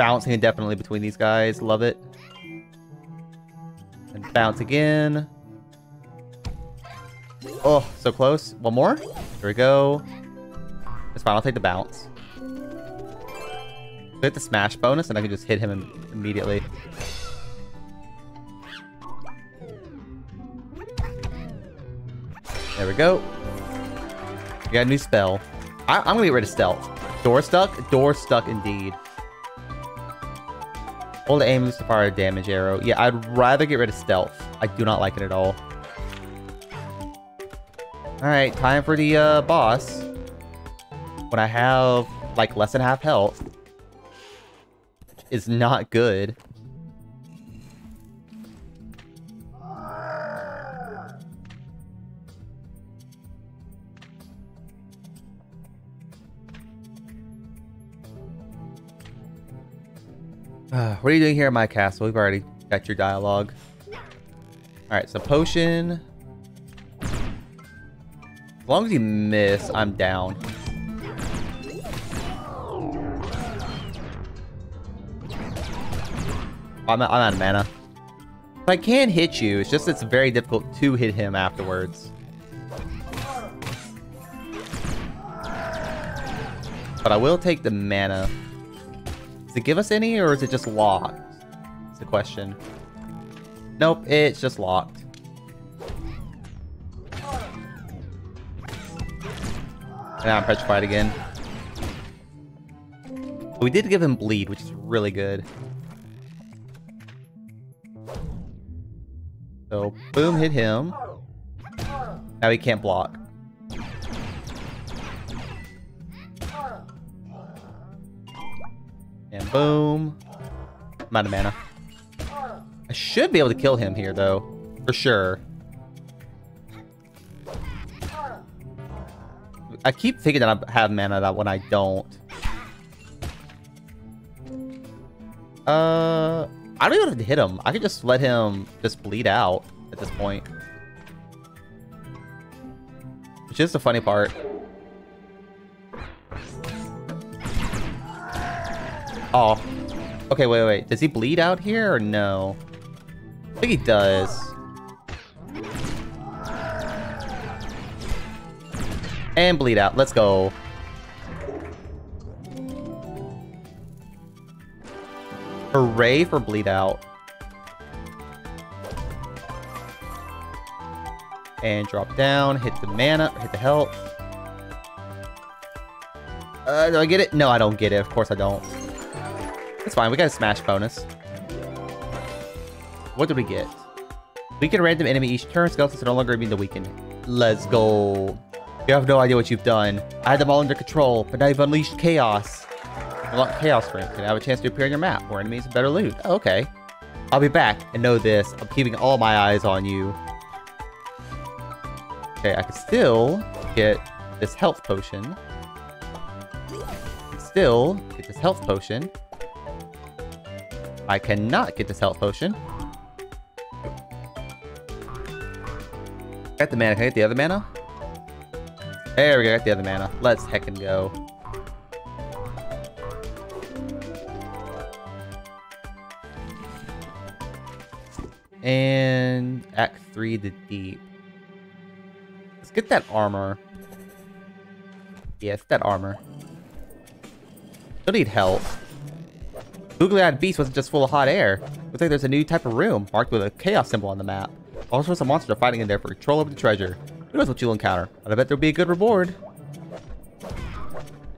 bouncing indefinitely between these guys. Love it. And bounce again. Oh, so close. One more. Here we go. It's fine. I'll take the bounce. I get the smash bonus, and I can just hit him im immediately. There we go. We got a new spell. I I'm gonna get rid of stealth. Door stuck? Door stuck indeed. All the aim is to fire a damage arrow. Yeah, I'd rather get rid of stealth. I do not like it at all. Alright, time for the uh, boss. When I have like less than half health. Which is not good. Uh, what are you doing here at my castle? We've already got your dialogue. Alright, so potion. As long as you miss, I'm down. I'm, I'm out of mana. But I can hit you, it's just it's very difficult to hit him afterwards. But I will take the mana. Does it give us any, or is it just locked? That's the question. Nope, it's just locked. Now I'm petrified again. But we did give him bleed, which is really good. So, boom, hit him. Now he can't block. And boom. I'm out of mana. I should be able to kill him here, though. For sure. I keep thinking that I have mana that when I don't. Uh, I don't even have to hit him. I could just let him just bleed out at this point. Which is the funny part. Oh, okay, wait, wait. Does he bleed out here or no? I think he does. And bleed out. Let's go. Hooray for bleed out. And drop down, hit the mana, hit the health. Uh, do I get it? No, I don't get it. Of course I don't. It's fine, we got a smash bonus. What did we get? Weaken a random enemy each turn. Skeletons are no longer immune to weaken. Let's go. You have no idea what you've done. I had them all under control, but now you've unleashed chaos. Unlock chaos for instance. I have a chance to appear on your map where enemies are better loot. Oh, okay. I'll be back, and know this. I'm keeping all my eyes on you. Okay, I can still get this health potion. I can still get this health potion. I cannot get this health potion. Got the mana. Can I get the other mana? There we go. Got the other mana. Let's heckin' go. And Act three the Deep. Let's get that armor. Yeah, it's that armor. Still need help. Googly-eyed beast wasn't just full of hot air. Looks like there's a new type of room marked with a chaos symbol on the map. All sorts of monsters are fighting in there for control over the treasure. Who knows what you'll encounter? But I bet there'll be a good reward.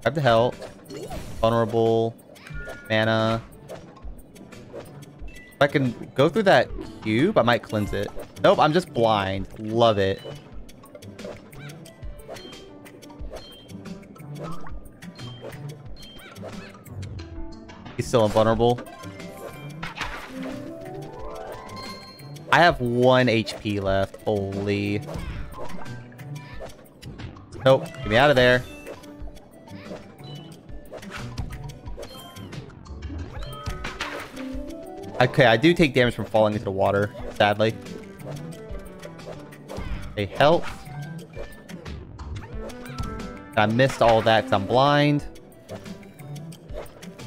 Grab the health. Vulnerable. Mana. If I can go through that cube, I might cleanse it. Nope, I'm just blind. Love it. He's still invulnerable. I have one H P left. Holy. Nope. Get me out of there. Okay, I do take damage from falling into the water, sadly. Okay, health. I missed all that because I'm blind.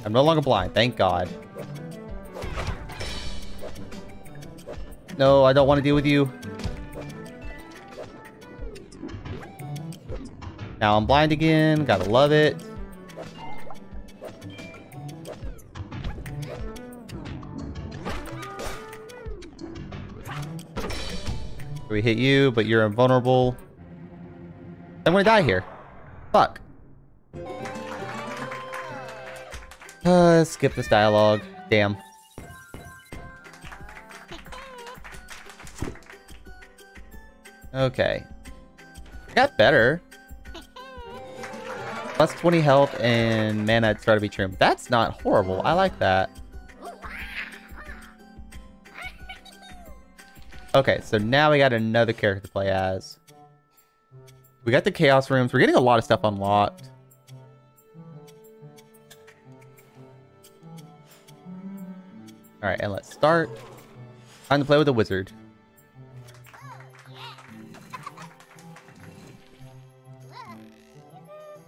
I'm no longer blind, thank God. No, I don't want to deal with you. Now I'm blind again, gotta love it. We hit you, but you're invulnerable. I'm gonna die here. Fuck. Uh, skip this dialogue. Damn. Okay. I got better. Plus twenty health and mana at start of each room. That's not horrible. I like that. Okay, so now we got another character to play as. We got the Chaos Rooms. We're getting a lot of stuff unlocked. Alright, and let's start. Time to play with a wizard.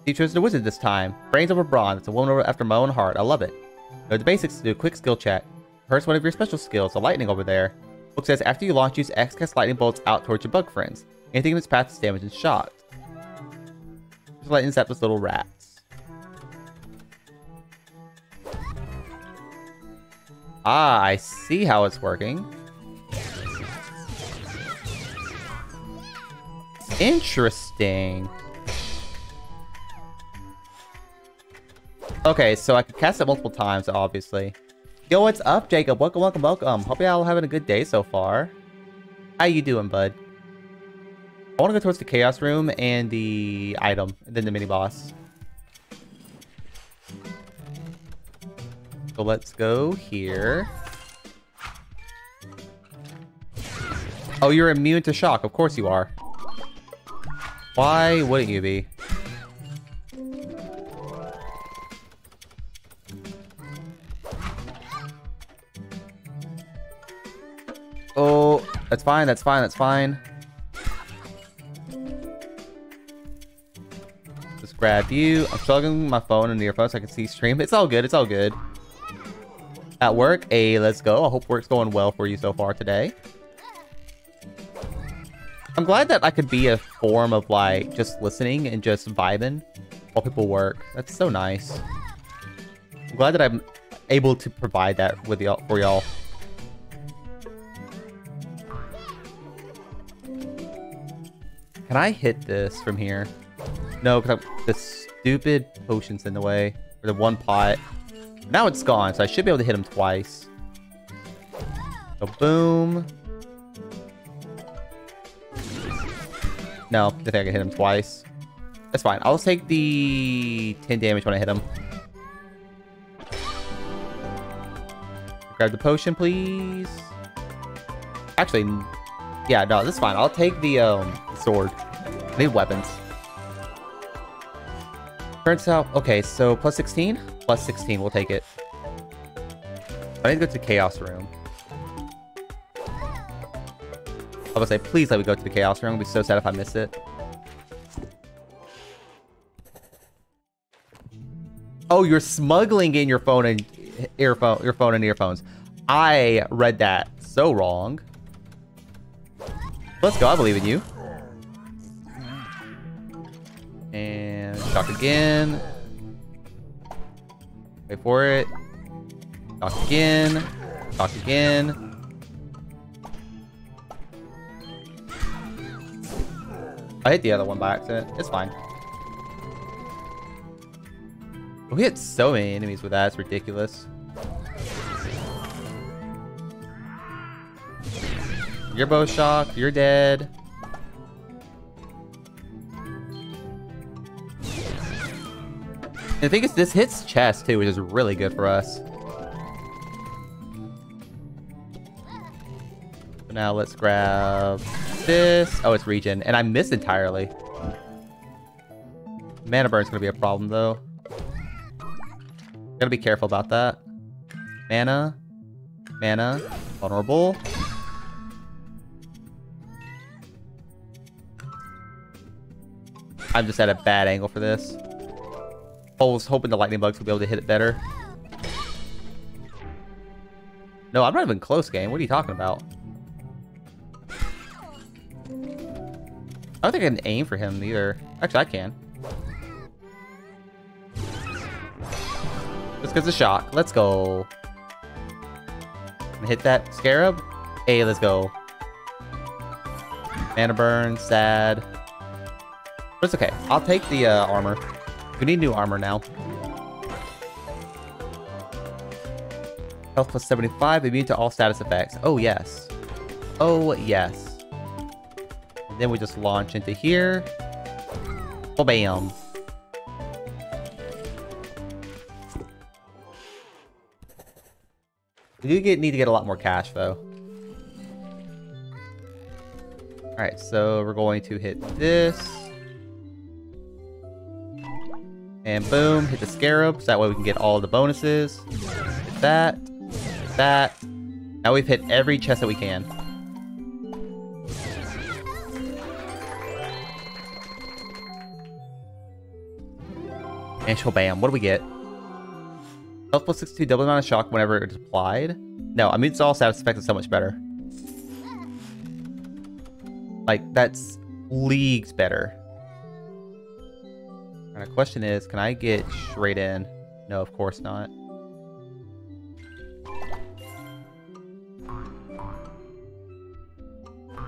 She chose the wizard this time. Brains over brawn. It's a woman over after my own heart. I love it. Know the basics to do a quick skill check. Rehearse one of your special skills, the lightning over there. Book says after you launch, use X cast lightning bolts out towards your bug friends. Anything in its path is damaged and shot. Just lightning zaps those little rats. Ah, I see how it's working. Interesting. Okay, so I could cast it multiple times, obviously. Yo, what's up, Jacob? Welcome, welcome, welcome. Hope y'all having a good day so far. How you doing, bud? I want to go towards the Chaos Room and the item, and then the mini-boss. So let's go here. Oh, you're immune to shock. Of course you are. Why wouldn't you be? Oh, that's fine, that's fine, that's fine. Just grab you. I'm plugging my phone in the earphone so I can see stream. It's all good, it's all good. At work, hey, let's go. I hope work's going well for you so far today. I'm glad that I could be a form of like, just listening and just vibing while people work. That's so nice. I'm glad that I'm able to provide that with y'all for y'all. Can I hit this from here? No, because the stupid potion's in the way. Or the one pot. Now it's gone, so I should be able to hit him twice. So boom. No, I think I can hit him twice. That's fine. I'll take the ten damage when I hit him. Grab the potion, please. Actually... Yeah, no, this is fine. I'll take the um, sword. I need weapons. Turns out... Okay, so plus sixteen? Plus sixteen, we'll take it. I need to go to the Chaos Room. I was going to say, please let me go to the Chaos Room. I'd be so sad if I miss it. Oh, you're smuggling in your phone and earphone, your phone and earphones. I read that so wrong. Let's go, I believe in you. And shock again. Wait for it. Shock again. Shock again. I hit the other one by accident. It's fine. We hit so many enemies with that, it's ridiculous. You're both shocked. You're dead. And the thing is, this hits chest too, which is really good for us. So now let's grab this. Oh, it's regen, and I missed entirely. Mana burn's gonna be a problem though. Gotta be careful about that. Mana, mana, vulnerable. I'm just at a bad angle for this. I was hoping the lightning bugs would be able to hit it better. No, I'm not even close, game. What are you talking about? I don't think I can aim for him either. Actually, I can. Let's get the shock. Let's go. Hit that scarab. Hey, let's go. Mana burn, sad. But it's okay. I'll take the uh, armor. We need new armor now. Health plus seventy-five, immune to all status effects. Oh, yes. Oh, yes. And then we just launch into here. Oh, bam. We do get, need to get a lot more cash, though. Alright, so we're going to hit this. And boom, hit the scarabs. That way we can get all the bonuses. Hit that. Hit that. Now we've hit every chest that we can. And shabam. What do we get? Health plus sixty-two, double amount of shock whenever it's applied. No, I mean, it's all status effects so much better. Like, that's leagues better. And the question is, can I get straight in? No, of course not.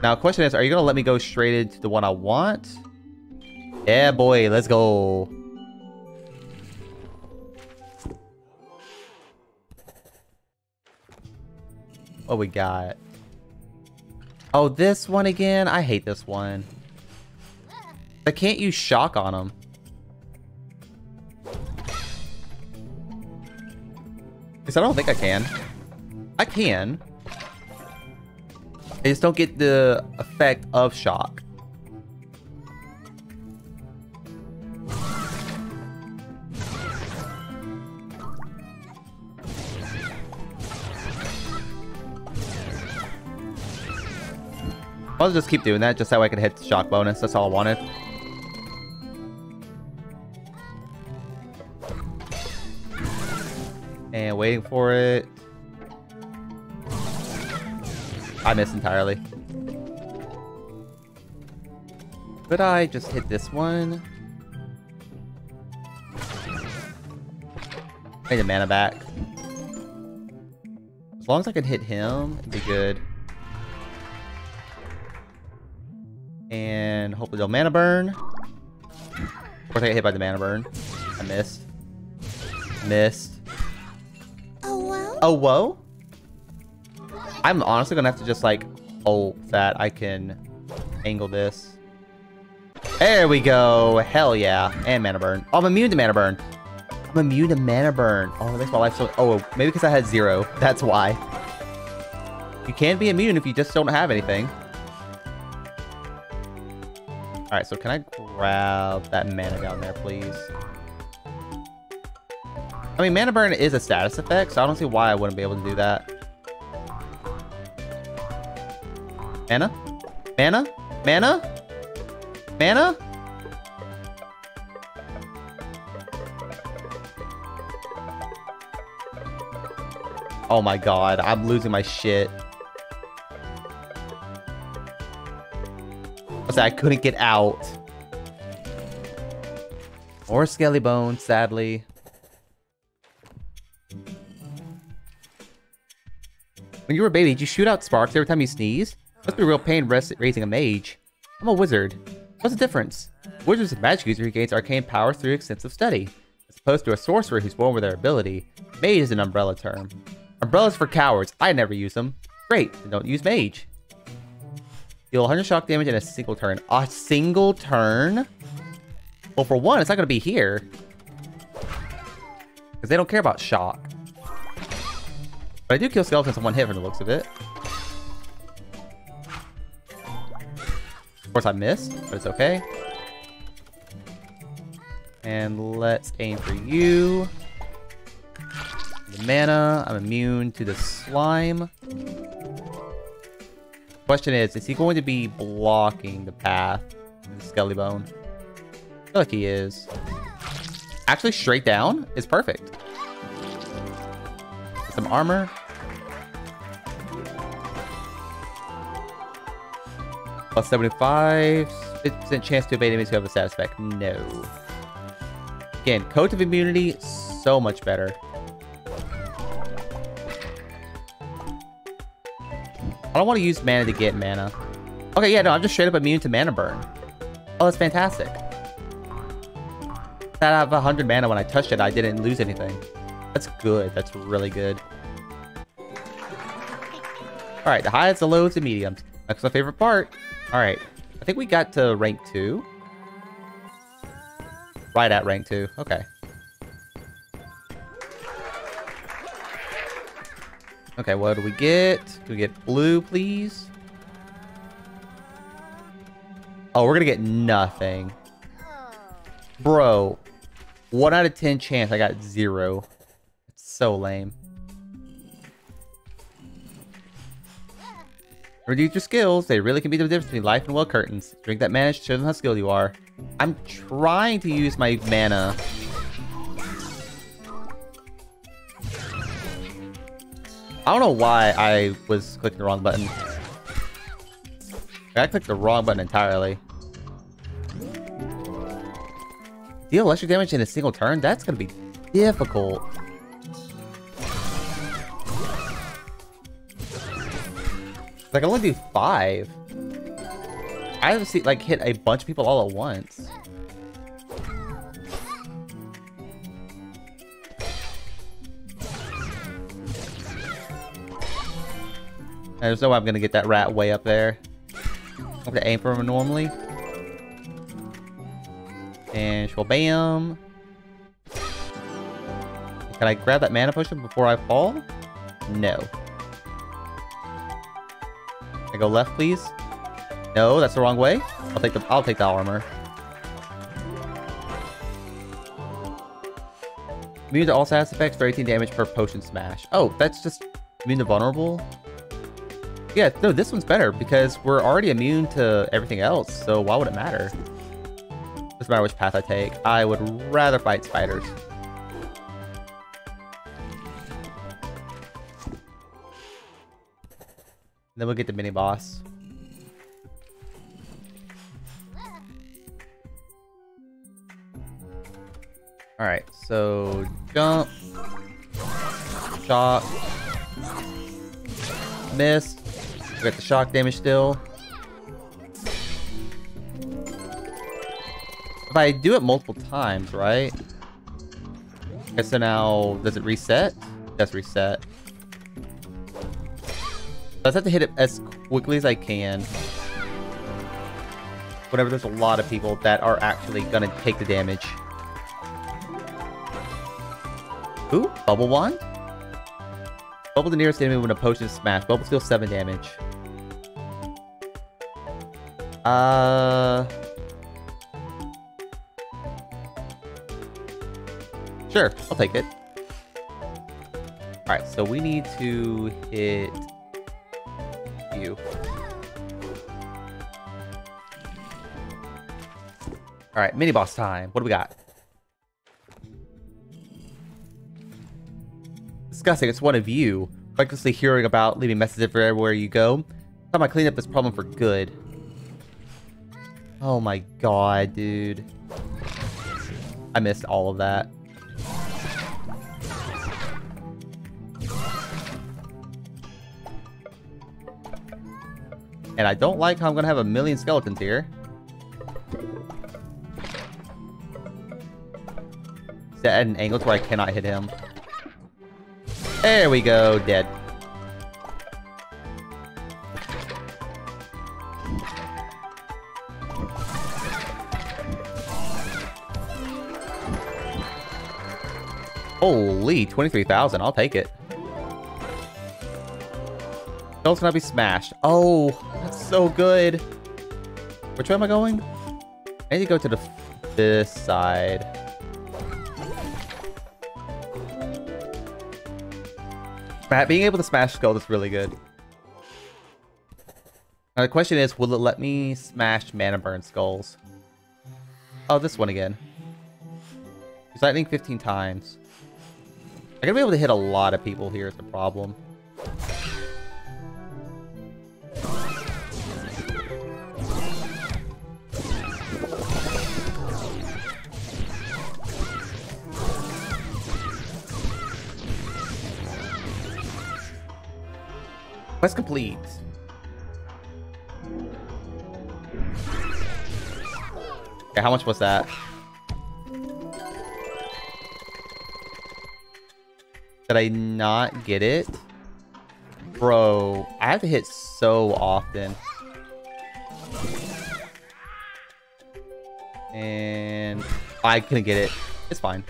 Now, the question is, are you going to let me go straight into the one I want? Yeah, boy, let's go. What we got? Oh, this one again? I hate this one. I can't use shock on him. Because I don't think I can. I can. I just don't get the effect of shock. I'll just keep doing that, just that way I can hit the shock bonus. That's all I wanted. And waiting for it. I missed entirely. Could I just hit this one? I need the mana back. As long as I can hit him, it'd be good. And hopefully they'll mana burn. Of course I get hit by the mana burn. I missed. Missed. Oh, whoa? I'm honestly gonna have to just, like, hope that I can angle this. There we go. Hell yeah. And mana burn. Oh, I'm immune to mana burn. I'm immune to mana burn. Oh, that makes my life so... Oh, maybe because I had zero. That's why. You can be immune if you just don't have anything. Alright, so can I grab that mana down there, please? I mean, mana burn is a status effect, so I don't see why I wouldn't be able to do that. Mana? Mana? Mana? Mana? Oh my god, I'm losing my shit. I said I couldn't get out. Or Skelly Bone, sadly. When you were a baby, did you shoot out sparks every time you sneezed? Must be a real pain raising a mage. I'm a wizard. What's the difference? Wizards and magic users who gains arcane powers through extensive study, as opposed to a sorcerer who's born with their ability. Mage is an umbrella term. Umbrellas for cowards. I never use them. Great, then don't use mage. Deal one hundred shock damage in a single turn. A single turn? Well, for one, it's not going to be here. Because they don't care about shock. But I do kill skeletons in one hit from the looks of it. Of course I missed, but it's okay. And let's aim for you. The mana, I'm immune to the slime. Question is, is he going to be blocking the path in the Skelly Bone? I feel like he is. Actually, straight down is perfect. Some armor. Plus seventy-five, fifty percent chance to evade enemies who have a status effect. No. Again, Coat of Immunity, so much better. I don't want to use mana to get mana. Okay, yeah, no, I'm just straight up immune to mana burn. Oh, that's fantastic. That out of one hundred mana when I touched it, I didn't lose anything. That's good. That's really good. Alright, the highs, the lows, the mediums. That's my favorite part. Alright, I think we got to rank two. Right at rank two. Okay. Okay, what do we get? Can we get blue, please? Oh, we're gonna get nothing. Bro. One out of ten chance. I got zero. It's so lame. Reduce your skills. They really can be the difference between life and well curtains. Drink that mana to show them how skilled you are. I'm trying to use my mana. I don't know why I was clicking the wrong button. I clicked the wrong button entirely. Deal electric damage in a single turn? That's gonna be difficult. Like, I only do five. I haven't seen, like, hit a bunch of people all at once. There's no way I'm gonna get that rat way up there. I'm gonna aim for him normally. And shwabam. Can I grab that mana potion before I fall? No. I go left, please. No, that's the wrong way. I'll take the I'll take the armor. Immune to all status effects for eighteen damage per potion smash. Oh, that's just immune to vulnerable. Yeah, no, this one's better because we're already immune to everything else, so why would it matter? Doesn't matter which path I take. I would rather fight spiders. Then we'll get the mini boss. Alright, so jump. Shock. Miss. We got the shock damage still. If I do it multiple times, right? Okay, so now, does it reset? That's reset. I just have to hit it as quickly as I can. Whenever there's a lot of people that are actually gonna take the damage. Ooh, bubble wand? Bubble the nearest enemy when a potion is smashed. Bubble steals seven damage. Uh... Sure, I'll take it. Alright, so we need to hit you. Alright, mini boss time. What do we got? Disgusting, it's one of you. Recklessly hearing about leaving messages everywhere you go. Time I clean up this problem for good. Oh my god, dude. I missed all of that. And I don't like how I'm gonna have a million skeletons here. Is that at an angle to where I cannot hit him? There we go, dead. Holy, twenty-three thousand, I'll take it. Skulls cannot be smashed. Oh, that's so good. Which way am I going? I need to go to the this side. Being able to smash skulls is really good. Now the question is, will it let me smash mana burn skulls? Oh, this one again. It's lightning fifteen times. I'm gonna be able to hit a lot of people here is the problem. Quest complete. Okay, how much was that? Did I not get it? Bro, I have to hit so often. And I couldn't get it. It's fine.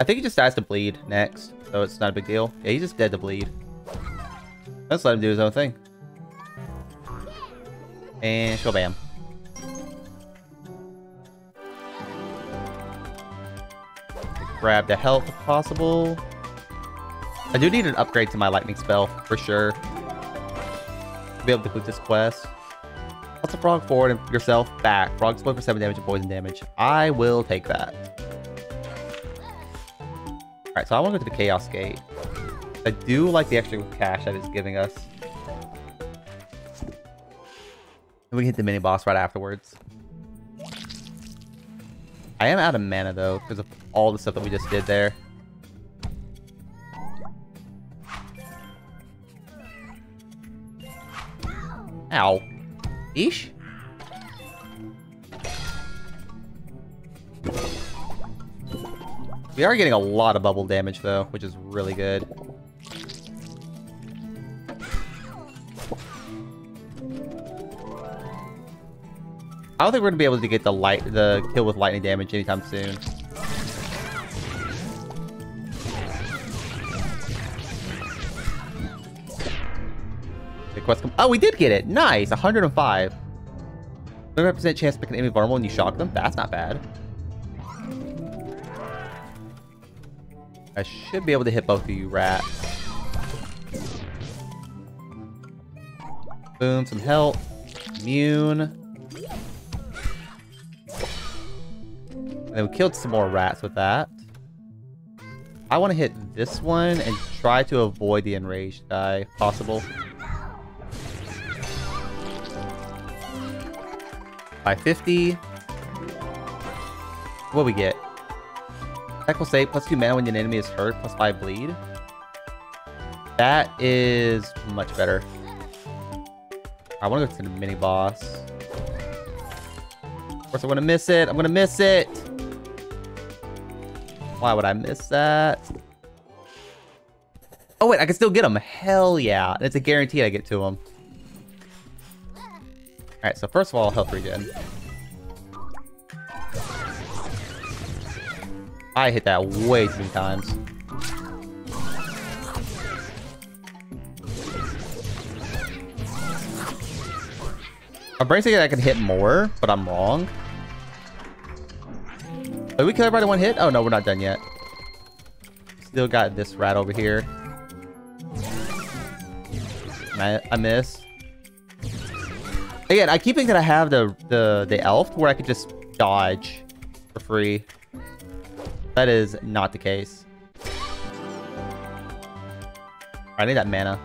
I think he just has to bleed next, so it's not a big deal. Yeah, he's just dead to bleed. Let's let him do his own thing. And shabam. Grab the health if possible. I do need an upgrade to my lightning spell, for sure, to be able to complete this quest. Lots of frog forward and yourself back. Frog split for seven damage and poison damage. I will take that. Alright, so I want to go to the Chaos Gate. I do like the extra cash that it's giving us. And we can hit the mini boss right afterwards. I am out of mana though, because of all the stuff that we just did there. Ow. Eesh. We are getting a lot of bubble damage though, which is really good. I don't think we're gonna be able to get the light the kill with lightning damage anytime soon. Oh, we did get it. Nice. one hundred and five. thirty percent chance to make an enemy vulnerable when you shock them. That's not bad. I should be able to hit both of you rats. Boom. Some health. Immune. And then we killed some more rats with that. I want to hit this one and try to avoid the enraged guy if possible. fifty. What do we get? Spectacle save, plus two mana when an enemy is hurt, plus five bleed. That is much better. I want to go to the mini boss. Of course, I'm gonna miss it. I'm gonna miss it. Why would I miss that? Oh wait, I can still get him. Hell yeah! It's a guarantee I get to him. Alright, so first of all, health regen. I hit that way too many times. My brain's thinking I can hit more, but I'm wrong. Did we kill everybody in one hit? Oh no, we're not done yet. Still got this rat over here. I, I missed. Again, I keep thinking that I have the, the, the elf where I could just dodge for free. That is not the case. I need that mana.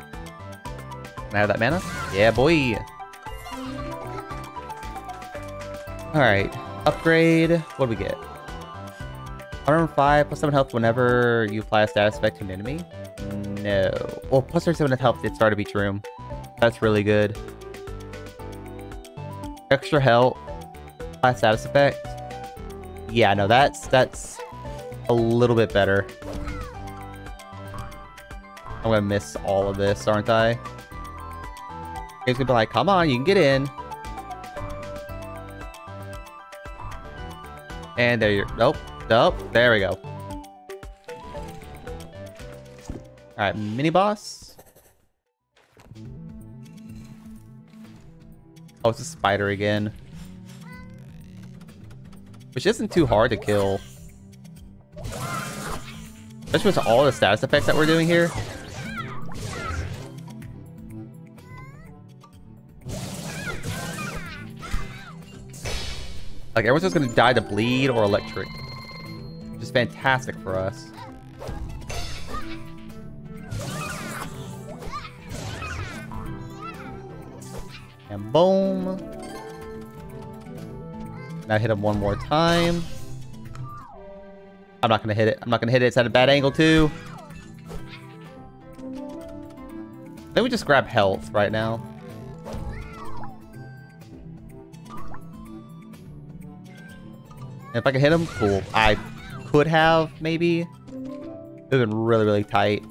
Can I have that mana? Yeah, boy. Alright. Upgrade. What do we get? one hundred and five plus seven health whenever you apply a status effect to an enemy. No. Well, plus thirty-seven health at the start of each room. That's really good. Extra health, class status effect. Yeah, no, that's that's a little bit better. I'm gonna miss all of this, aren't I? Game's gonna be like, come on, you can get in. And there you're. Nope, nope. There we go. All right, mini boss. Oh, it's a spider again. Which isn't too hard to kill. Especially with all the status effects that we're doing here. Like, everyone's just gonna die to bleed or electric. Which is fantastic for us. And boom. Now hit him one more time. I'm not gonna hit it. I'm not gonna hit it. It's at a bad angle too. Then we just grab health right now. And if I can hit him, cool. I could have, maybe. It would have been really, really tight.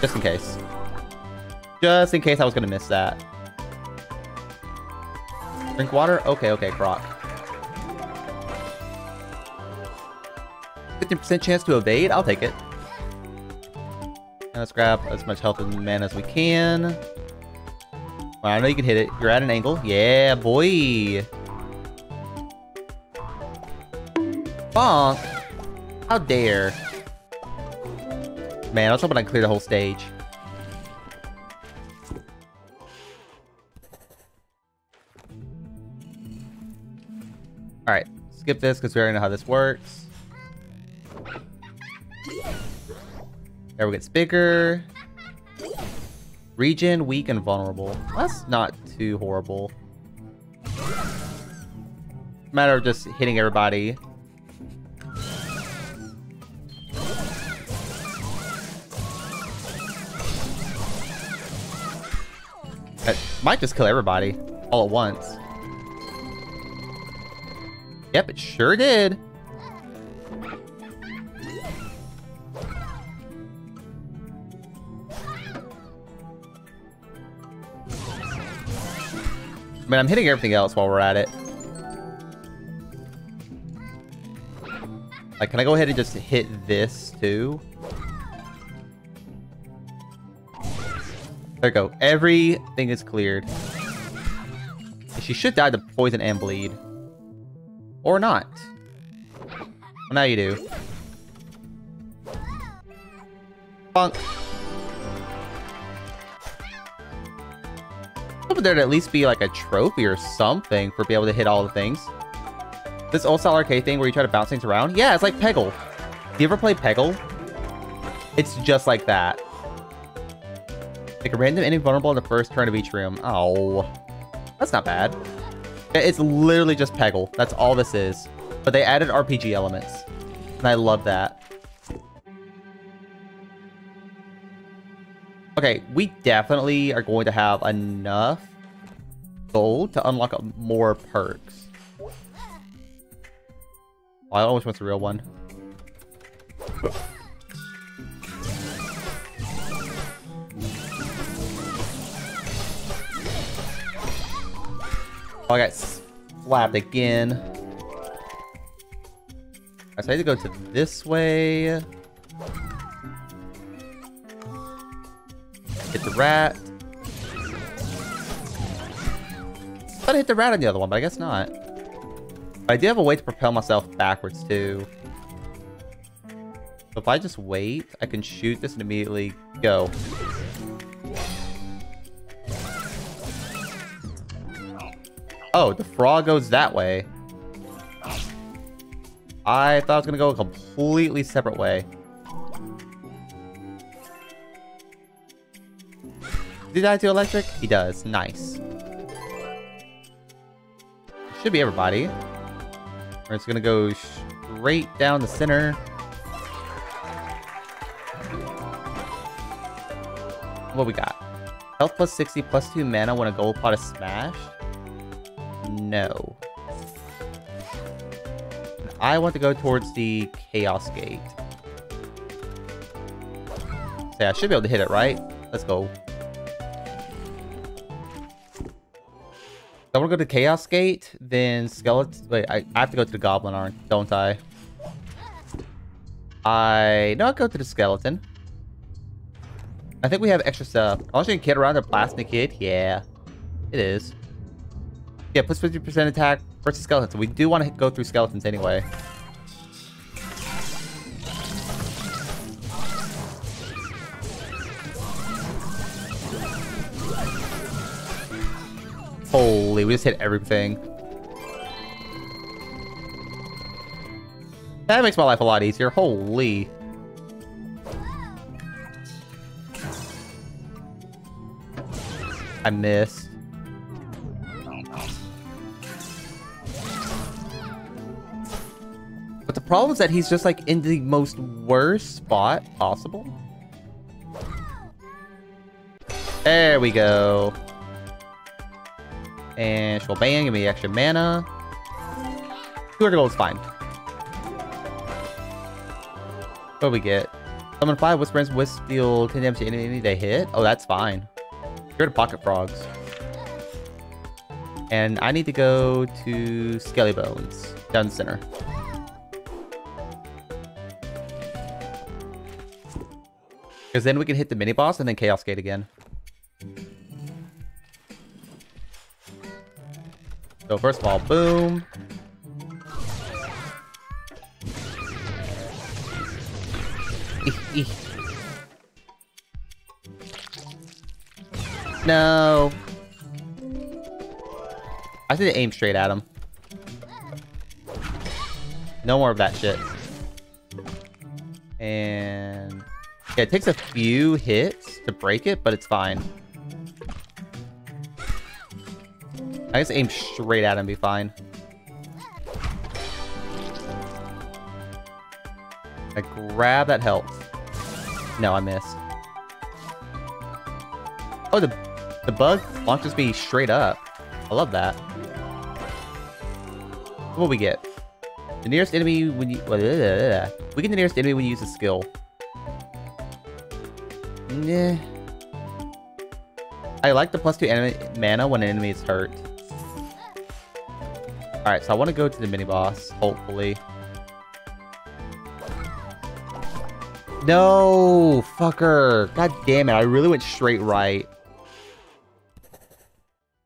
Just in case. Just in case I was going to miss that. Drink water? Okay, okay, Croc. fifteen percent chance to evade? I'll take it. Now let's grab as much health and mana as we can. Well, I know you can hit it. You're at an angle. Yeah, boy. Bonk. How dare. Man, I was hoping I could clear the whole stage. Alright, skip this because we already know how this works. There we gets bigger. Regen, weak, and vulnerable. That's not too horrible. Matter of just hitting everybody. That might just kill everybody all at once. Yep, it sure did. I mean, I'm hitting everything else while we're at it. Like, can I go ahead and just hit this too? There we go. Everything is cleared. She should die to poison and bleed. Or not. Well, now you do. Bonk. I hope there'd at least be like a trophy or something for being able to hit all the things. This old style arcade thing where you try to bounce things around. Yeah, it's like Peggle. Do you ever play Peggle? It's just like that. Make a random enemy vulnerable in the first turn of each room. Oh, that's not bad. It's literally just Peggle. That's all this is. But they added R P G elements. And I love that. Okay, we definitely are going to have enough gold to unlock more perks. Oh, I always want the real one. Oh, I got slapped again. Alright, so I need to go to this way. Hit the rat. I thought I hit the rat on the other one, but I guess not. But I do have a way to propel myself backwards too. So if I just wait, I can shoot this and immediately go. Oh, the frog goes that way. I thought I was going to go a completely separate way. Did he die to electric? He does. Nice. Should be everybody. We're just going to go straight down the center. What we got? Health plus sixty plus two mana when a gold pot is smashed. No. I want to go towards the Chaos Gate. So yeah, I should be able to hit it, right? Let's go. So I want to go to Chaos Gate, then Skeleton... Wait, I, I have to go to the Goblin Arm, don't I? I... No, I'll go to the Skeleton. I think we have extra stuff. Unless you can kid around the Plasma Kid. Yeah, it is. Yeah, plus fifty percent attack versus skeletons. So we do want to go through skeletons anyway. Holy, we just hit everything. That makes my life a lot easier. Holy. I missed. The problem is that he's just like in the most worst spot possible. There we go. And shebang, give me extra mana. two hundred gold is fine. What do we get? Summon five Whisperings, Whistle, condemns to any enemy they hit. Oh, that's fine. You're to Pocket Frogs. And I need to go to Skelly Bones, Dungeon Center. Because then we can hit the mini boss and then Chaos Gate again. So first of all, boom. No. I should aim straight at him. No more of that shit. And yeah, it takes a few hits to break it, but it's fine. I just aim straight at him, be fine. I grab that health. No, I missed. Oh, the the bug launches me straight up. I love that. What do we get? The nearest enemy when you blah, blah, blah, blah. We get the nearest enemy when you use a skill. Nah. I like the plus two mana when an enemy is hurt. Alright, so I want to go to the mini boss, hopefully. No, fucker. God damn it. I really went straight right.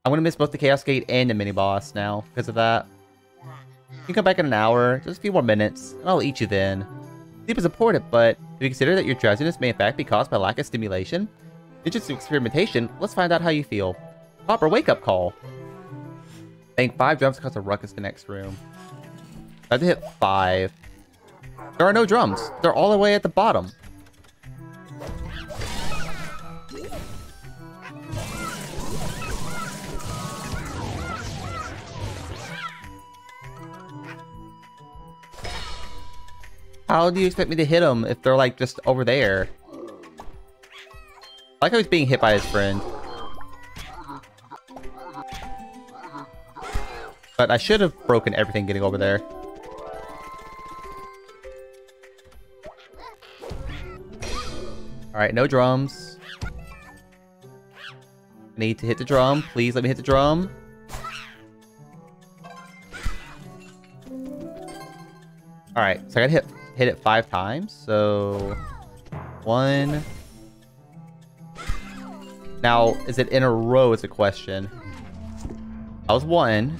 I'm going to miss both the Chaos Gate and the mini boss now because of that. You can come back in an hour, just a few more minutes, and I'll eat you then. Sleep is important, but if you consider that your drowsiness may in fact be caused by lack of stimulation, it's just experimentation. Let's find out how you feel. Proper wake-up call. Bank five drums cause a ruckus in the next room. I have to hit five. There are no drums. They're all the way at the bottom. How do you expect me to hit them if they're like just over there? I like how he's being hit by his friend. But I should have broken everything getting over there. Alright, no drums. I need to hit the drum. Please let me hit the drum. Alright, so I gotta hit, hit it five times. So... One... Now, is it in a row is a question. That was one.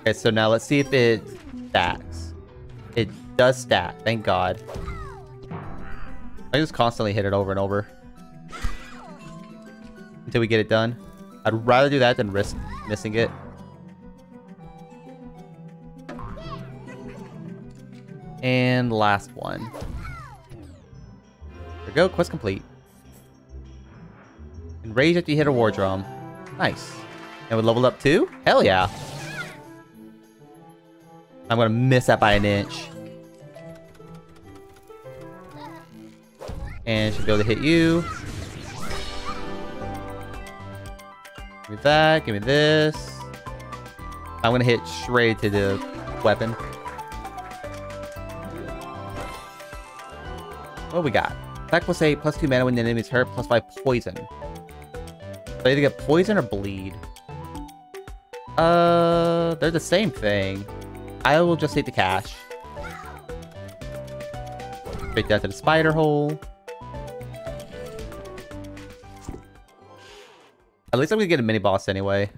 Okay, so now let's see if it stacks. It does stack, thank God. I just constantly hit it over and over until we get it done. I'd rather do that than risk missing it. And last one. There we go, quest complete. Enrage after you hit a war drum. Nice. And we leveled up too? Hell yeah. I'm gonna miss that by an inch. And should be able to hit you. Give me that, give me this. I'm gonna hit straight to the weapon. What do we got? Attack plus eight, plus two mana when the enemy is hurt, plus five poison. So I either get poison or bleed. Uh, they're the same thing. I will just hit the cash. Straight down to the spider hole. At least I'm gonna get a mini boss anyway.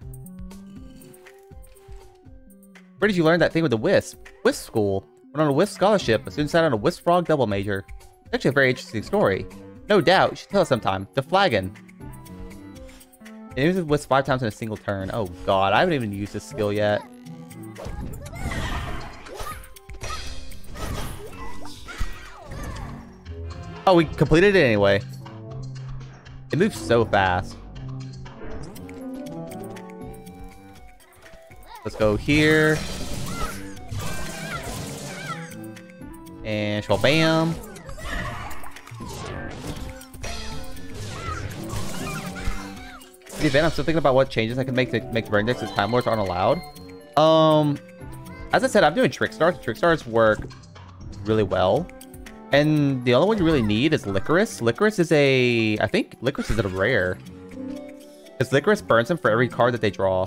Where did you learn that thing with the Wisp? Wisp school. Went on a Wisp scholarship, but soon sat on a Wisp frog double major. It's actually a very interesting story. No doubt, you should tell us sometime. The flagon. It uses Wisp five times in a single turn. Oh god, I haven't even used this skill yet. Oh, we completed it anyway. It moves so fast. Let's go here. And shwabam. the event, I'm still thinking about what changes I can make to make burn decks as Time Lords aren't allowed. Um, as I said, I'm doing Trickstars. Trickstars work really well. And the only one you really need is Licorice. Licorice is a... I think Licorice is a rare. Because Licorice burns them for every card that they draw.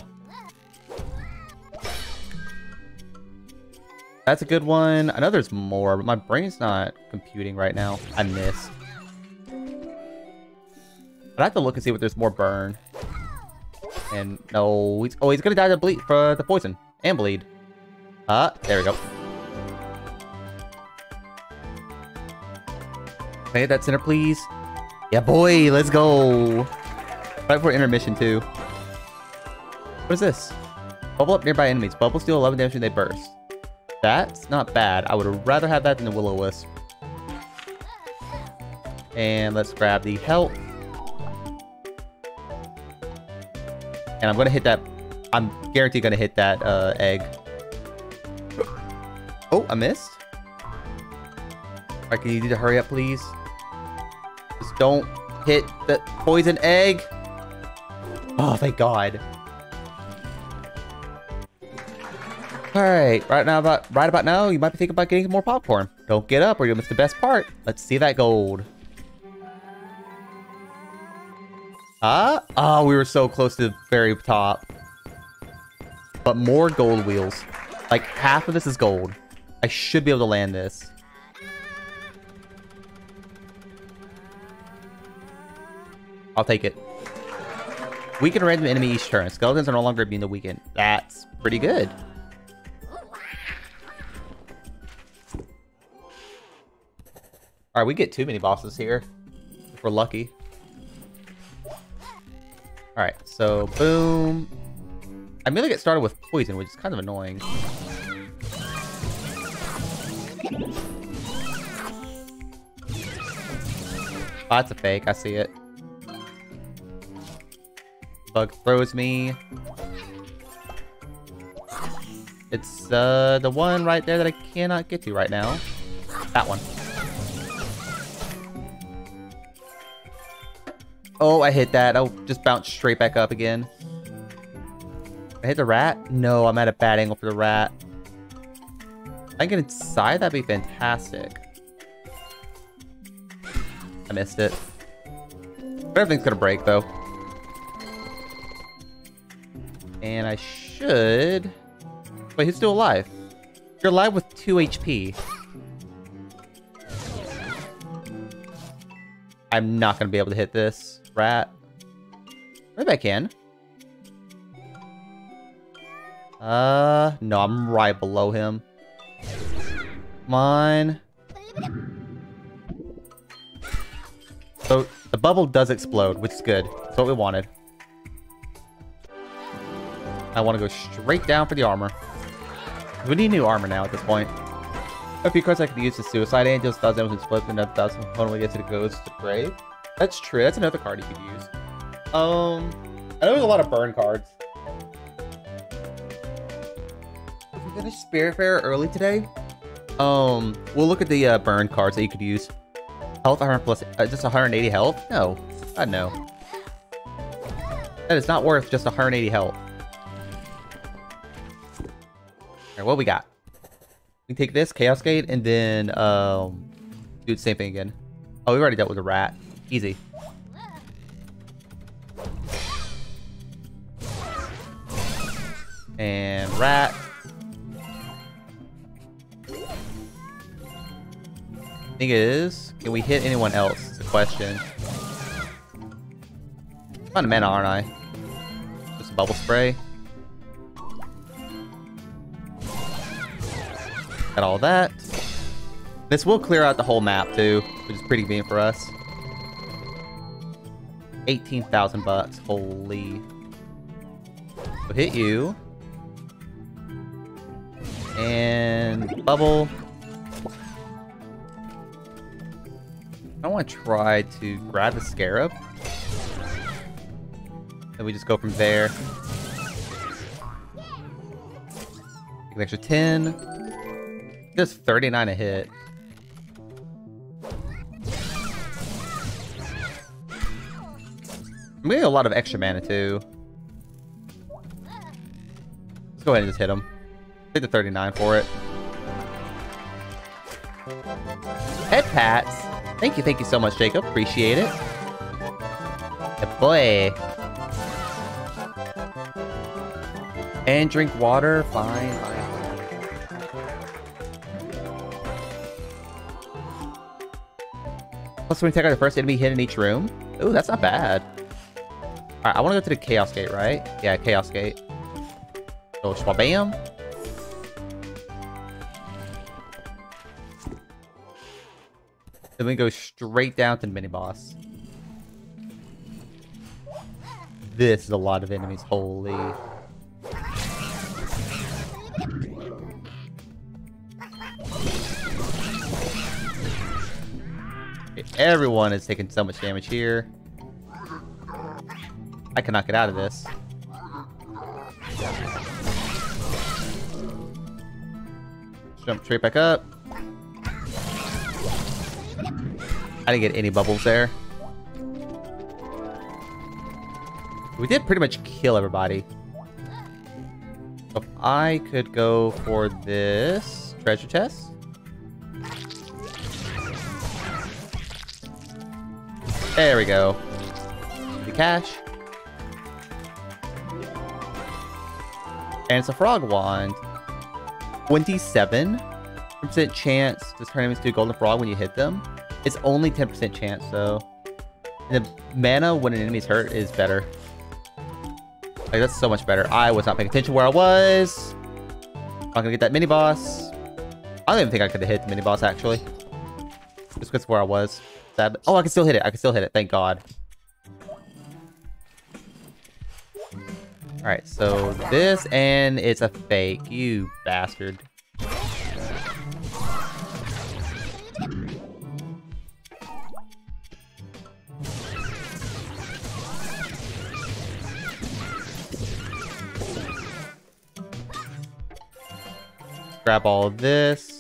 That's a good one. I know there's more, but my brain's not computing right now. I missed. But I have to look and see if there's more burn. And no, he's, oh, he's gonna die to bleed for the poison and bleed. Uh, there we go. Can I hit that center, please? Yeah, boy, let's go. Right for intermission too. What is this? Bubble up nearby enemies. Bubbles deal eleven damage when they burst. That's not bad. I would rather have that than the Will-O-Wisp. And let's grab the health. And I'm gonna hit that. I'm guaranteed gonna hit that uh, egg. Oh, I missed. Alright, can you need to hurry up, please? Just don't hit the poison egg. Oh, thank God. All right, right now, about right about now, you might be thinking about getting more popcorn. Don't get up, or you'll miss the best part. Let's see that gold. Ah, oh, we were so close to the very top. But more gold wheels. Like half of this is gold. I should be able to land this. I'll take it. Weaken a random enemy each turn. Skeletons are no longer immune to weaken. That's pretty good. All right, we get too many bosses here, if we're lucky. All right, so boom. I merely get started with poison, which is kind of annoying. Oh, that's a fake, I see it. Bug throws me. It's uh, the one right there that I cannot get to right now. That one. Oh, I hit that. I'll just bounce straight back up again. I hit the rat? No, I'm at a bad angle for the rat. If I can get inside, that'd be fantastic. I missed it. Everything's gonna break, though. And I should... Wait, who's still alive? You're alive with two H P. I'm not gonna be able to hit this. Rat. Maybe I can. Uh, no, I'm right below him. Come on. So the bubble does explode, which is good. That's what we wanted. I want to go straight down for the armor. We need new armor now at this point. A few cards I could use to Suicide Angels, one thousand damage and split, and one thousand opponent gets it goes to Grave. That's true. That's another card you could use. Um, I know there's a lot of burn cards. If we finish Spiritfarer early today, um, we'll look at the uh, burn cards that you could use. Health one hundred plus, uh, just one hundred eighty health? No, I know. That is not worth just one hundred eighty health. All right, what we got? We can take this Chaos Gate and then um, do the same thing again. Oh, we already dealt with a rat. Easy. And rat. Thing is, can we hit anyone else? Is the question. I'm out of mana, aren't I? Just bubble spray. Got all that. This will clear out the whole map too, which is pretty convenient for us. eighteen thousand bucks, holy. We'll hit you. And bubble. I want to try to grab the scarab. And we just go from there. Take an extra ten. Just thirty-nine a hit. We have a lot of extra mana too. Let's go ahead and just hit him. Take the thirty-nine for it. Head pats. Thank you, thank you so much, Jacob. Appreciate it. Good boy. And drink water. Fine, fine. Plus, when we take out the first enemy hit in each room. Ooh, that's not bad. All right, I want to go to the Chaos Gate, right? Yeah, Chaos Gate. So, swabam. Then we go straight down to the mini boss. This is a lot of enemies. Holy. Everyone is taking so much damage here. I cannot get out of this. Jump straight back up. I didn't get any bubbles there. We did pretty much kill everybody. If I could go for this treasure chest. There we go. The cash. And it's a frog wand. twenty-seven percent chance to turn enemies to a golden frog when you hit them. It's only ten percent chance, though. And the mana when an enemy's hurt is better. Like, that's so much better. I was not paying attention where I was. I'm not gonna get that mini boss. I don't even think I could have hit the mini boss, actually. Just because of where I was. Sad. Oh, I can still hit it. I can still hit it. Thank God. Alright, so this, and it's a fake. You bastard. Grab all of this.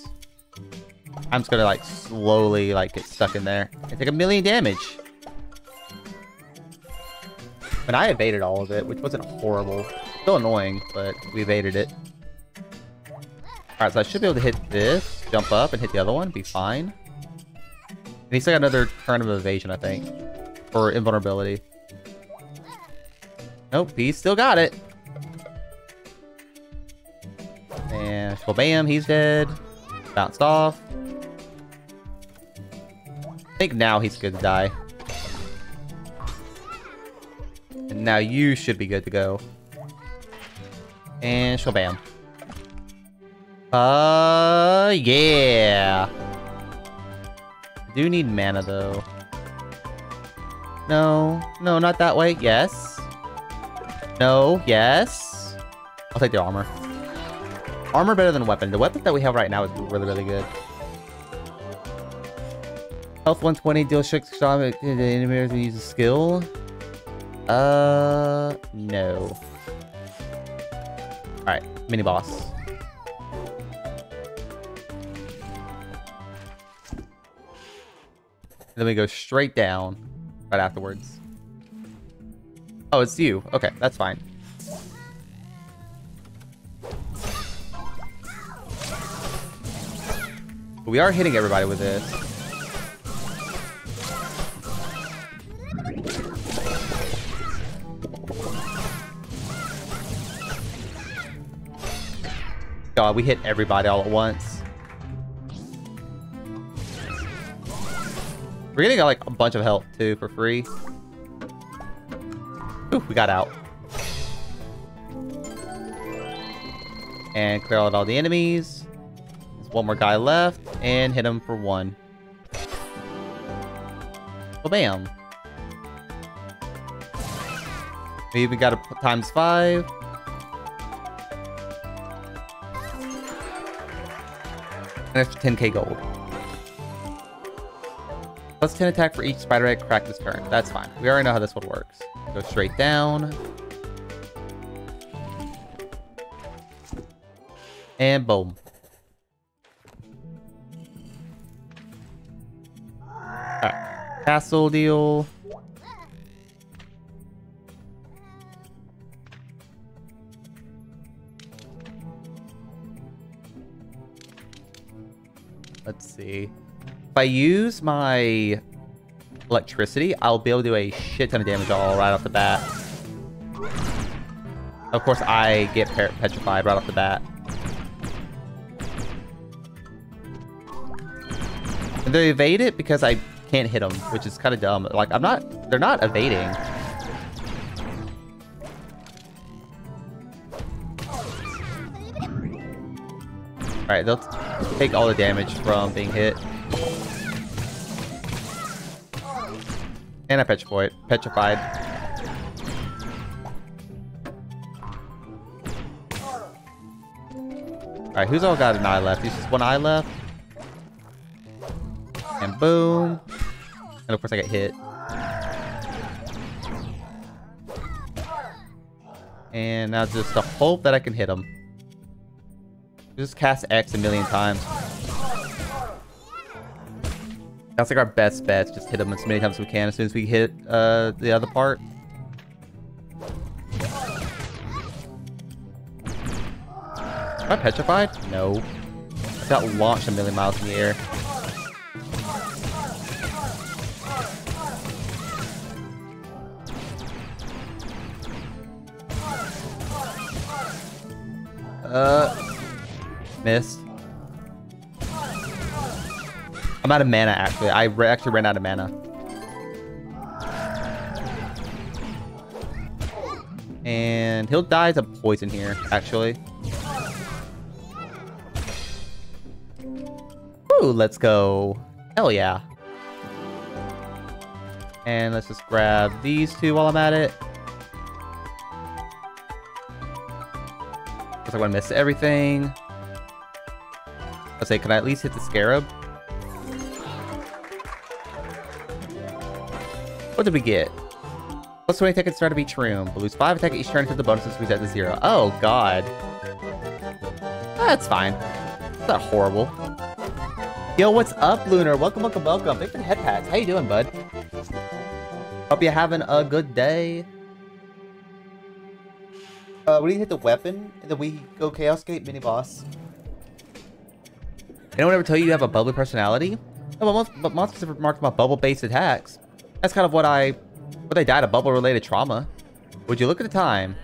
I'm just gonna like slowly like get stuck in there and take a million damage. But I evaded all of it, which wasn't horrible. Still annoying, but we evaded it. Alright, so I should be able to hit this, jump up and hit the other one, be fine. And he's got another turn of evasion, I think. Or invulnerability. Nope, he's still got it. And well, bam, he's dead. Bounced off. I think now he's good to die. And now you should be good to go. And shabam. Uh, yeah. Do need mana though. No, no, not that way. Yes. No, yes. I'll take the armor. Armor better than weapon. The weapon that we have right now is really, really good. Health one twenty, deal six damage to the enemy who uses skill. Uh, no. Alright, mini boss. And then we go straight down right afterwards. Oh, it's you. Okay, that's fine. But we are hitting everybody with this. God, we hit everybody all at once. We're getting like a bunch of health too for free. Ooh, we got out. And clear out all the enemies. There's one more guy left and hit him for one. Well, bam. We even got a times five. An extra ten K gold. Plus ten attack for each spider egg cracked this turn. That's fine. We already know how this one works. Go straight down. And boom. Alright. Castle deal. Let's see. If I use my electricity, I'll be able to do a shit ton of damage all right off the bat. Of course, I get petrified right off the bat. And they evade it because I can't hit them, which is kind of dumb. Like, I'm not... They're not evading. Alright, they'll take all the damage from being hit. And I petrified. petrified. Alright, who's all got an eye left? There's just one eye left. And boom. And of course I get hit. And now just to hope that I can hit him. Just cast X a million times. That's like our best bet. Just hit him as many times as we can as soon as we hit uh, the other part. Am I petrified? No. I got launched a million miles in the air. Uh, missed. I'm out of mana, actually. I re actually ran out of mana. And he'll die to poison here, actually. Ooh, let's go. Hell yeah. And let's just grab these two while I'm at it. I'm gonna miss everything. I'll say, can I at least hit the scarab? What did we get? Plus twenty attack at the start of each room. We'll lose five attack each turn until the bonuses reset to zero. Oh god. That's fine. That's not horrible. Yo, what's up, Lunar? Welcome, welcome, welcome. Big head pats. How you doing, bud? Hope you're having a good day. Uh, we need to hit the weapon, and then we go Chaos Gate mini-boss. Anyone ever tell you you have a bubbly personality? No, but, most, but monsters have remarked about bubble-based attacks. That's kind of what I... what I died of bubble-related trauma. Would you look at the time?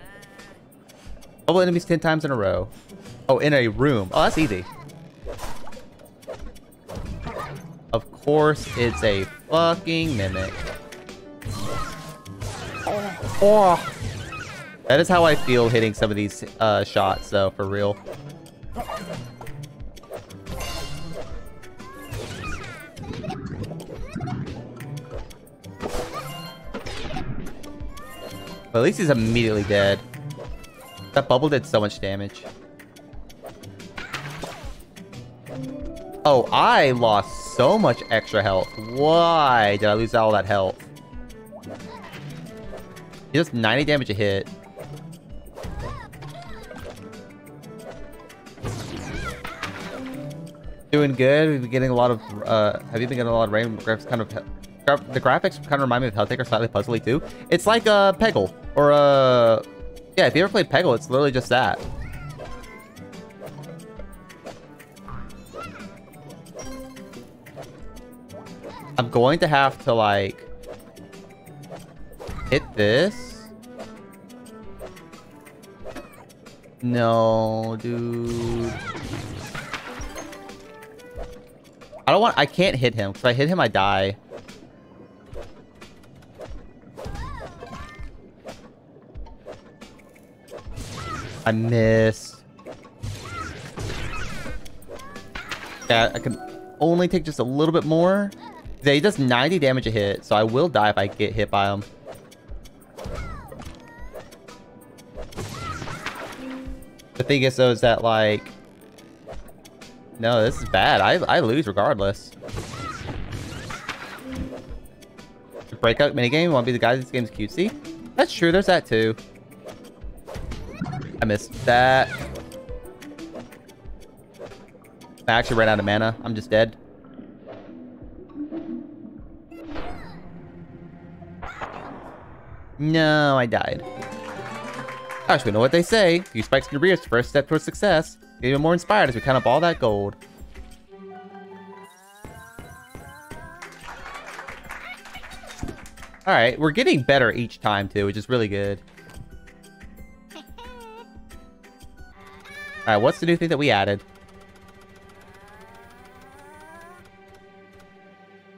Bubble enemies ten times in a row. Oh, in a room. Oh, that's easy. Of course, it's a fucking mimic. Oh! That is how I feel hitting some of these uh, shots, though, for real. But at least he's immediately dead. That bubble did so much damage. Oh, I lost so much extra health. Why did I lose all that health? He does ninety damage a hit. Doing good. We've been getting a lot of. Uh, have you been getting a lot of rain? Graphics kind of. Gra the graphics kind of remind me of Helltaker, slightly puzzly too. It's like a uh, Peggle or a. Uh, yeah, if you ever played Peggle, it's literally just that. I'm going to have to like hit this. No, dude. I don't want- I can't hit him, because if I hit him, I die. I missed. Yeah, I can only take just a little bit more. Yeah, he does ninety damage a hit, so I will die if I get hit by him. The thing is, though, is that, like... No, this is bad. I, I lose regardless. Breakout minigame? Want to be the guy this game's cutesy? That's true. There's that too. I missed that. I actually ran out of mana. I'm just dead. No, I died. Gosh, we know what they say. A few spikes can be your first step towards success. Get even more inspired as we count up all that gold. All right, we're getting better each time too, which is really good. All right, what's the new thing that we added?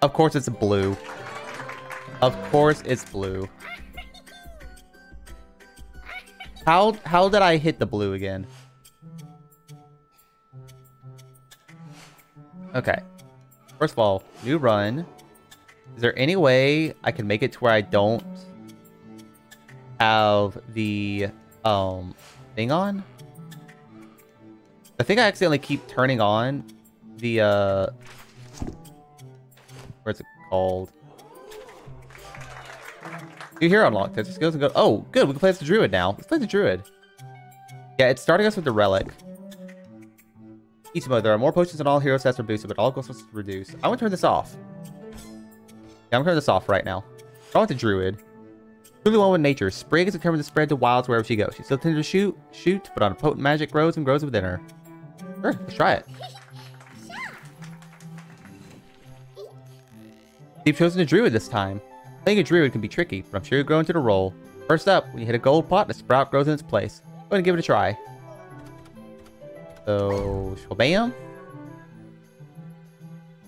Of course it's blue. Of course it's blue. How how did I hit the blue again? Okay. First of all, new run. Is there any way I can make it to where I don't have the um thing on? I think I accidentally keep turning on the uh what's it called? New hero unlocked. Test your skills and go. Oh, good. We can play as the druid now. Let's play the druid. Yeah, it's starting us with the relic. Each mode, there are more potions than all hero stats are boosted, but all goals are reduced. I want to turn this off. Yeah, I'm gonna turn this off right now. I want the druid. Truly one with nature. Spring is determined to spread to wilds wherever she goes. She still tends to shoot, shoot, but on potent magic grows and grows within her. Sure, let's try it. They've chosen a druid this time. Playing a druid can be tricky, but I'm sure you'll grow into the role. First up, when you hit a gold pot, the sprout grows in its place. Go ahead and give it a try. So, shabam.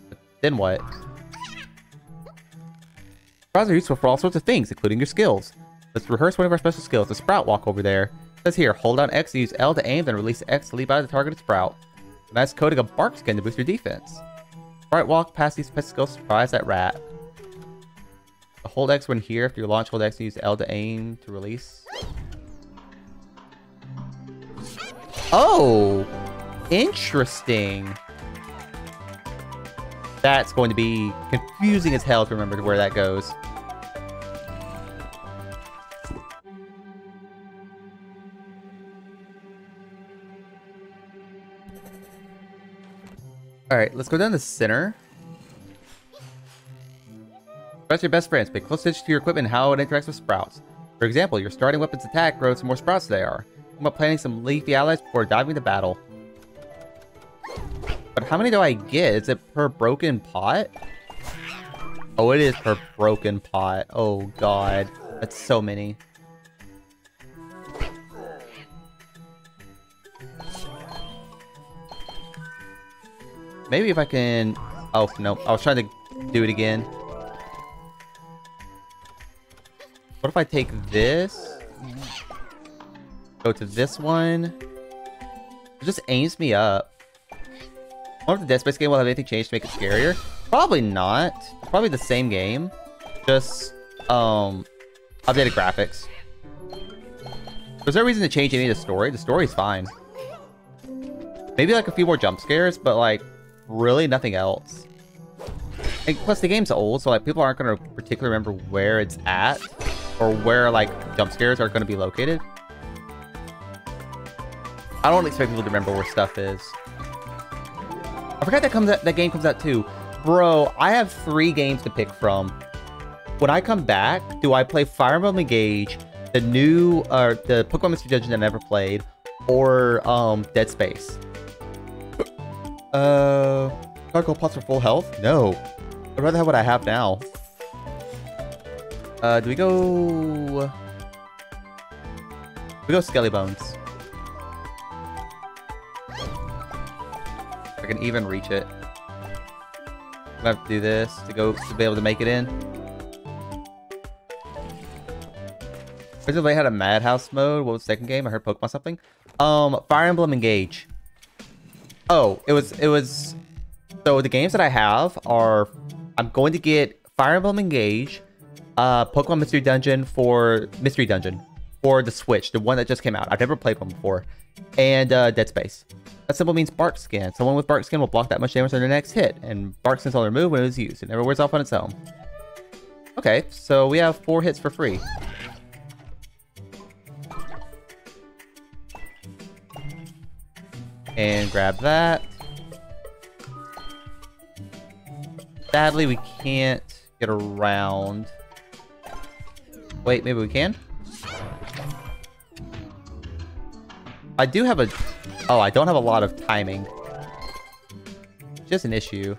But then what? Sprouts are useful for all sorts of things, including your skills. Let's rehearse one of our special skills, the sprout walk over there. It says here, hold down X to use L to aim, then release X to leap out of the targeted sprout. A nice coating of bark skin to boost your defense. Sprout walk past these special skills, surprise that rat. Hold X when here. After you launch, hold X and use L to aim to release. Oh! Interesting. That's going to be confusing as hell to remember where that goes. Alright, let's go down the center. Sprout's your best friends. Pay close attention to your equipment and how it interacts with sprouts. For example, your starting weapon's attack grows the more sprouts they are. Think about planting some leafy allies before diving into battle. But how many do I get? Is it per broken pot? Oh, it is per broken pot. Oh god. That's so many. Maybe if I can... Oh, no. I was trying to do it again. What if I take this? Go to this one. It just aims me up. I wonder if the Dead Space game will have anything changed to make it scarier. Probably not. Probably the same game. Just um updated graphics. There's no reason to change any of the story. The story's fine. Maybe like a few more jump scares, but like really nothing else. And plus the game's old, so like people aren't gonna particularly remember where it's at. Or where, like, jump scares are going to be located. I don't expect people to remember where stuff is. I forgot that comes out, that game comes out too. Bro, I have three games to pick from. When I come back, do I play Fire Emblem Engage, the new, or uh, the Pokemon Mystery Dungeon I never played, or um, Dead Space? Uh, Darko Pots for full health? No. I'd rather have what I have now. Uh, do we go... We go Skelly Bones. If I can even reach it. I'm gonna have to do this to go to be able to make it in. Originally had a Madhouse mode. What was the second game? I heard Pokemon something. Um, Fire Emblem Engage. Oh, it was... It was... So the games that I have are... I'm going to get Fire Emblem Engage... Uh, Pokemon Mystery Dungeon for Mystery Dungeon for the Switch, the one that just came out. I've never played one before. And uh, Dead Space. That symbol means bark skin. Someone with bark skin will block that much damage on their next hit, and bark skin's only removed when it is used. It never wears off on its own. Okay, so we have four hits for free. And grab that. Sadly, we can't get around. Wait, maybe we can? I do have a... Oh, I don't have a lot of timing. Just an issue.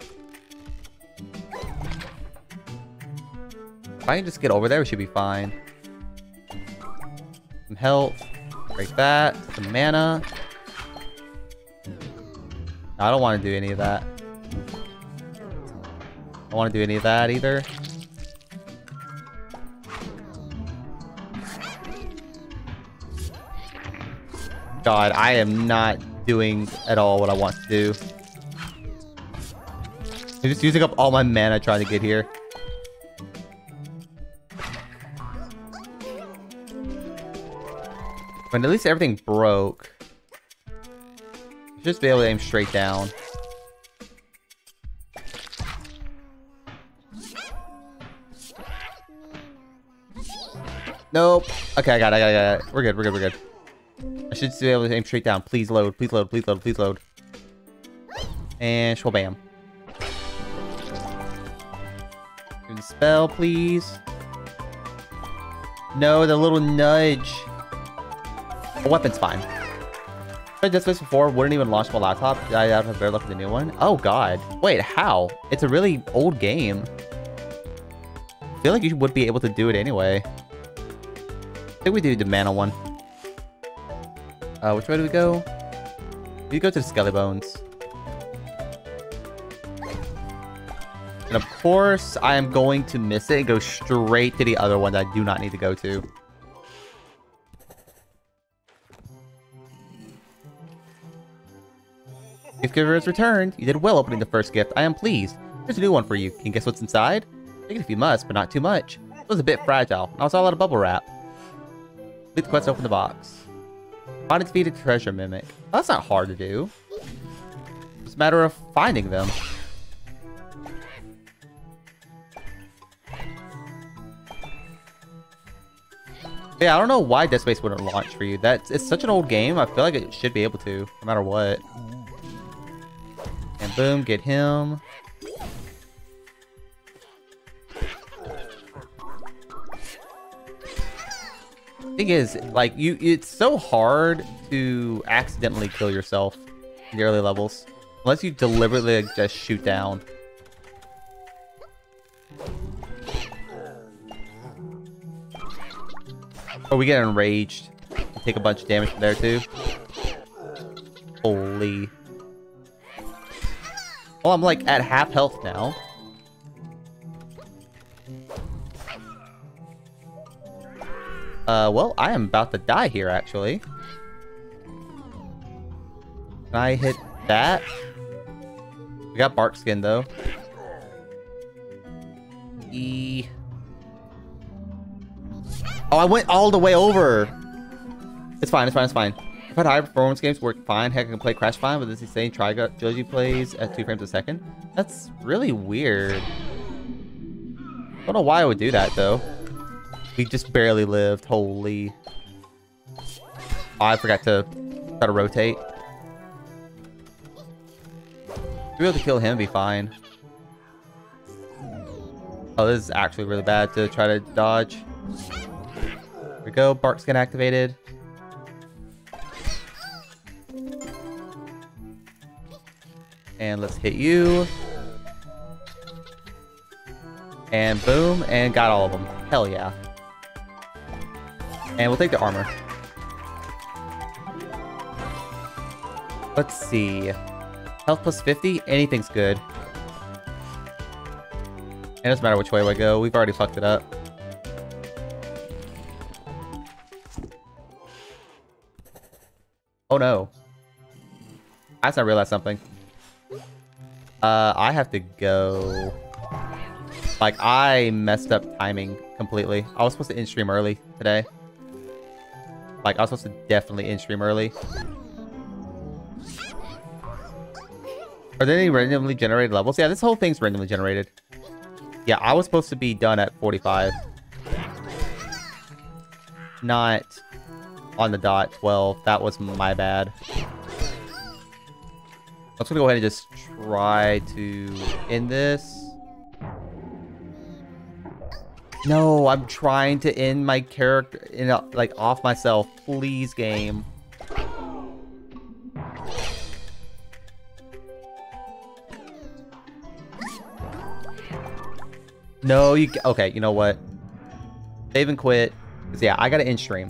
If I can just get over there, we should be fine. Some health. Break that. Some mana. No, I don't want to do any of that. I don't want to do any of that either. God, I am not doing at all what I want to do. I'm just using up all my mana trying to get here. But at least everything broke. Just be able to aim straight down. Nope. Okay, I got it, I got it, I got it. We're good, we're good, we're good. I should be able to aim straight down. Please load, please load, please load, please load. And shwabam. Do the spell, please. No, the little nudge. The weapon's fine. I did this before, wouldn't even launch my laptop. I have a better luck with the new one. Oh god. Wait, how? It's a really old game. I feel like you would be able to do it anyway. I think we do the mana one. Uh, which way do we go? We go to the Skelly Bones. And of course, I am going to miss it and go straight to the other one that I do not need to go to. Gift giver is returned. You did well opening the first gift. I am pleased. Here's a new one for you. Can you guess what's inside? Take it if you must, but not too much. It was a bit fragile. I saw a lot of bubble wrap. Complete the quest, open the box. Find and defeat a treasure mimic. Well, that's not hard to do. It's a matter of finding them. Yeah, I don't know why Dead Space wouldn't launch for you. That's, it's such an old game. I feel like it should be able to, no matter what. And boom, get him. Thing is, like, you, it's so hard to accidentally kill yourself in the early levels. Unless you deliberately, like, just shoot down. Or we get enraged. Take a bunch of damage from there, too. Holy. Well, I'm, like, at half health now. Uh, well, I am about to die here, actually. Can I hit that? We got bark skin, though. E. Oh, I went all the way over. It's fine, it's fine, it's fine. I've had high performance games work fine. Heck, I can play Crash fine, but this insane trilogy plays at two frames a second. That's really weird. I don't know why I would do that, though. We just barely lived. Holy. Oh, I forgot to try to rotate. To be able to kill him be fine. Oh, this is actually really bad to try to dodge. Here we go. Bark skin activated. And let's hit you. And boom. And got all of them. Hell yeah. And we'll take the armor. Let's see. Health plus fifty? Anything's good. It doesn't matter which way we go. We've already fucked it up. Oh no. I just realized something. Uh, I have to go... Like, I messed up timing completely. I was supposed to in-stream early today. Like, I was supposed to definitely in-stream early. Are there any randomly generated levels? Yeah, this whole thing's randomly generated. Yeah, I was supposed to be done at forty-five. Not on the dot twelve. That was my bad. I'm just gonna go ahead and just try to end this. No, I'm trying to end my character, in a, like, off myself. Please, game. No, you... Okay, you know what? Save and quit. Yeah, I got to end stream.